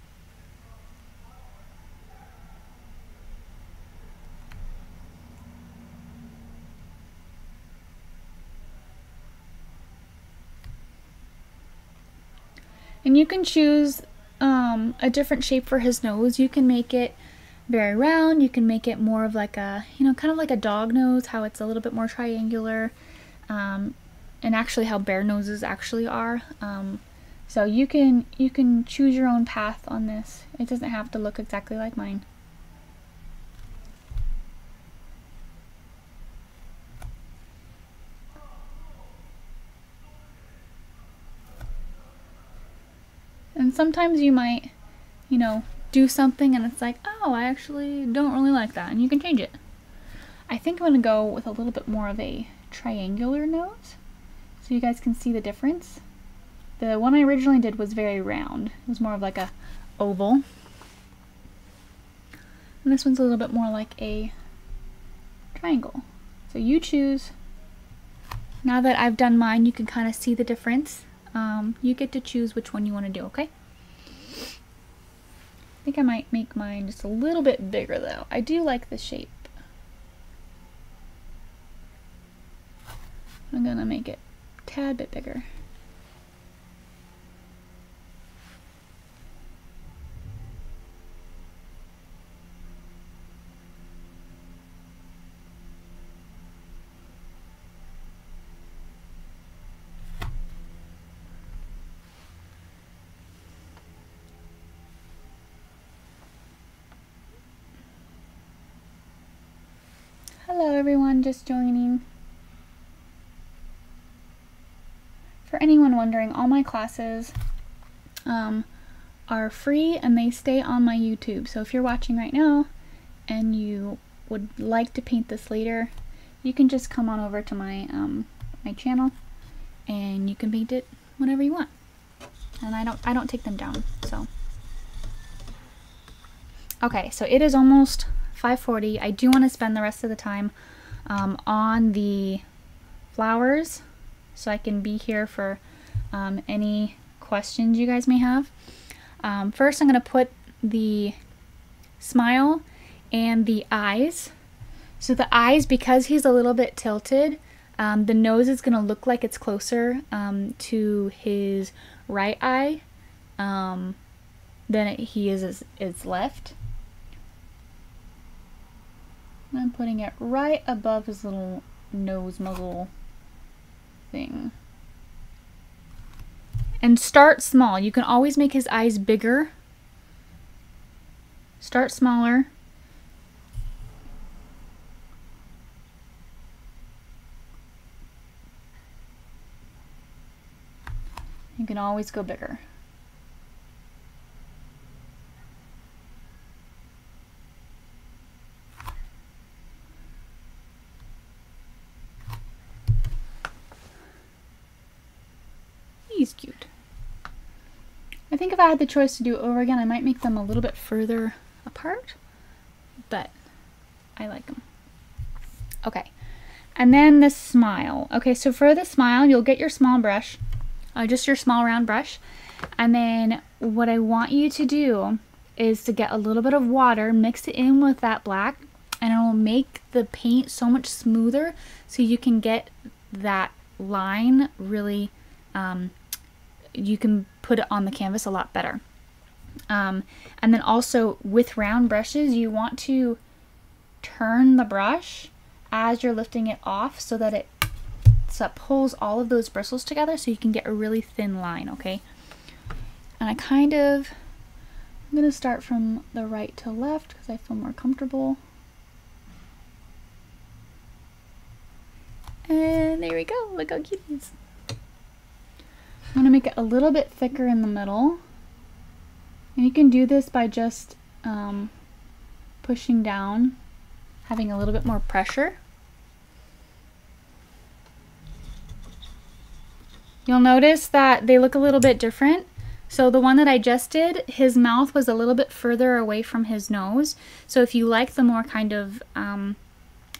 And you can choose um, a different shape for his nose. You can make it very round. You can make it more of like a, you know, kind of like a dog nose, how it's a little bit more triangular. Um, and actually how bear noses actually are. Um, so you can, you can choose your own path on this. It doesn't have to look exactly like mine. And sometimes you might, you know, do something and it's like, oh, I actually don't really like that. And you can change it. I think I'm going to go with a little bit more of a triangular nose. So you guys can see the difference. The one I originally did was very round. It was more of like a oval. And this one's a little bit more like a triangle. So you choose. Now that I've done mine, you can kind of see the difference. Um, you get to choose which one you want to do, okay? I think I might make mine just a little bit bigger, though. I do like the shape. I'm gonna make it a tad bit bigger. Hello everyone just joining. For anyone wondering, all my classes um, are free and they stay on my YouTube. So if you're watching right now and you would like to paint this later, you can just come on over to my, um, my channel and you can paint it whenever you want. And I don't, I don't take them down, so. Okay, so it is almost five forty. I do want to spend the rest of the time um, on the flowers so I can be here for um, any questions you guys may have. Um, first, I'm going to put the smile and the eyes. So the eyes, because he's a little bit tilted, Um, the nose is going to look like it's closer um, to his right eye um, than it, he is his, his left. I'm putting it right above his little nose muzzle thing. And start small. You can always make his eyes bigger. Start smaller. You can always go bigger. He's cute. I think if I had the choice to do it over again, I might make them a little bit further apart, but I like them. Okay, and then the smile. Okay, so for the smile, you'll get your small brush, uh, just your small round brush, and then what I want you to do is to get a little bit of water, mix it in with that black, and it will make the paint so much smoother, so you can get that line really, um, you can put it on the canvas a lot better. Um, and then also with round brushes, you want to turn the brush as you're lifting it off so that it so it pulls all of those bristles together so you can get a really thin line, okay? And I kind of, I'm going to start from the right to left because I feel more comfortable. And there we go. Look how cute it is. I'm going to make it a little bit thicker in the middle. And you can do this by just um, pushing down, having a little bit more pressure. You'll notice that they look a little bit different. So the one that I just did, his mouth was a little bit further away from his nose. So if you like the more kind of, um,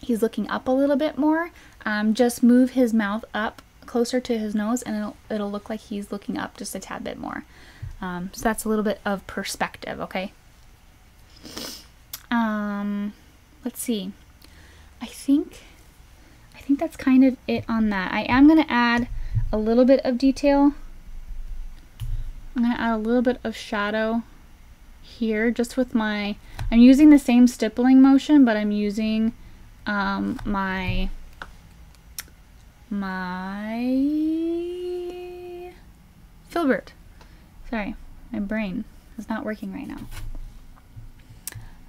he's looking up a little bit more, um, just move his mouth up closer to his nose and it'll, it'll look like he's looking up just a tad bit more. Um, so that's a little bit of perspective, okay? Um, let's see. I think, I think that's kind of it on that. I am going to add a little bit of detail. I'm going to add a little bit of shadow here just with my, I'm using the same stippling motion, but I'm using um, my, my filbert. Sorry, my brain is not working right now.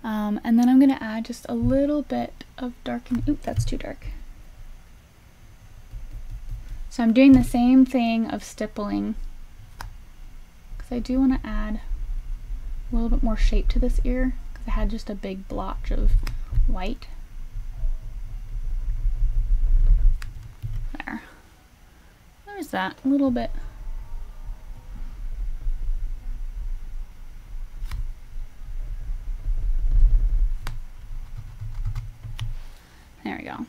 Um, and then I'm going to add just a little bit of darkening. Oop, that's too dark. So I'm doing the same thing of stippling because I do want to add a little bit more shape to this ear because I had just a big blotch of white. There. There's that, a little bit. There we go.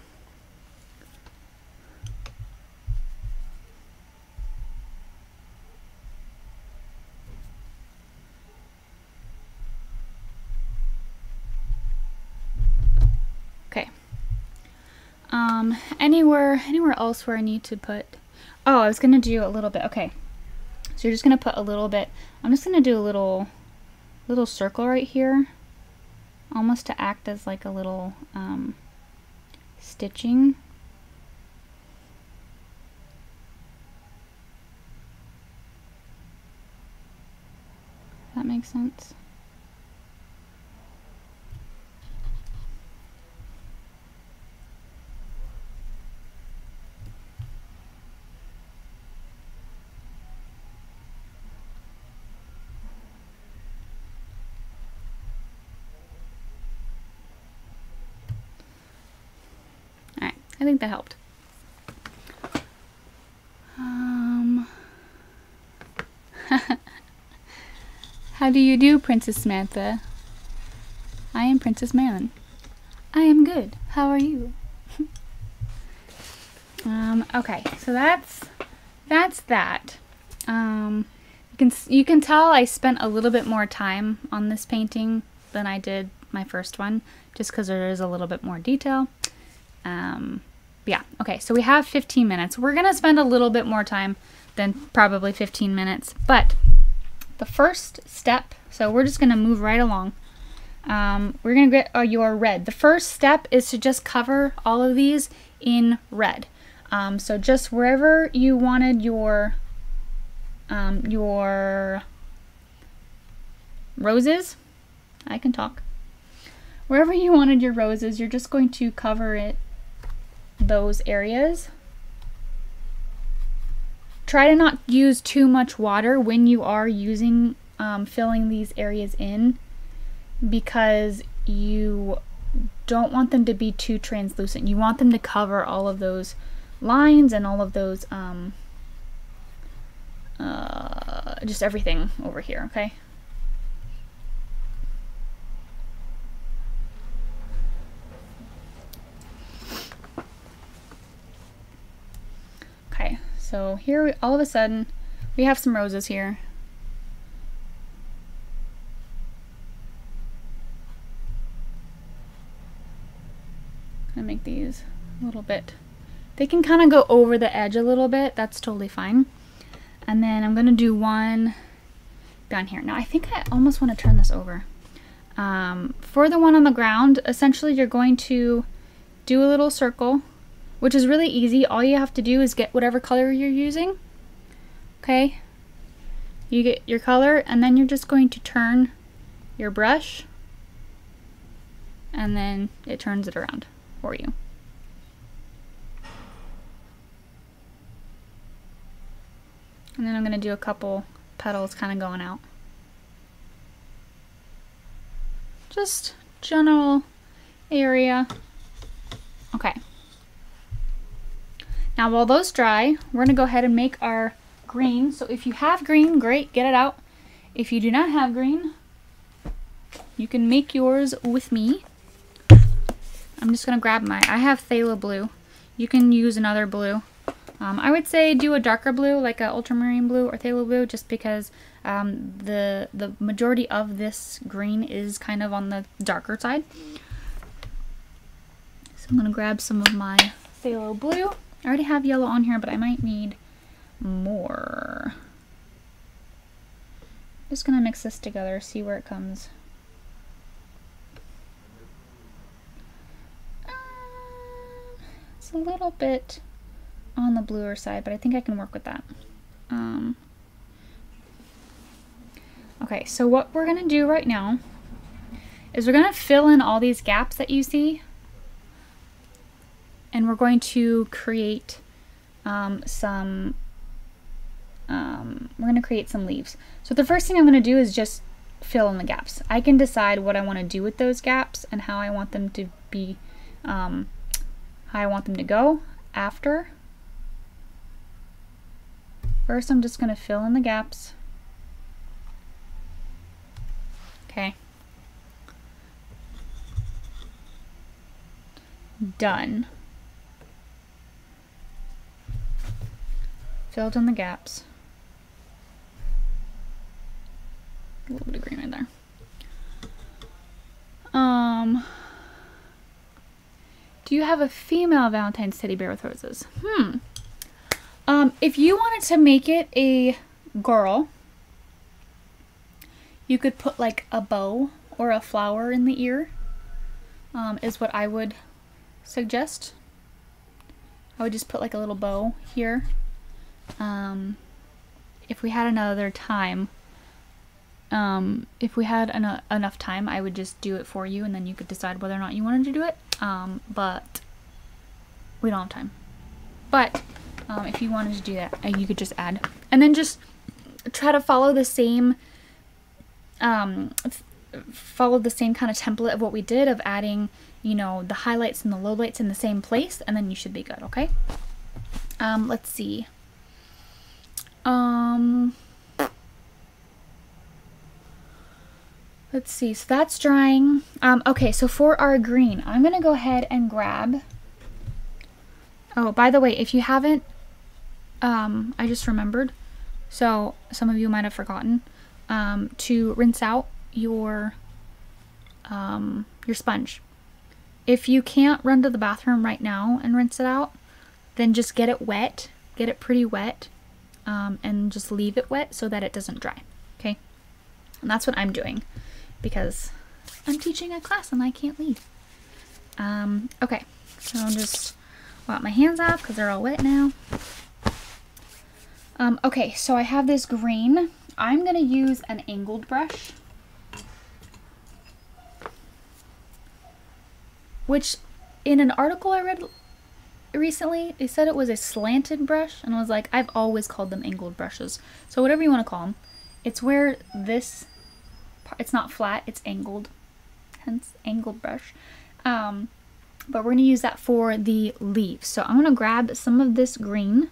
Okay. Um, anywhere, anywhere else where I need to put, oh, I was going to do a little bit. Okay. So you're just going to put a little bit, I'm just going to do a little, little circle right here, almost to act as like a little, um, stitching. That makes sense. I think that helped. Um, how do you do, Princess Samantha? I am Princess Marilyn. I am good. How are you? um, okay, so that's that's that. Um, you can you can tell I spent a little bit more time on this painting than I did my first one, just because there is a little bit more detail. Um, But yeah, okay, so we have fifteen minutes. We're gonna spend a little bit more time than probably fifteen minutes, but the first step, so we're just gonna move right along. Um, we're gonna get uh, your red. The first step is to just cover all of these in red. Um, so just wherever you wanted your um, your roses, I can talk. Wherever you wanted your roses, you're just going to cover it, those areas. Try to not use too much water when you are using um, filling these areas in, because you don't want them to be too translucent. You want them to cover all of those lines and all of those um, uh, just everything over here, okay? Okay, so here we, all of a sudden we have some roses here. Gonna make these a little bit. They can kind of go over the edge a little bit. That's totally fine. And then I'm gonna do one down here. Now I think I almost want to turn this over. Um, for the one on the ground, essentially you're going to do a little circle, which is really easy. All you have to do is get whatever color you're using. Okay. You get your color, and then you're just going to turn your brush, and then it turns it around for you. And then I'm going to do a couple petals kind of going out. Just general area. Okay. Now while those dry, we're going to go ahead and make our green. So if you have green, great, get it out. If you do not have green, you can make yours with me. I'm just gonna grab my, I have phthalo blue. You can use another blue. Um, I would say do a darker blue, like a ultramarine blue or phthalo blue, just because um, the, the majority of this green is kind of on the darker side. So I'm gonna grab some of my phthalo blue. I already have yellow on here, but I might need more. I'm just gonna mix this together, see where it comes. A little bit on the bluer side, but I think I can work with that. Um, okay, so what we're gonna do right now is we're gonna fill in all these gaps that you see, and we're going to create um, some um, we're gonna create some leaves. So the first thing I'm gonna do is just fill in the gaps. I can decide what I want to do with those gaps and how I want them to be um, I want them to go after. First, I'm just going to fill in the gaps. Okay. Done. Filled in the gaps. A little bit of green right there. Um... Do you have a female Valentine's teddy bear with roses? Hmm. Um, if you wanted to make it a girl, you could put like a bow or a flower in the ear, um, is what I would suggest. I would just put like a little bow here. Um, if we had another time, um, if we had en enough time, I would just do it for you, and then you could decide whether or not you wanted to do it. Um, but we don't have time. But um, if you wanted to do that, you could just add, and then just try to follow the same, um, follow the same kind of template of what we did, of adding, you know, the highlights and the lowlights in the same place, and then you should be good. Okay. Um, let's see. Um, Let's see, so that's drying. Um, okay, so for our green, I'm gonna go ahead and grab, oh, by the way, if you haven't, um, I just remembered, so some of you might have forgotten, um, to rinse out your, um, your sponge. If you can't run to the bathroom right now and rinse it out, then just get it wet, get it pretty wet, um, and just leave it wet so that it doesn't dry, okay? And that's what I'm doing because I'm teaching a class and I can't leave. Um, okay, so I'll just wipe my hands off because they're all wet now. Um, okay, so I have this green. I'm gonna use an angled brush, which in an article I read recently, they said it was a slanted brush, and I was like, I've always called them angled brushes. So whatever you want to call them, it's where this, it's not flat, it's angled, hence angled brush. Um, but we're gonna use that for the leaves. So I'm gonna grab some of this green.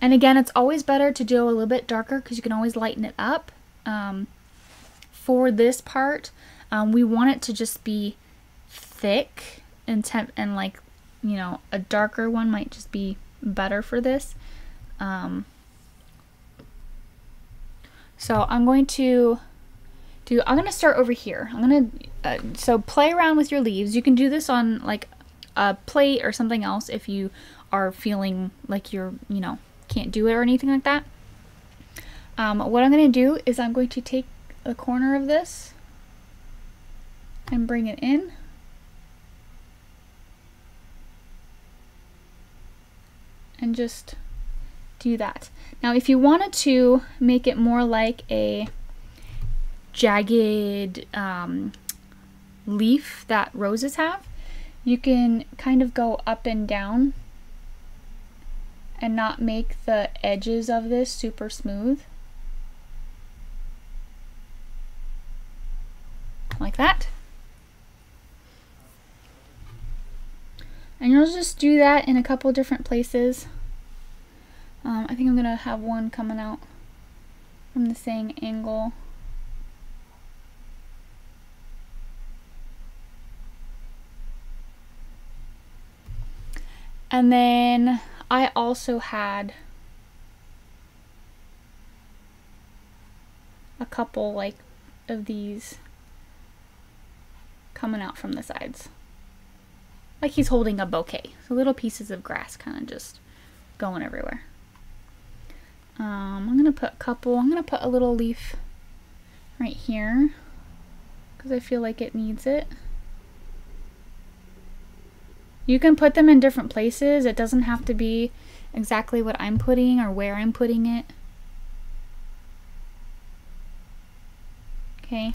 And again, it's always better to do a little bit darker because you can always lighten it up. Um, for this part, um, we want it to just be thick and temp and like, you know, a darker one might just be better for this. Um, so I'm going to do, I'm going to start over here. I'm going to, uh, so play around with your leaves. You can do this on like a plate or something else if you are feeling like you're, you know, can't do it or anything like that. Um, what I'm going to do is I'm going to take a corner of this and bring it in. And just do that. Now, if you wanted to make it more like a jagged um, leaf that roses have, you can kind of go up and down and not make the edges of this super smooth. Like that. And you'll just do that in a couple different places. Um, I think I'm gonna have one coming out from the same angle. And then I also had a couple like of these coming out from the sides. Like he's holding a bouquet. So little pieces of grass kind of just going everywhere. Um, I'm gonna put a couple, I'm gonna put a little leaf right here because I feel like it needs it. You can put them in different places. It doesn't have to be exactly what I'm putting or where I'm putting it. Okay.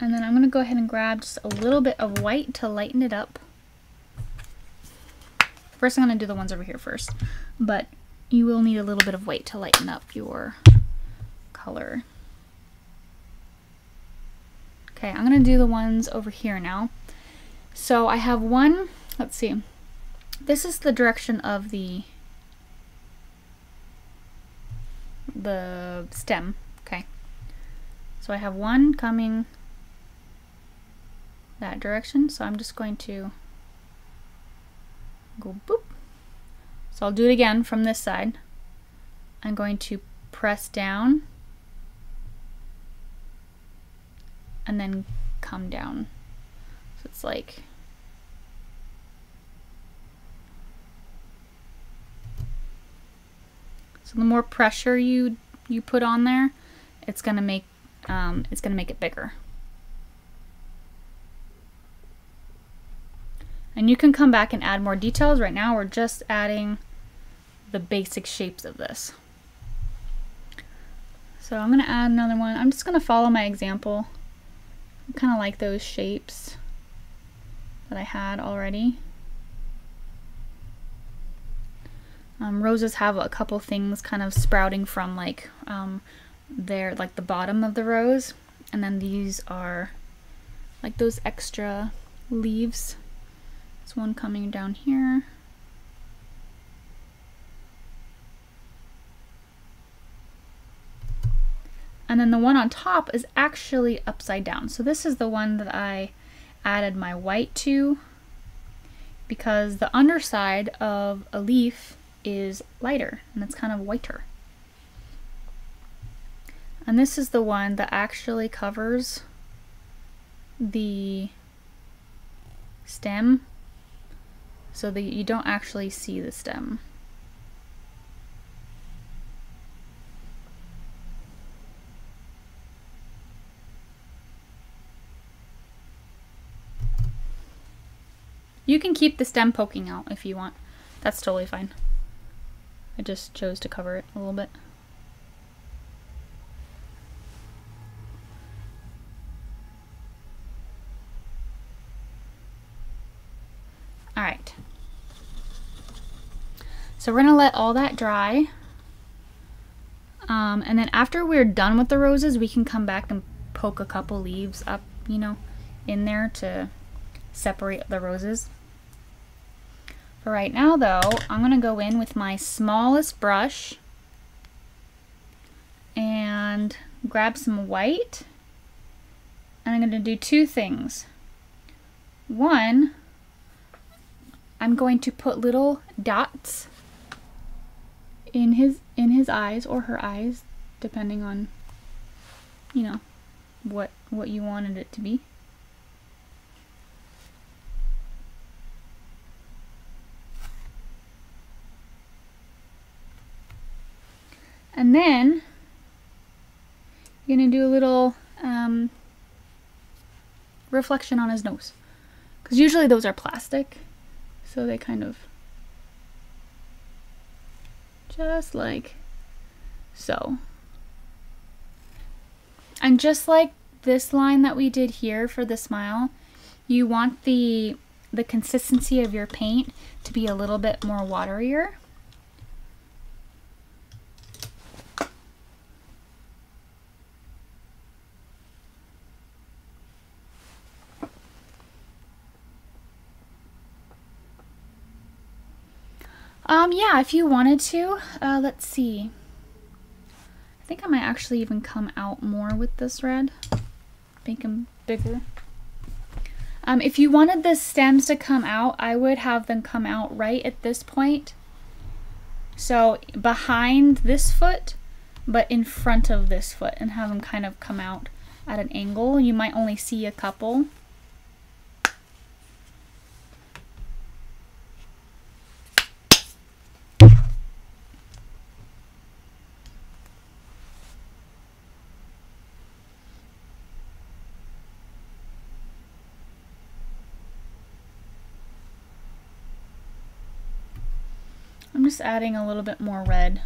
And then I'm gonna go ahead and grab just a little bit of white to lighten it up. First, I'm gonna do the ones over here first, but you will need a little bit of white to lighten up your color. Okay, I'm gonna do the ones over here now. So I have one, let's see. This is the direction of the, the stem, okay. So I have one coming that direction. So I'm just going to go boop. So I'll do it again from this side. I'm going to press down and then come down. So it's like, so the more pressure you you put on there, it's gonna make um, it's gonna make it bigger. And you can come back and add more details. Right now, we're just adding the basic shapes of this. So I'm gonna add another one. I'm just gonna follow my example. Kind of like those shapes that I had already. Um, roses have a couple things kind of sprouting from like um, their like the bottom of the rose, and then these are like those extra leaves. There's one coming down here. And then the one on top is actually upside down. So this is the one that I added my white to because the underside of a leaf is lighter and it's kind of whiter. And this is the one that actually covers the stem so that you don't actually see the stem. You can keep the stem poking out if you want. That's totally fine. I just chose to cover it a little bit. All right. So we're gonna let all that dry. Um, and then after we're done with the roses, we can come back and poke a couple leaves up, you know, in there to separate the roses. For right now though, I'm gonna go in with my smallest brush and grab some white, and I'm gonna do two things. One, I'm going to put little dots in his in his eyes or her eyes, depending on, you know, what what you wanted it to be. And then you're gonna do a little um, reflection on his nose, because usually those are plastic, so they kind of just like so. And just like this line that we did here for the smile, you want the the consistency of your paint to be a little bit more waterier. Um, yeah, if you wanted to, uh, let's see. I think I might actually even come out more with this red, make them bigger. Um, if you wanted the stems to come out, I would have them come out right at this point. So behind this foot, but in front of this foot, and have them kind of come out at an angle. You might only see a couple. I'm just adding a little bit more red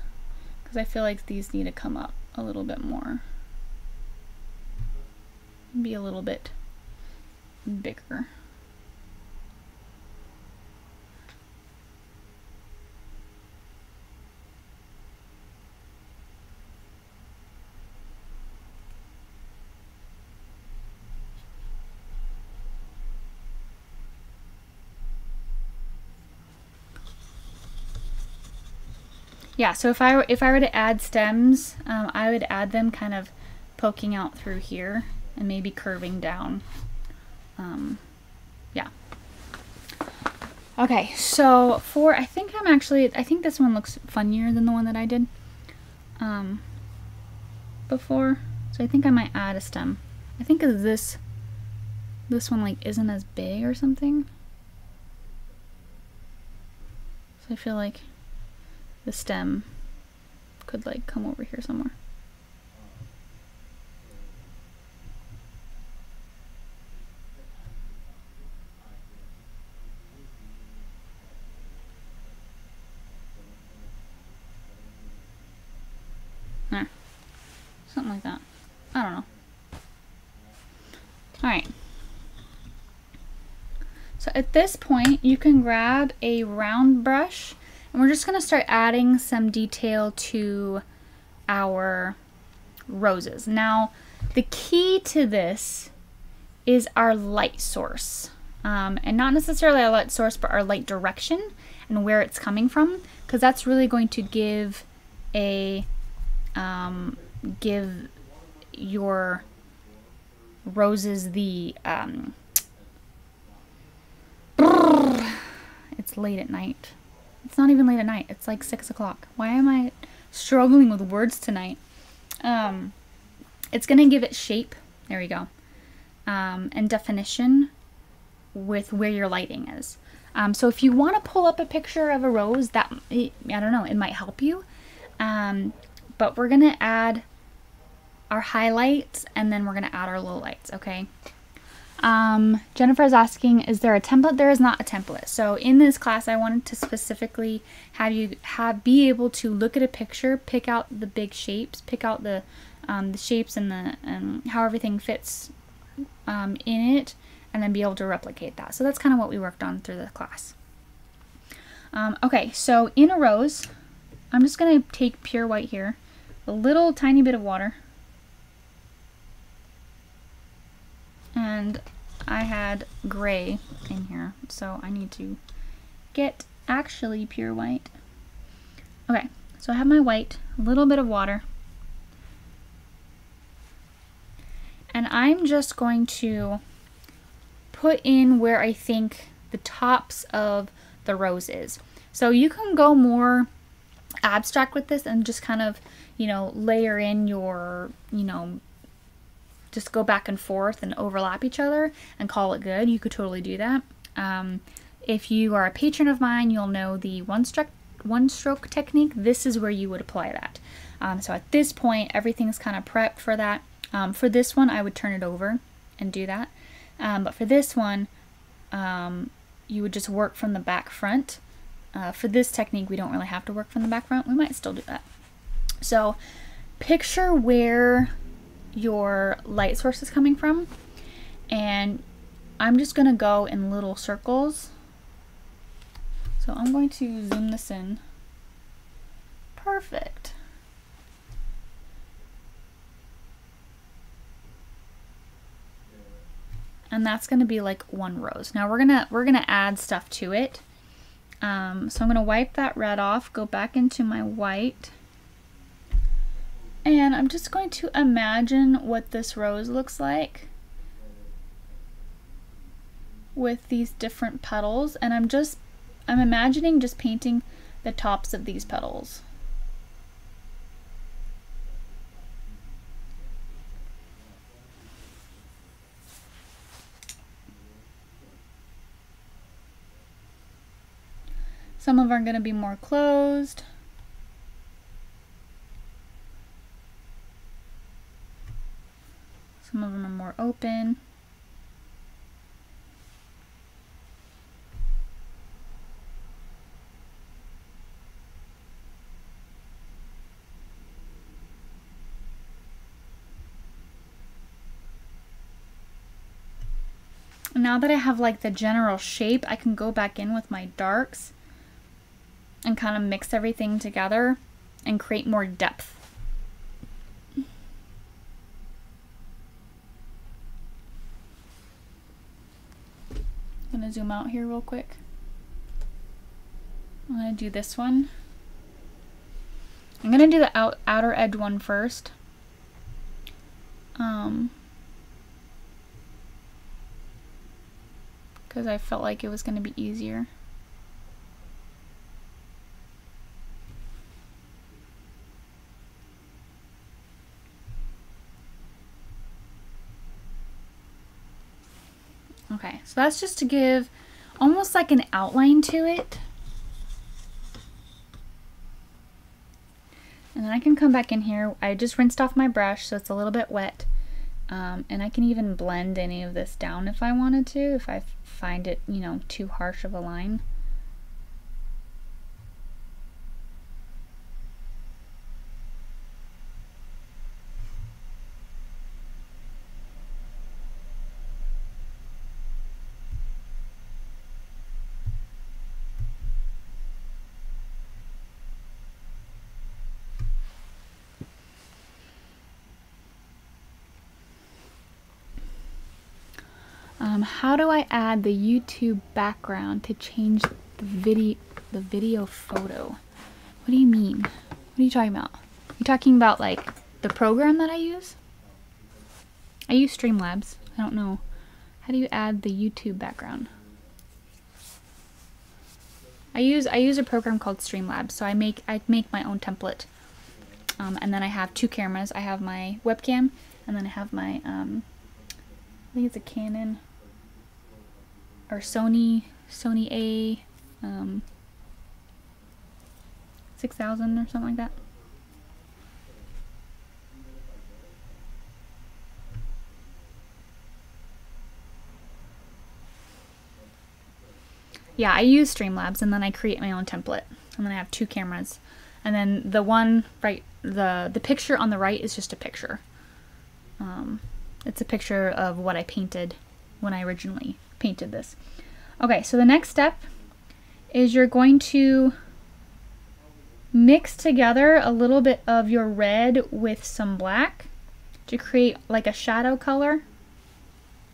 because I feel like these need to come up a little bit more. Be a little bit bigger. Yeah, so if I, if I were to add stems, um, I would add them kind of poking out through here and maybe curving down. Um, yeah. Okay, so for, I think I'm actually, I think this one looks funnier than the one that I did um, before. So I think I might add a stem. I think this, this one like isn't as big or something. So I feel like the stem could like come over here somewhere. There. Something like that. I don't know. All right. So at this point, you can grab a round brush. And we're just gonna start adding some detail to our roses. Now, the key to this is our light source. Um, and not necessarily our light source, but our light direction and where it's coming from, because that's really going to give a, um, give your roses the, um, it's late at night. It's not even late at night. It's like six o'clock. Why am I struggling with words tonight? Um, It's going to give it shape, there we go, um, and definition with where your lighting is. Um, so if you want to pull up a picture of a rose, that, I don't know, it might help you. Um, but we're going to add our highlights and then we're going to add our lowlights, okay? Um, Jennifer is asking, is there a template? There is not a template. So in this class, I wanted to specifically have you have be able to look at a picture, pick out the big shapes, pick out the, um, the shapes and the um, how everything fits um, in it, and then be able to replicate that. So that's kind of what we worked on through the class. Um, okay, so in a rose, I'm just going to take pure white here, a little tiny bit of water. And I had gray in here, so I need to get actually pure white. Okay, so I have my white, a little bit of water, and I'm just going to put in where I think the tops of the rose is. So you can go more abstract with this and just kind of, you know, layer in your, you know, just go back and forth and overlap each other and call it good. You could totally do that. Um, if you are a patron of mine, you'll know the one stroke, one stroke technique. This is where you would apply that. Um, so at this point, everything's kind of prepped for that. Um, for this one, I would turn it over and do that. Um, but for this one, um, you would just work from the back front. Uh, for this technique, we don't really have to work from the back front. We might still do that. So picture where your light source is coming from, and I'm just gonna go in little circles. So I'm going to zoom this in. Perfect. And that's gonna be like one rose. Now we're gonna we're gonna add stuff to it. Um, so I'm gonna wipe that red off, go back into my white. And I'm just going to imagine what this rose looks like with these different petals. And I'm just, I'm imagining just painting the tops of these petals. Some of them are going to be more closed. Some of them are more open. Now that I have like the general shape, I can go back in with my darks and kind of mix everything together and create more depth. I'm gonna zoom out here real quick. I'm gonna do this one. I'm gonna do the out, outer edge one first. Um, because I felt like it was gonna be easier. Okay, so that's just to give almost like an outline to it. And then I can come back in here. I just rinsed off my brush, so it's a little bit wet. Um, and I can even blend any of this down if I wanted to, if I find it, you know, too harsh of a line. How do I add the YouTube background to change the video, the video photo? What do you mean? What are you talking about? You're talking about like the program that I use? I use Streamlabs. I don't know. How do you add the YouTube background? I use I use a program called Streamlabs. So I make I make my own template, um, and then I have two cameras. I have my webcam And then I have my, um, I think it's a Canon or Sony, Sony A um, six thousand or something like that. Yeah, I use Streamlabs and then I create my own template. And then I have two cameras. And then the one right, the, the picture on the right is just a picture. Um, it's a picture of what I painted when I originally painted this. Okay, so the next step is you're going to mix together a little bit of your red with some black to create like a shadow color.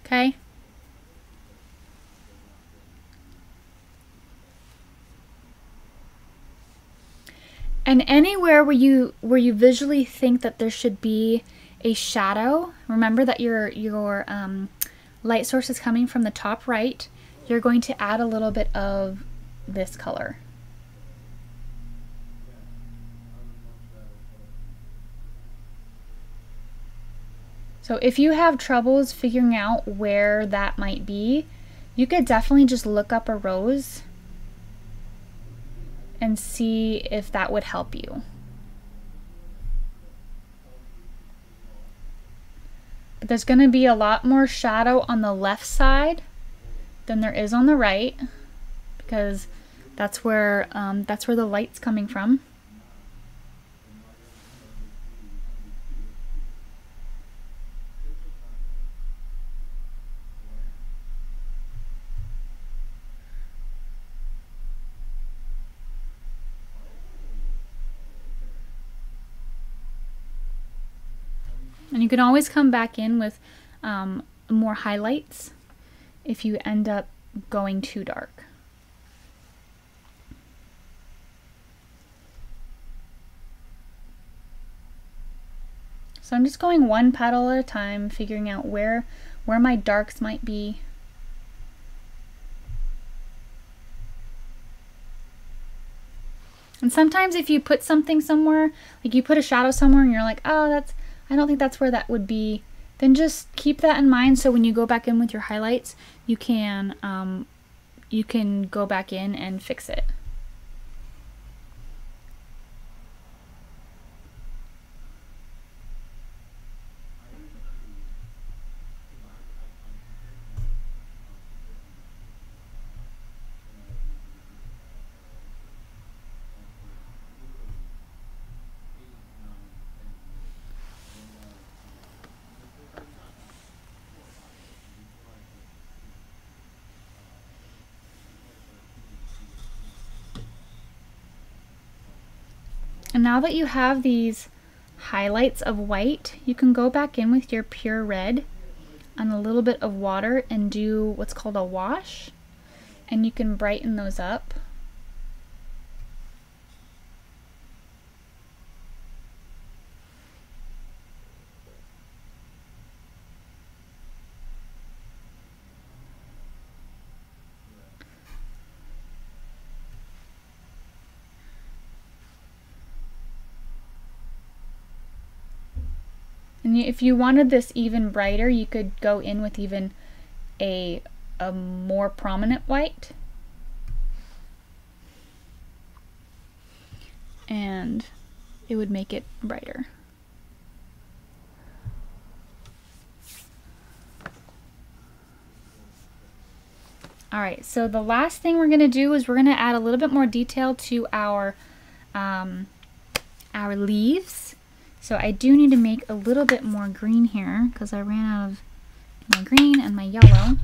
Okay. And anywhere where you where you visually think that there should be a shadow, remember that your your um, light source is coming from the top right. You're going to add a little bit of this color. So if you have troubles figuring out where that might be, you could definitely just look up a rose and see if that would help you. But there's going to be a lot more shadow on the left side than there is on the right, because that's where um, that's where the light's coming from. And you can always come back in with um, more highlights if you end up going too dark. So I'm just going one petal at a time, figuring out where, where my darks might be. And sometimes if you put something somewhere, like you put a shadow somewhere and you're like, oh, that's, I don't think that's where that would be, then just keep that in mind, so when you go back in with your highlights, you can um, you can go back in and fix it. And now that you have these highlights of white, you can go back in with your pure red and a little bit of water and do what's called a wash, and you can brighten those up. If you wanted this even brighter, you could go in with even a, a more prominent white. And it would make it brighter. Alright, so the last thing we're going to do is we're going to add a little bit more detail to our, um, our leaves. So I do need to make a little bit more green here because I ran out of my green and my yellow.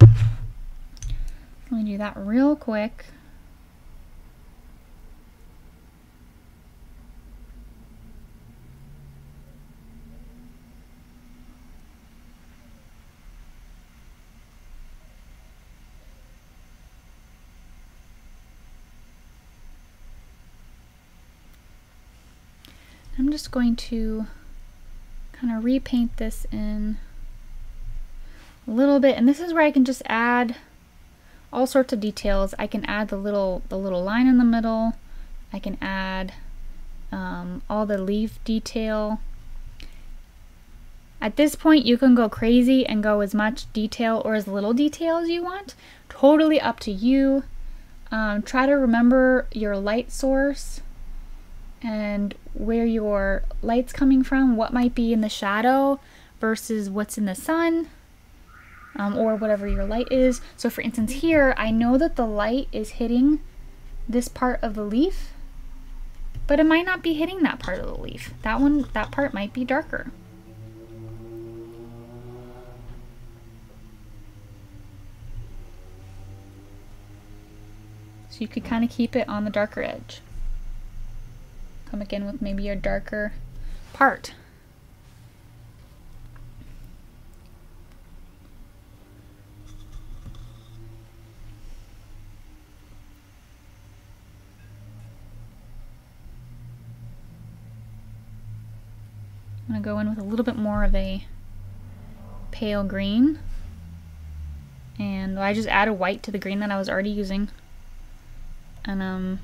Let me do that real quick. I'm just going to kind of repaint this in a little bit, and this is where I can just add all sorts of details. I can add the little the little line in the middle. I can add um, all the leaf detail. At this point, you can go crazy and go as much detail or as little detail as you want. Totally up to you. Um, try to remember your light source and where your light's coming from, what might be in the shadow versus what's in the sun, um, or whatever your light is. So for instance here, I know that the light is hitting this part of the leaf, but it might not be hitting that part of the leaf. That one, that part might be darker. So you could kind of keep it on the darker edge. Come again with maybe your darker part. I'm going to go in with a little bit more of a pale green. And I just add a white to the green that I was already using. And I'm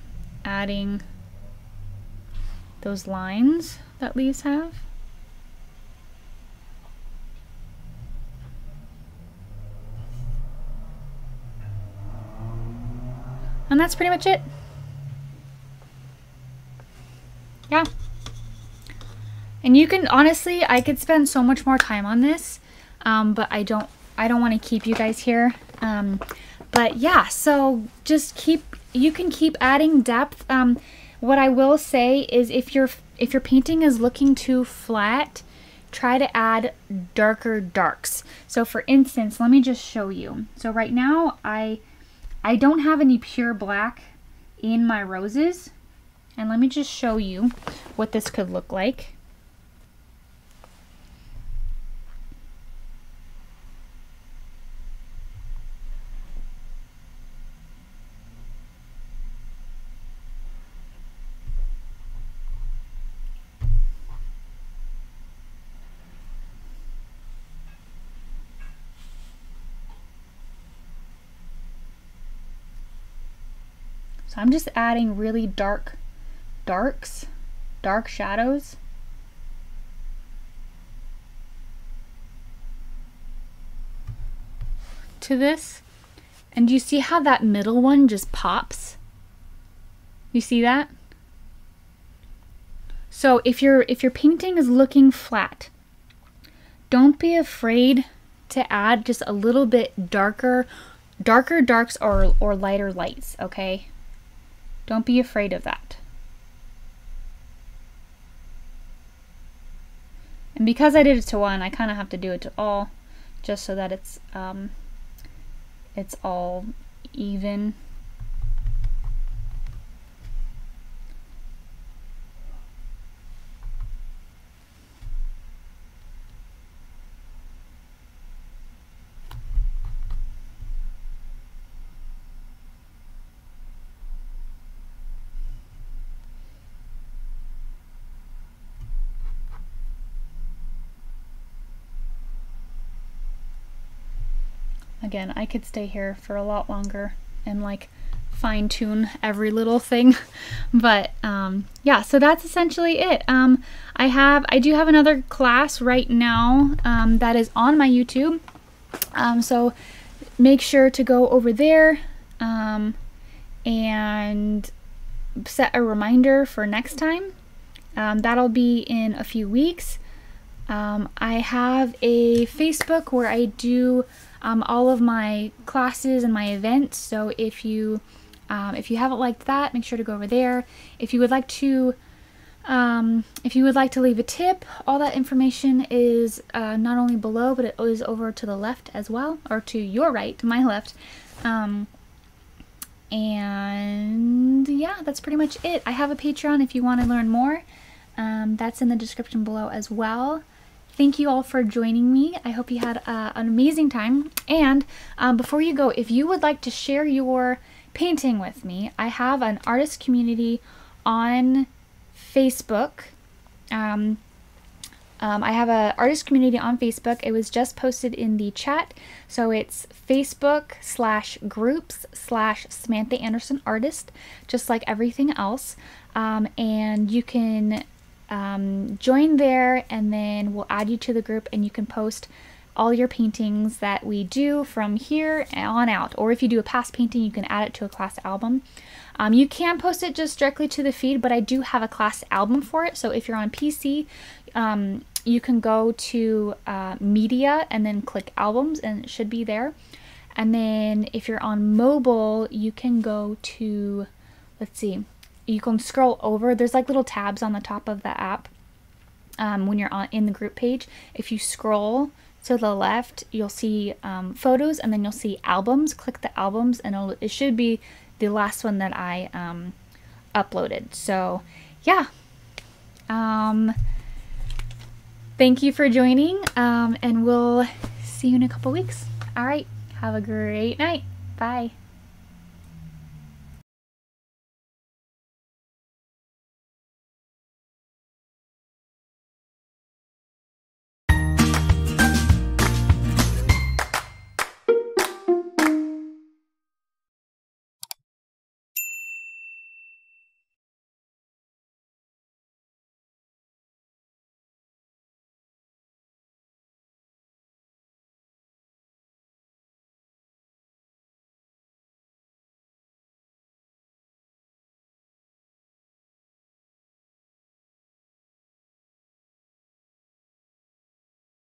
adding those lines that leaves have. And that's pretty much it. Yeah. And you can, honestly, I could spend so much more time on this, um, but I don't, I don't want to keep you guys here. Um, but yeah, so just keep, you can keep adding depth. Um, what I will say is if your if your painting is looking too flat, try to add darker darks. So for instance, let me just show you. So right now I I don't have any pure black in my roses, and let me just show you what this could look like. So I'm just adding really dark darks, dark shadows. To this. And you see how that middle one just pops? You see that? So if your if your painting is looking flat, don't be afraid to add just a little bit darker, darker darks or or lighter lights, okay? Don't be afraid of that. And because I did it to one, I kind of have to do it to all, just so that it's um, it's all even. Again, I could stay here for a lot longer and like fine tune every little thing, but um, yeah, so that's essentially it. Um, I have, I do have another class right now um, that is on my YouTube, um, so make sure to go over there um, and set a reminder for next time. Um, that'll be in a few weeks. Um, I have a Facebook where I do Um, all of my classes and my events, so if you um, if you haven't liked that, make sure to go over there. If you would like to um, if you would like to leave a tip, all that information is uh, not only below, but it is over to the left as well, or to your right, to my left. Um, and yeah, that's pretty much it. I have a Patreon if you want to learn more. Um, that's in the description below as well. Thank you all for joining me. I hope you had uh, an amazing time. And um, before you go, if you would like to share your painting with me, I have an artist community on Facebook. Um, um, I have an artist community on Facebook. It was just posted in the chat. So it's Facebook slash groups slash Samantha Anderson Artist, just like everything else. Um, and you can um, join there, and then we'll add you to the group, and you can post all your paintings that we do from here on out. Or if you do a past painting, you can add it to a class album. Um, you can post it just directly to the feed, but I do have a class album for it. So if you're on P C, um, you can go to uh, media and then click albums, and it should be there. And then if you're on mobile, you can go to, let's see, you can scroll over. There's like little tabs on the top of the app um, when you're on in the group page. If you scroll to the left, you'll see um, photos, and then you'll see albums. Click the albums, and it'll, it should be the last one that I um, uploaded. So yeah, um, thank you for joining, um, and we'll see you in a couple weeks. All right, have a great night. Bye.